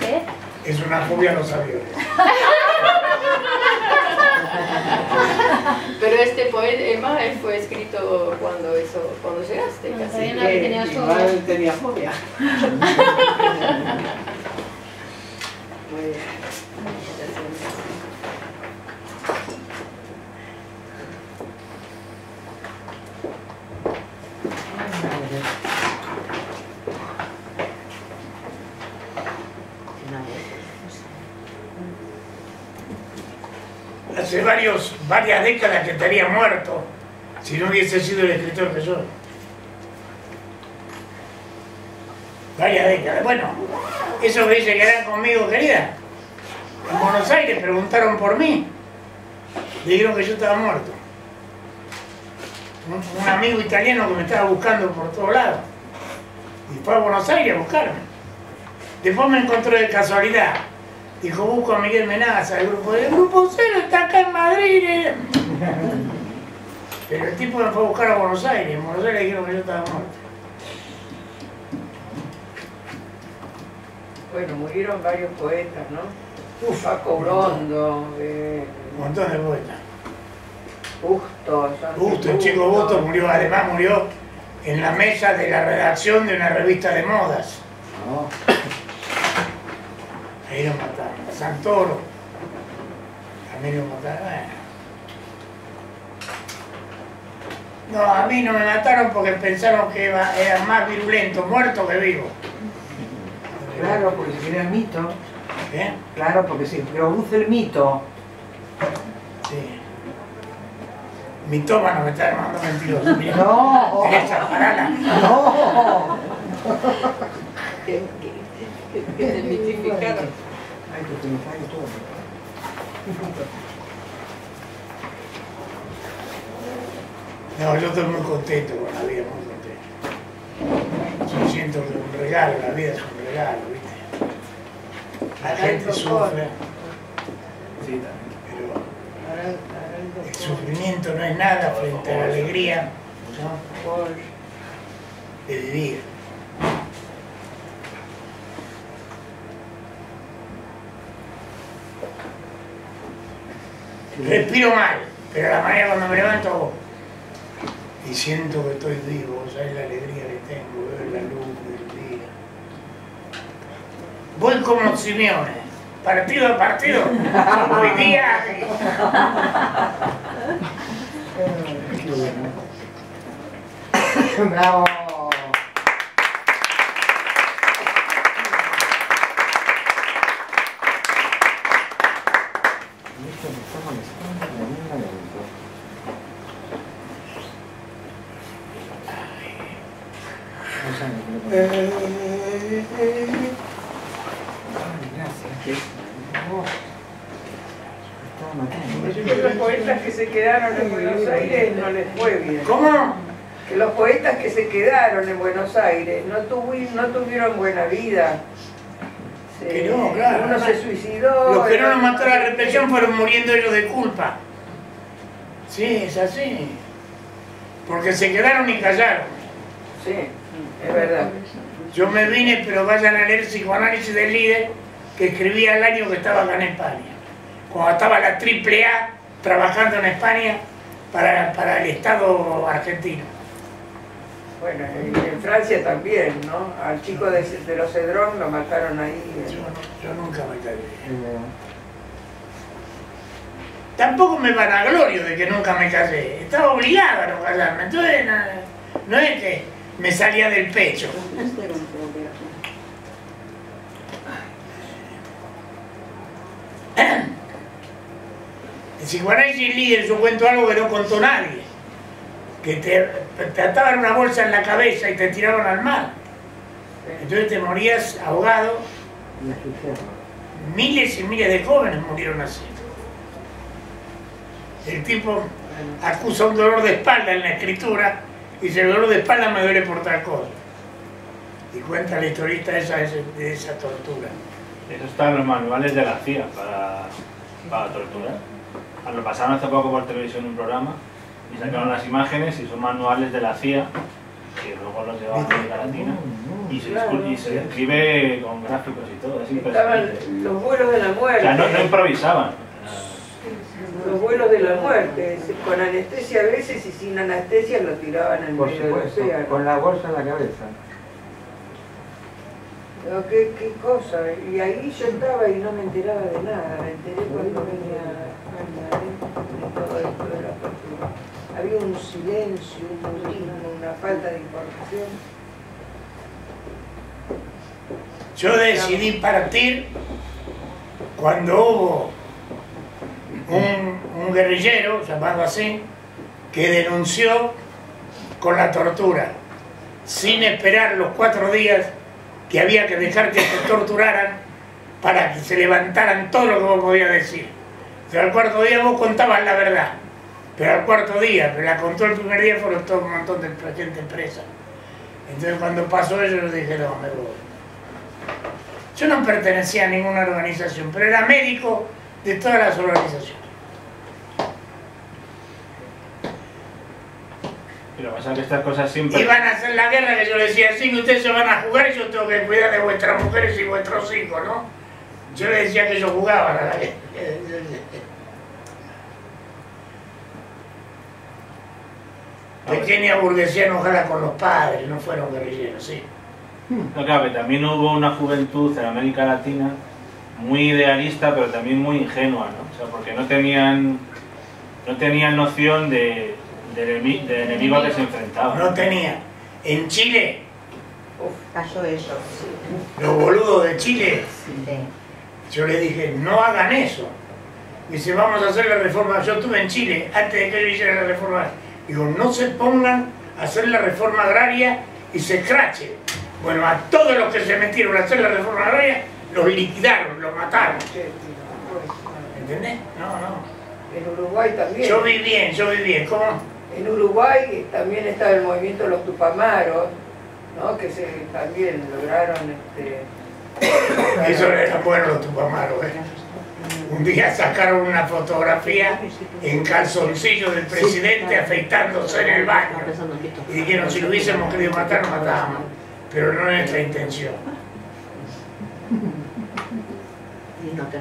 ¿Qué? Es una fobia no saber. Pero este poema fue escrito cuando cuando llegaste, casi. Sabía nada que tenía fobia. Igual tenía fobia. Muy bien. Hace varias décadas que estaría muerto si no hubiese sido el escritor que soy. Varias décadas. Bueno, eso que dice que harán conmigo, querida. En Buenos Aires preguntaron por mí. Dijeron que yo estaba muerto. Un amigo italiano que me estaba buscando por todos lados. Y fue a Buenos Aires a buscarme. Después me encontró de casualidad. Dijo, busco a Miguel Menaza, el grupo de... El grupo cero está acá en Madrid. Pero el tipo me fue a buscar a Buenos Aires. En Buenos Aires dijeron que yo estaba muerto. Bueno, murieron varios poetas, ¿no? Uf, Paco Brondo. Un montón de poetas. Justo, el chico Busto murió, además murió en la mesa de la redacción de una revista de modas. No. Ahí lo mataron. Santoro también lo mataron. No, a mí no me mataron porque pensaron que era más virulento muerto que vivo. Claro, porque se creó el mito. ¿Eh? Claro, porque se produce el mito. Sí. Mitómano me está llamando mentiroso. Mira. No. Esa parada. No. Que te mitificaron. Hay que utilizar y todo. No, yo estoy muy contento con la vida, muy contento. Yo siento que es un regalo, la vida es un regalo, ¿viste? La gente sufre, sí, pero el sufrimiento no es nada frente a la alegría, ¿no?, de vivir. Respiro mal, pero a la mañana cuando me levanto, y siento que estoy vivo, ¿sabes la alegría que tengo? Veo la luz del día. Voy como Simeone, partido a partido. Hoy día. Bravo. No tuvieron buena vida. Que no, claro. Uno se suicidó. Los que no nos mató la represión fueron muriendo ellos de culpa. Sí, es así. Porque se quedaron y callaron. Sí, es verdad. Yo me vine, pero vayan a leer el psicoanálisis del líder que escribía el año que estaba acá en España. Cuando estaba la AAA trabajando en España para el Estado argentino. Bueno, en Francia también, ¿no? Al chico de los Cedrón lo mataron ahí. Yo nunca me caí. Tampoco me vanaglorio de que nunca me callé. Estaba obligado a no callarme. Entonces, no es que me salía del pecho. El psicoanálisis líder, yo cuento algo que no contó nadie. Que te ataban una bolsa en la cabeza y te tiraron al mar. Entonces te morías ahogado. Miles y miles de jóvenes murieron así. El tipo acusa un dolor de espalda en la escritura y dice, el dolor de espalda me duele por tal cosa. Y cuenta la historieta de esa tortura. Eso está en los manuales de la CIA para tortura. Lo pasaron hace poco por televisión en un programa. Y sacaron las imágenes y son manuales de la CIA, que luego los llevaban a América Latina, y se describe con gráficos y todo. Es impresionante. Estaban los vuelos de la muerte. O sea, no improvisaban. Los vuelos de la muerte, con anestesia a veces y sin anestesia lo tiraban al medio del océano. Con la bolsa en la cabeza. Pero qué cosa. Y ahí yo estaba y no me enteraba de nada. Me enteré cuando venía a todo esto de la tortura. Había un silencio, un mutismo, una falta de información. Yo decidí partir cuando hubo un guerrillero, llamado así, que denunció con la tortura, sin esperar los 4 días que había que dejar que te torturaran para que se levantaran todo lo que vos podías decir. O sea, al 4º día vos contabas la verdad. Pero al 4º día, pero la contó el 1er día, fueron todo un montón de gente presa. Entonces cuando pasó eso, yo dije, no, me voy. Yo no pertenecía a ninguna organización, pero era médico de todas las organizaciones. Pero pasa que estas cosas siempre... Iban a hacer la guerra, que yo les decía, sí, que ustedes se van a jugar y yo tengo que cuidar de vuestras mujeres y vuestros hijos, ¿no? Yo les decía que ellos jugaban a la guerra. Pequeña burguesía enojada con los padres, no fueron guerrilleros, sí. No, claro, que también hubo una juventud en América Latina muy idealista, pero también muy ingenua, ¿no? O sea, porque no tenían noción de de enemigo a que se enfrentaba. No tenía. En Chile. Uf, cayó eso. Los boludos de Chile. Sí. Yo le dije, no hagan eso. Dice, vamos a hacer la reforma. Yo estuve en Chile antes de que yo hiciera la reforma. Digo, no se pongan a hacer la reforma agraria y se escrachen. Bueno, a todos los que se metieron a hacer la reforma agraria, los liquidaron, los mataron. ¿Entendés? No. En Uruguay también. Yo viví bien. ¿Cómo? En Uruguay también estaba el movimiento de los tupamaros, ¿no? Que se también lograron... Eso era bueno, los tupamaros, ¿eh? Un día sacaron una fotografía en calzoncillo del presidente afeitándose en el baño. Y dijeron, si lo hubiésemos querido matar, lo matábamos. Pero no era nuestra intención.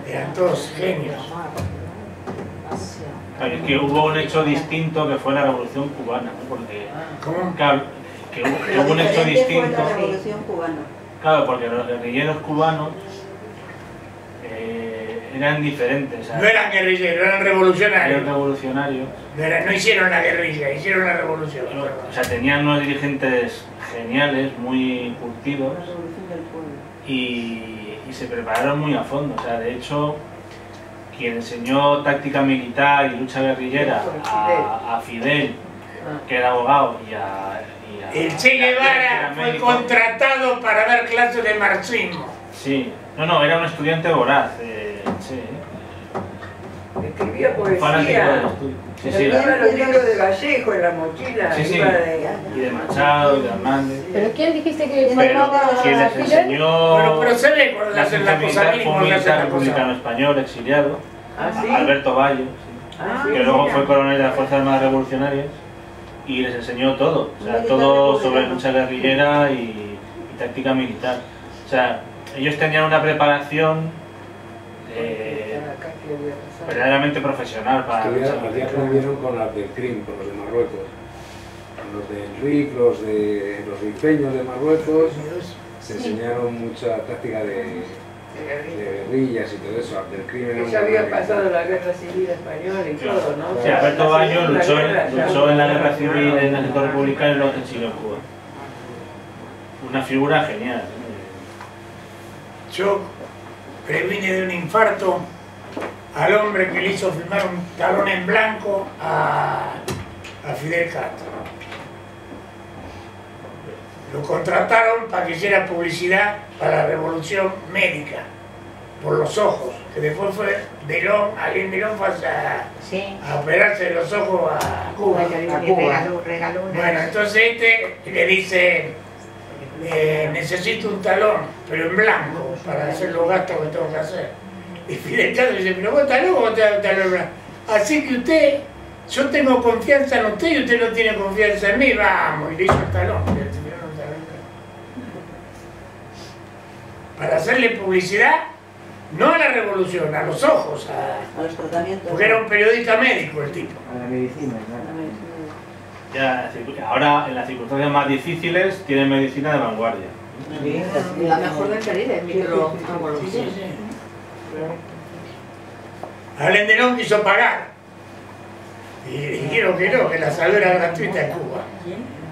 Eran todos genios. Es que hubo un hecho distinto que fue la Revolución Cubana, ¿no? Porque ¿cómo? Que hubo un hecho distinto. La Revolución Cubana. Claro, porque los guerrilleros cubanos eran diferentes. ¿Sabes? No eran guerrilleros, eran revolucionarios. Eran revolucionarios. No hicieron la guerrilla, hicieron la revolución. O sea, tenían unos dirigentes geniales, muy curtidos. La Revolución del Pueblo. Y se prepararon muy a fondo. O sea, de hecho, quien enseñó táctica militar y lucha guerrillera a Fidel, que era abogado, y a Che Guevara, fue contratado para dar clases de marxismo. Sí. No, era un estudiante voraz. Escribía poesía. Sí, tenía los libros de Vallejo en la mochila. Sí, sí. Y de Machado, y de Hernández. ¿Pero quién dijiste que ¿quién les enseñó? Bueno, pero se ve cuando hacen la cosa militar republicano español, exiliado. ¿Sí? Alberto Bayo, sí. Que luego fue coronel de las Fuerzas Armadas Revolucionarias. Y les enseñó todo. O sea, todo sobre lucha guerrillera y táctica militar. O sea, ellos tenían una preparación verdaderamente profesional para estuvieron con las del CRIM, con los de Marruecos, con los del RIC, los ripeños de Marruecos. Se enseñaron mucha táctica de guerrillas y todo eso. Del CRIM ya había pasado la guerra civil española y todo, ¿no? Sí, Alberto Bayo luchó en la guerra civil en el sector republicano y luego en Chile en Cuba. Una figura genial. Yo previne de un infarto al hombre que le hizo firmar un talón en blanco a Fidel Castro. Lo contrataron para que hiciera publicidad para la revolución médica, por los ojos, que después fue Delón, alguien Delón fue a operarse de los ojos a Cuba. Regaló una. Bueno, entonces este le dice... necesito un talón, pero en blanco, para hacer los gastos que tengo que hacer. Y Fidel Castro dice, pero vos estás loco, vos te das un talón en blanco. Así que usted, yo tengo confianza en usted y usted no tiene confianza en mí, vamos. Y le hizo el talón. Para hacerle publicidad, no a la revolución, a los ojos, a los tratamientos. Porque era un periodista médico el tipo. A la medicina, claro. Ya, ahora, en las circunstancias más difíciles, tienen medicina de vanguardia. Sí, la mejor del Caribe, es microbiología. Sí. Allen Delon quiso pagar. Y dijeron que no, que la salud era gratuita en Cuba.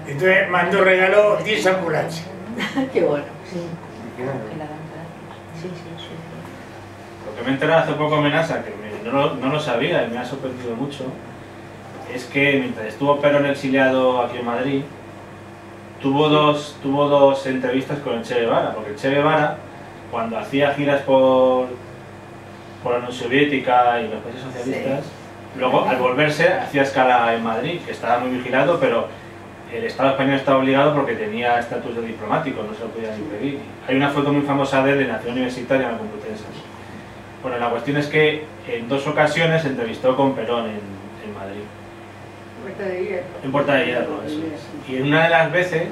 Entonces regaló 10 ambulancias. Qué bueno. Sí. Lo que me he enterado hace poco amenaza, que no lo sabía y me ha sorprendido mucho. Es que mientras estuvo Perón exiliado aquí en Madrid, tuvo dos entrevistas con el Che Guevara, porque el Che Guevara, cuando hacía giras por la Unión Soviética y los países socialistas, luego al volverse hacía escala en Madrid, que estaba muy vigilado, pero el Estado español estaba obligado porque tenía estatus de diplomático, no se lo podían impedir. Hay una foto muy famosa de él en la Ciudad Universitaria en la Complutense. Bueno, la cuestión es que en dos ocasiones se entrevistó con Perón en Madrid. En Puerta de Hierro, eso es. Y en una de las veces,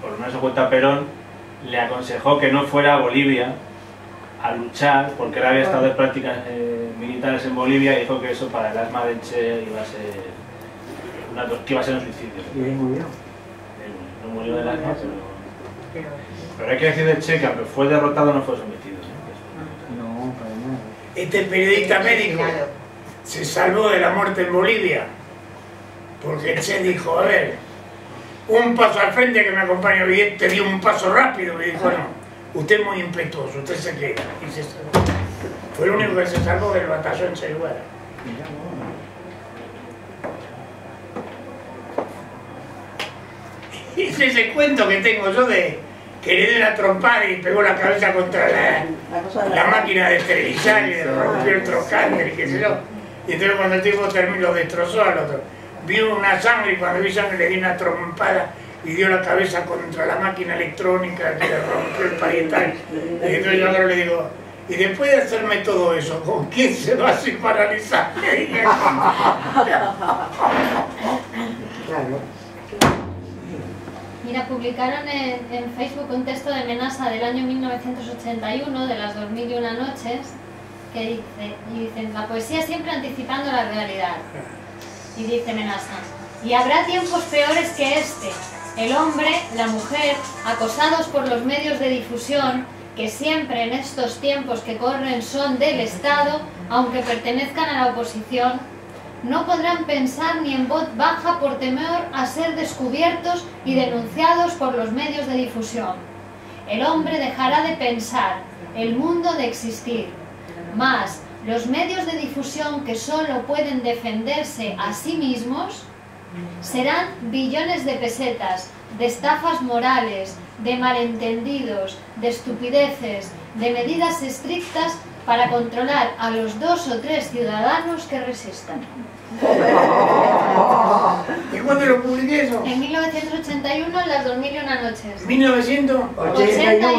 por lo menos a cuenta Perón, le aconsejó que no fuera a Bolivia a luchar, porque él había estado en prácticas militares en Bolivia y dijo que eso para el asma de Che iba a ser un suicidio. Y murió. No murió del asma, pero hay que decir de Che que aunque fue derrotado no fue sometido. No, para nada. Este periodista médico se salvó de la muerte en Bolivia, porque Che dijo, a ver, un paso al frente que me acompaña bien, te dio un paso rápido, y dijo, no, usted es muy impetuoso, usted se queda, y se salvó. Fue el único que se salvó del batallón Cheguevara. Y es ese cuento que tengo yo de que le dio la trompada y pegó la cabeza contra la máquina de esterilizar y rompió el trocánter, qué sé yo. Y entonces cuando el tipo terminó, lo destrozó al otro. Vio una sangre y cuando vi sangre le dio una trompada y dio la cabeza contra la máquina electrónica que le rompió el parietal. Y entonces yo ahora le digo, y después de hacerme todo eso, ¿con quién se va a hacer paralizar? Mira, publicaron en Facebook un texto de Menasa del año 1981, de las 2001 noches, que dice, y dicen, la poesía siempre anticipando la realidad. Y dice Menasa, y habrá tiempos peores que este, el hombre, la mujer, acosados por los medios de difusión, que siempre en estos tiempos que corren son del Estado, aunque pertenezcan a la oposición, no podrán pensar ni en voz baja por temor a ser descubiertos y denunciados por los medios de difusión. El hombre dejará de pensar, el mundo de existir. Mas, los medios de difusión que solo pueden defenderse a sí mismos, serán billones de pesetas, de estafas morales, de malentendidos, de estupideces, de medidas estrictas para controlar a los 2 o 3 ciudadanos que resistan. ¿Y cuándo lo publiqué eso? En 1981, en las 2001 noches. 1981.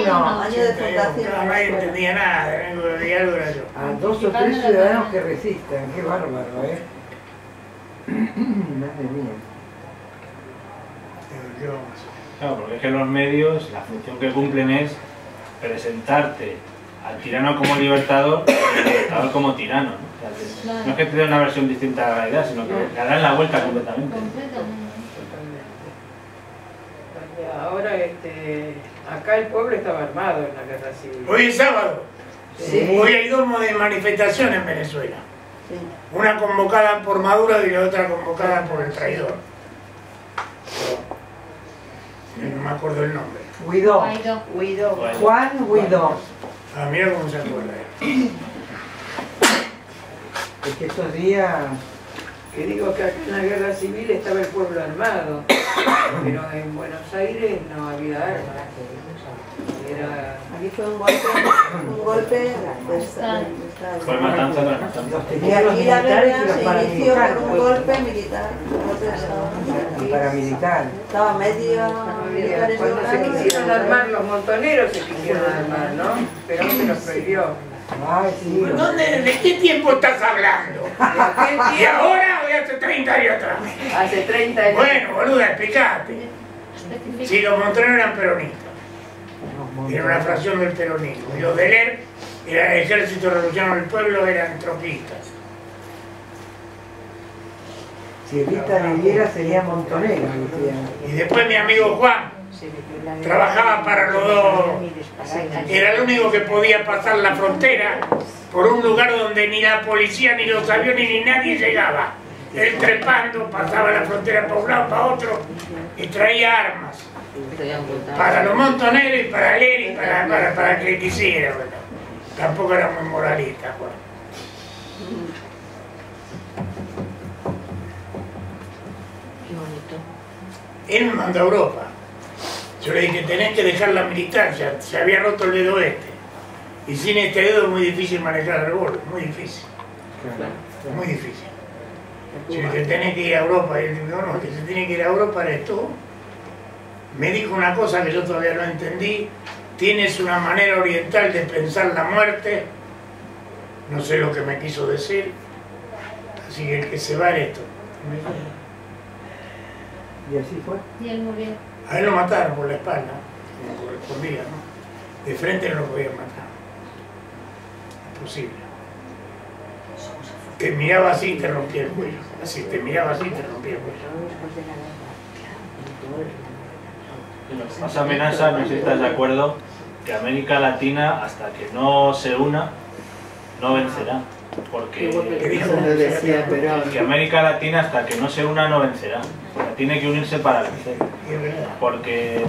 Año de fundación. No, nadie entendía nada, de algo era yo. A 2 o 3 ciudadanos que resistan, qué bárbaro, ¿eh? Madre mía. Claro, porque es que los medios, la función que cumplen es presentarte al tirano como libertador y al libertador como tirano, ¿no? O sea, no es que te den una versión distinta de la realidad, sino que le dan la vuelta completamente. Ahora, acá el pueblo estaba armado en la guerra civil. Hoy es sábado. Sí. Hoy hay 2 manifestaciones en Venezuela. Sí. Una convocada por Maduro y la otra convocada por el traidor. No me acuerdo el nombre. Guaidó. Juan Guaidó. Ah, mira cómo se acuerda. Es que estos días, que digo que acá en la guerra civil estaba el pueblo armado, pero en Buenos Aires no había armas. Aquí fue un golpe de Estado. Fue matanza tras matanza. Y aquí la guerra se inició por un golpe militar. Paramilitar. Estaba medio militares. Cuando se quisieron armar, los montoneros se quisieron armar, ¿no? Pero no se los prohibió. ¿De qué tiempo estás hablando? ¿Y ahora o hace 30 años atrás? Hace 30 años. Bueno, boluda, explicate. Si los montoneros eran peronistas. Era una fracción del peronismo. Los de Ler, el ejército revolucionario del pueblo, eran tropistas. Si Evita viviera sería montonero. Y después mi amigo Juan trabajaba para los dos. Era el único que podía pasar la frontera por un lugar donde ni la policía, ni los aviones, ni nadie llegaba. Él trepando pasaba la frontera para un lado, para otro y traía armas. Para los montoneros y para Ler y para que quisiera, bueno. Tampoco era muy moralista, Juan. Qué bonito. Él me mandó a Europa. Yo le dije, tenés que dejar la militancia, se había roto el dedo este. Y sin este dedo es muy difícil manejar el bolo, muy difícil. Muy difícil. Yo le dije, tenés que ir a Europa. Y él dijo, no, que se tiene que ir a Europa eres tú. Me dijo una cosa que yo todavía no entendí, tienes una manera oriental de pensar la muerte, no sé lo que me quiso decir, así que el que se va es esto. Y así fue. Y él murió. A él lo mataron por la espalda, como correspondía, ¿no? De frente no lo podían matar. Imposible. Te miraba así y te rompía el cuello. Así, te miraba así y te rompía el cuello. Más amenaza, no sé si estás de acuerdo, que América Latina, hasta que no se una, no vencerá. porque que América Latina, hasta que no se una, no vencerá. Tiene que unirse para vencer, porque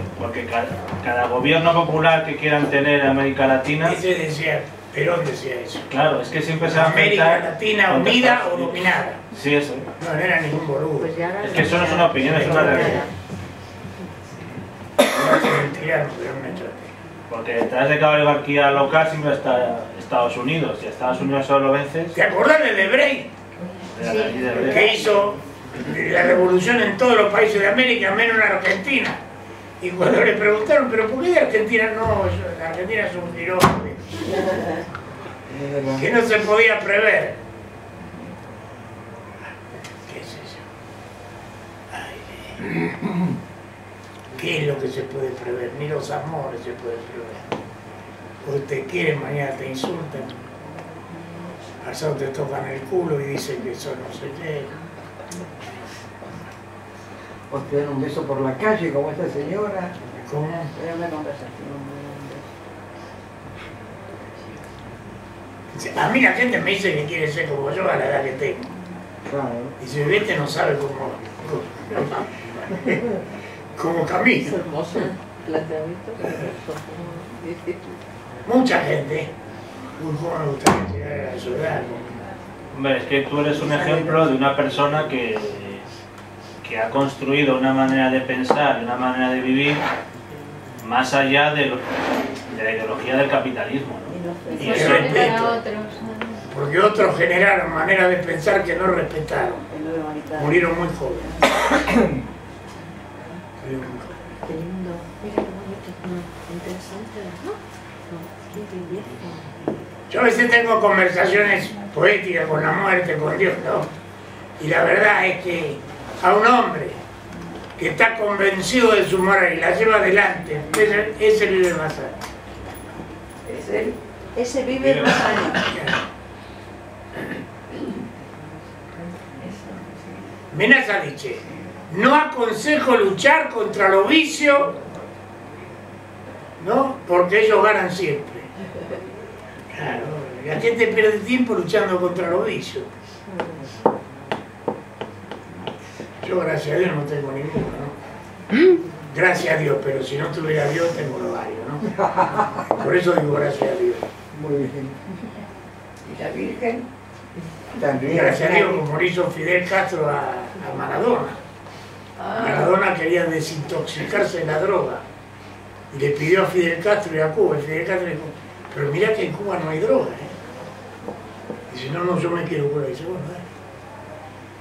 cada gobierno popular que quieran tener en América Latina, Perón decía eso. Claro, es que siempre se va a América Latina unida o dominada. Sí, eso. No era ningún boludo. Es que eso no es una opinión, es una realidad. Porque detrás de cada oligarquía local siempre está Estados Unidos, y a Estados Unidos solo lo vences. ¿Te acuerdas del Hebrei? Sí. Que hizo la revolución en todos los países de América, menos en Argentina. Y cuando le preguntaron, ¿pero por qué Argentina no? Argentina es un tirón que no se podía prever. ¿Qué es eso? Ay, ¿qué es lo que se puede prever? Ni los amores se pueden prever. Hoy te quieren, mañana te insultan. Pasado te tocan el culo y dicen que eso no se llega. O te dan un beso por la calle como esta señora. ¿Cómo? Era una conversación. A mí la gente me dice que quiere ser como yo a la edad que tengo. Claro. Y si viviste no sabe cómo camino. Es hermoso. Mucha gente. ¿Cómo me gustaría llegar a la ciudad? Hombre, es que tú eres un ejemplo de una persona que ha construido una manera de pensar, una manera de vivir más allá de la ideología del capitalismo, ¿no? Y el respeto, porque otros generaron maneras de pensar que no respetaron, murieron muy jóvenes. Qué lindo, mira lo bonito, interesante, ¿no? Yo a veces tengo conversaciones poéticas con la muerte, con Dios, ¿no? Y la verdad es que a un hombre que está convencido de su moral y la lleva adelante, ese vive más años. Ese vive más años. Menaza dice, no aconsejo luchar contra los vicios, ¿no? Porque ellos ganan siempre. Claro, la gente pierde tiempo luchando contra los vicios. Yo, gracias a Dios, no tengo ninguno, ¿no? Gracias a Dios, pero si no tuviera Dios, tengo los varios, ¿no? Por eso digo gracias a Dios. Muy bien. ¿Y la Virgen? También. Gracias a Dios, como hizo Fidel Castro a Maradona. Maradona quería desintoxicarse de la droga. Y le pidió a Fidel Castro y a Cuba. Y Fidel Castro le dijo, pero mirá que en Cuba no hay droga, ¿eh? Dice, no, yo me quiero curar. Y dice, bueno, ¿eh?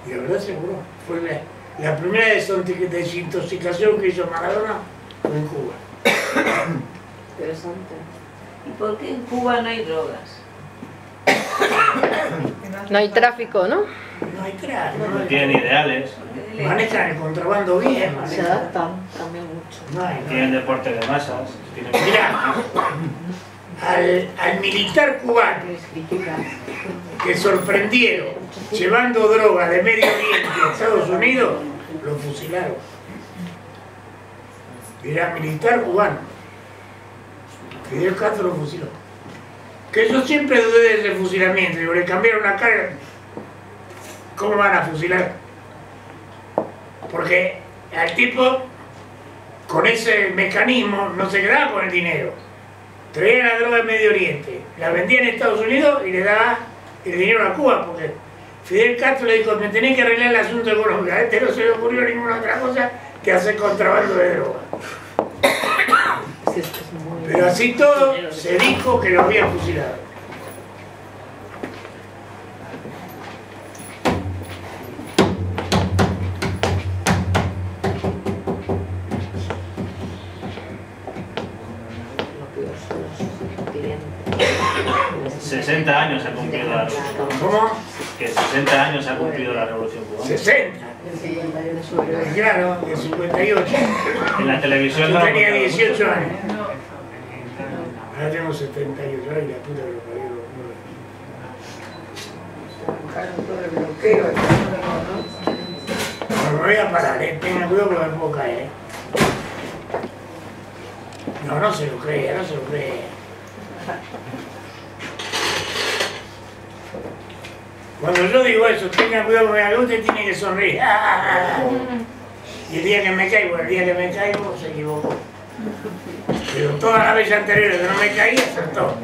Y la verdad se curó. Fue la primera desintoxicación que hizo Maradona fue en Cuba. Interesante. ¿Y por qué en Cuba no hay drogas? No hay tráfico, ¿no? No hay tráfico. No tienen ideales. Manejan el contrabando bien. Se adaptan también mucho. No tienen deporte de masas. Mira, al militar cubano que sorprendieron llevando droga de Medio Oriente a Estados Unidos, lo fusilaron. Era militar cubano. Fidel Castro lo fusiló. Que yo siempre dudé del fusilamiento. Digo, le cambiaron la cara. ¿Cómo van a fusilar? Porque al tipo, con ese mecanismo, no se quedaba con el dinero. Traía la droga de Medio Oriente, la vendía en Estados Unidos y le daba el dinero a Cuba, porque Fidel Castro le dijo, me tenés que arreglar el asunto económico, a este no se le ocurrió ninguna otra cosa que hacer contrabando de droga. Pero así todo se dijo que lo habían fusilado. ¿60 años ha cumplido la revolución? ¿Cómo? Que 60 años ha cumplido la revolución cubana. ¿60? Claro, de 58. En la televisión yo tenía 18 años. Ahora tengo 78 años y la puta que lo parió. No me voy a parar, tengan cuidado que me puedo caer. No se lo crea, no se lo crea. Cuando yo digo eso, tenga cuidado con la luz, usted tiene que sonreír. Y el día que me caigo, se equivocó. Pero todas las veces anteriores que no me caí, acertó.